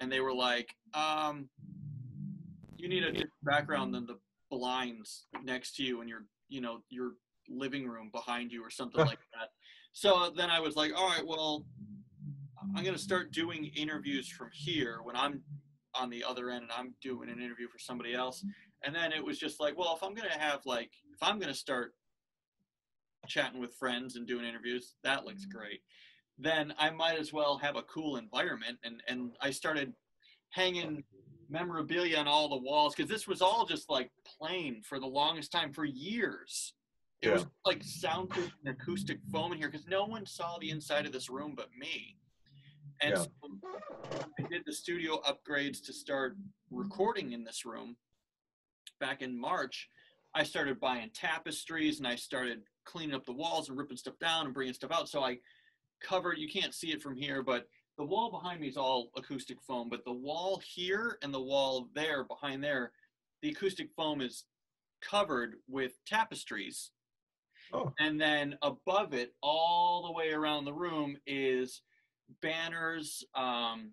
and they were like, um, you need a different background than the blinds next to you and your, you know, your living room behind you or something like that. So then I was like, all right, well, I'm going to start doing interviews from here when I'm on the other end and I'm doing an interview for somebody else. And then it was just like, well, if I'm going to have like, if I'm going to start chatting with friends and doing interviews, that looks great. Then I might as well have a cool environment. And, and I started hanging memorabilia on all the walls, because this was all just like plain for the longest time, for years. It yeah. was like soundproof and acoustic foam in here, because no one saw the inside of this room but me. And yeah. so I did the studio upgrades to start recording in this room. Back in March, I started buying tapestries, and I started cleaning up the walls and ripping stuff down and bringing stuff out. So I covered, you can't see it from here, but the wall behind me is all acoustic foam, but the wall here and the wall there behind there, the acoustic foam is covered with tapestries. Oh. And then above it, all the way around the room, is banners um,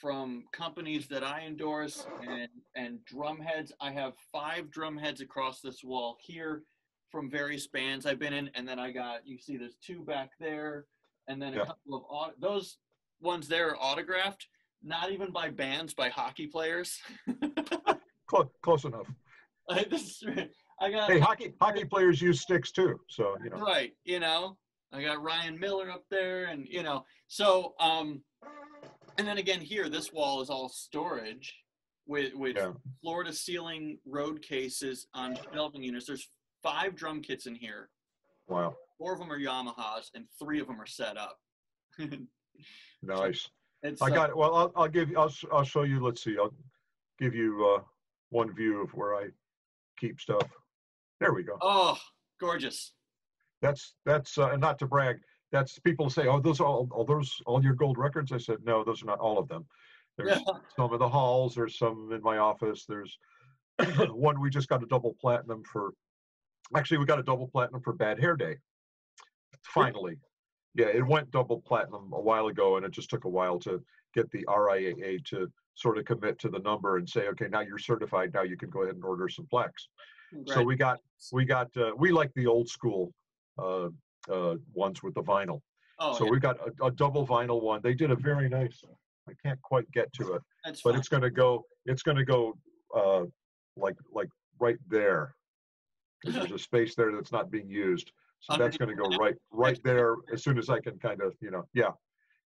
from companies that I endorse, and, and drum heads. I have five drum heads across this wall here from various bands I've been in. And then I got, you see there's two back there, and then yeah. a couple of aut- those ones there are autographed, not even by bands, by hockey players. close, close enough. I, this, I got hey, hockey hockey players use sticks too, so you know. Right, you know, I got Ryan Miller up there, and you know, so um, and then again here, this wall is all storage, with with yeah. floor to ceiling road cases on shelving units. There's five drum kits in here. Wow. Four of them are Yamahas, and three of them are set up. Nice. It's, I got it. Well, I'll, I'll give you. I'll I'll show you. Let's see. I'll give you uh, one view of where I keep stuff. There we go. Oh, gorgeous. That's that's uh, and not to brag. That's people say, oh, those are all, all those all your gold records. I said, no, those are not all of them. There's some in the halls. There's some in my office. There's one we just got a double platinum for. Actually, we got a double platinum for Bad Hair Day. Finally. Yeah, it went double platinum a while ago, and it just took a while to get the R I A A to sort of commit to the number and say, okay, now you're certified. Now you can go ahead and order some plaques. Right. So we got, we got, uh, we like the old school uh, uh, ones with the vinyl. Oh, so yeah. we got a, a double vinyl one. They did a very nice. I can't quite get to it, That's but fine. It's going to go. It's going to go uh, like like right there. There's a space there that's not being used. So that's going to go right right there as soon as I can kind of, you know, yeah.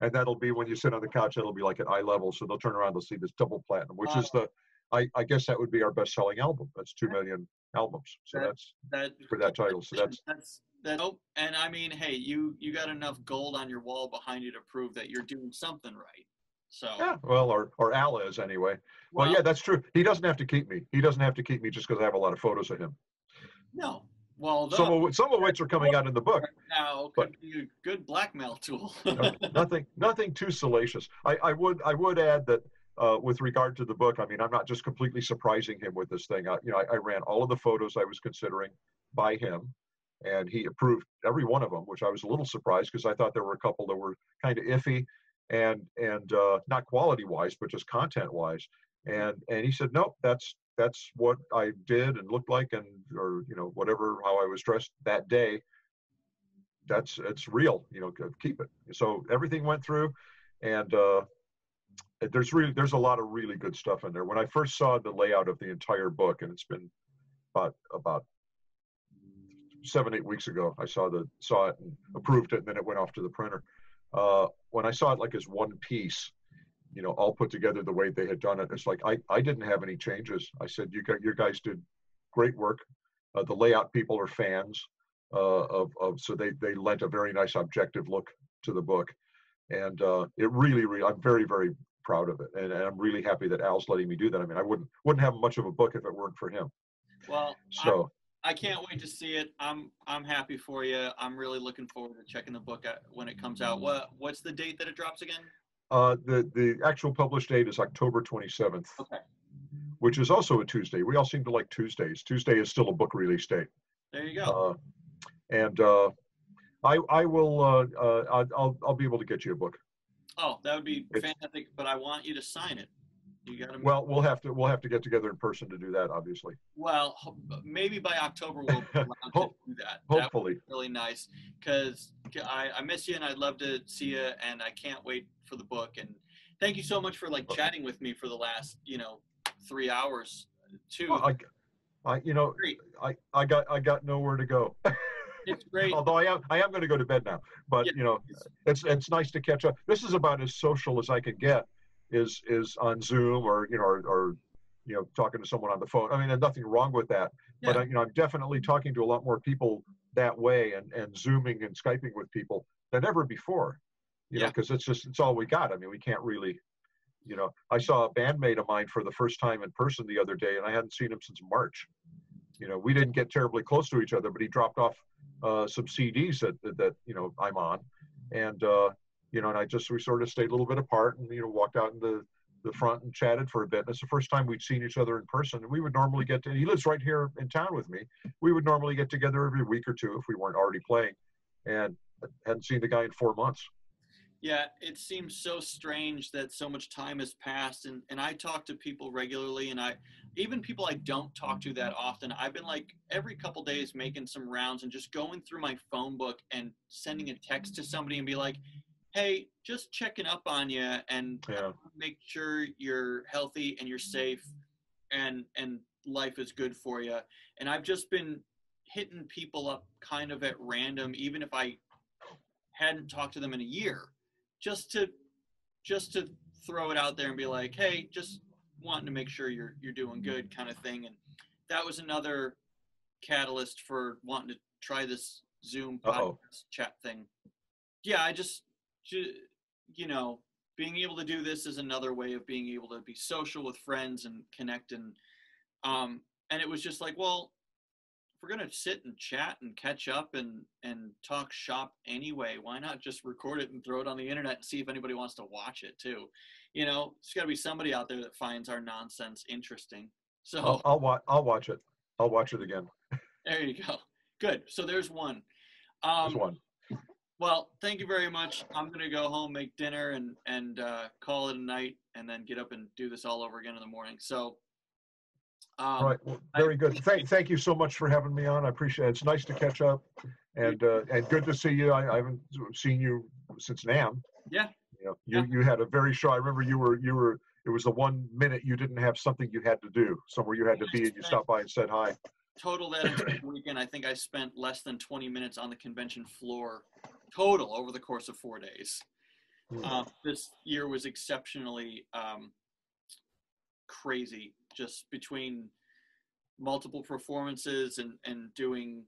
And that'll be when you sit on the couch, it'll be like at eye level. So they'll turn around, they'll see this double platinum, which wow. is the, I, I guess that would be our best selling album. That's two million albums. So that, that's that, for that title. So that's, that's, that. Oh, and I mean, hey, you, you got enough gold on your wall behind you to prove that you're doing something right. So, yeah, well, or, or Al is anyway. Well, well, yeah, that's true. He doesn't have to keep me. He doesn't have to keep me just because I have a lot of photos of him. No. Well, though, some, of, some of which are coming out in the book. Right now could but, be a good blackmail tool. nothing, nothing too salacious. I, I would, I would add that uh, with regard to the book, I mean, I'm not just completely surprising him with this thing. I, you know, I, I ran all of the photos I was considering by him, and he approved every one of them, which I was a little surprised because I thought there were a couple that were kind of iffy, and and uh, not quality-wise, but just content-wise. And and he said, nope, that's. That's what I did and looked like, and or you know whatever how I was dressed that day. That's it's real, you know. Keep it. So everything went through, and uh, there's really there's a lot of really good stuff in there. When I first saw the layout of the entire book, and it's been about about seven eight weeks ago, I saw the saw it and approved it, and then it went off to the printer. Uh, when I saw it like as one piece. You know, all put together the way they had done it. It's like, I, I didn't have any changes. I said, you got, your guys did great work. Uh, the layout people are fans uh, of, of, so they, they lent a very nice objective look to the book. And uh, it really, really, I'm very, very proud of it. And, and I'm really happy that Al's letting me do that. I mean, I wouldn't, wouldn't have much of a book if it weren't for him. Well, so I, I can't wait to see it. I'm, I'm happy for you. I'm really looking forward to checking the book out when it comes out. What, what's the date that it drops again? Uh, the, the actual published date is October twenty-seventh, okay. which is also a Tuesday. We all seem to like Tuesdays. Tuesday is still a book release date. There you go. Uh, and uh, I I will uh, uh I'll I'll be able to get you a book. Oh, that would be it's, fantastic! But I want you to sign it. You got to. Well, we'll have to we'll have to get together in person to do that, obviously. Well, maybe by October we'll be allowed to do that. Hopefully, that would be really nice, because I I miss you and I'd love to see you, and I can't wait for the book. And thank you so much for like chatting with me for the last you know three hours too. Well, I, I you know Great. I I got I got nowhere to go. It's great. Although I am, I am going to go to bed now, but yeah. you know, it's it's nice to catch up. This is about as social as I can get, is is on Zoom or you know or, or you know talking to someone on the phone. I mean, there's nothing wrong with that, yeah. but I, you know, I'm definitely talking to a lot more people that way, and, and Zooming and Skyping with people than ever before. You yeah. know, because it's just it's all we got. I mean, we can't really, you know. I saw a bandmate of mine for the first time in person the other day, and I hadn't seen him since March. You know, we didn't get terribly close to each other, but he dropped off uh, some C Ds that, that, that, you know, I'm on. And, uh, you know, and I just, we sort of stayed a little bit apart and, you know, walked out in the, the front and chatted for a bit. And it's the first time we'd seen each other in person. And we would normally get to, and he lives right here in town with me. We would normally get together every week or two if we weren't already playing, and hadn't seen the guy in four months. Yeah, it seems so strange that so much time has passed, and, and I talk to people regularly, and I even people I don't talk to that often. I've been like every couple days making some rounds and just going through my phone book and sending a text to somebody and be like, hey, just checking up on you and yeah. make sure you're healthy and you're safe and and life is good for you. And I've just been hitting people up kind of at random, even if I hadn't talked to them in a year. Just to, just to throw it out there and be like, hey, just wanting to make sure you're you're doing good, kind of thing. And that was another catalyst for wanting to try this Zoom podcast Uh-oh. chat thing. Yeah, I just, you know, being able to do this is another way of being able to be social with friends and connect. And um, and it was just like, well, if we're gonna sit and chat and catch up and, and talk shop anyway, why not just record it and throw it on the internet and see if anybody wants to watch it too? You know, there's gotta be somebody out there that finds our nonsense interesting. So I'll, I'll watch. I'll watch it. I'll watch it again. There you go. Good. So there's one. Um, there's one. Well, thank you very much. I'm gonna go home, make dinner, and and uh, call it a night, and then get up and do this all over again in the morning. So. Um, all right. Well, very good. Thank, thank you so much for having me on. I appreciate it. It's nice to catch up, and uh, and good to see you. I, I haven't seen you since NAMM. Yeah. You know, you, yeah. you had a very short. I remember you were you were. It was the one minute you didn't have something you had to do, somewhere you had to be, and you stopped by and said hi. Total that weekend, I think I spent less than twenty minutes on the convention floor total over the course of four days. Hmm. Uh, this year was exceptionally um, crazy. Just between multiple performances and, and doing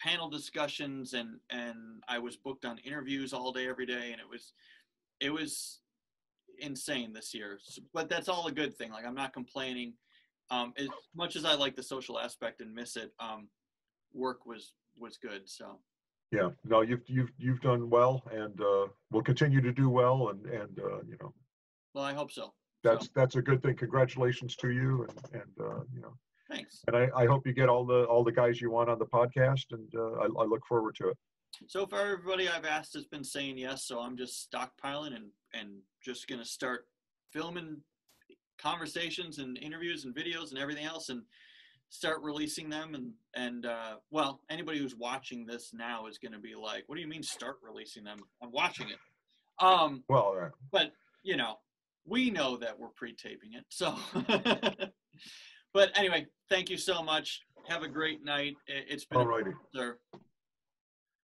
panel discussions and, and I was booked on interviews all day, every day. And it was, it was insane this year, so, but that's all a good thing. Like, I'm not complaining. Um, as much as I like the social aspect and miss it, um, work was, was good. So. Yeah, no, you've, you've, you've done well, and uh, will continue to do well. And, and uh, you know, well, I hope so. That's so. That's a good thing. Congratulations to you, and, and uh, you know. Thanks. And I, I hope you get all the all the guys you want on the podcast, and uh, I, I look forward to it. So far, everybody I've asked has been saying yes, so I'm just stockpiling and and just gonna start filming conversations and interviews and videos and everything else, and start releasing them. And and uh, well, anybody who's watching this now is gonna be like, "What do you mean start releasing them? I'm watching it." Um, well, uh, but you know. We know that we're pre-taping it, so. But anyway, thank you so much. Have a great night. It's been Alrighty. a pleasure.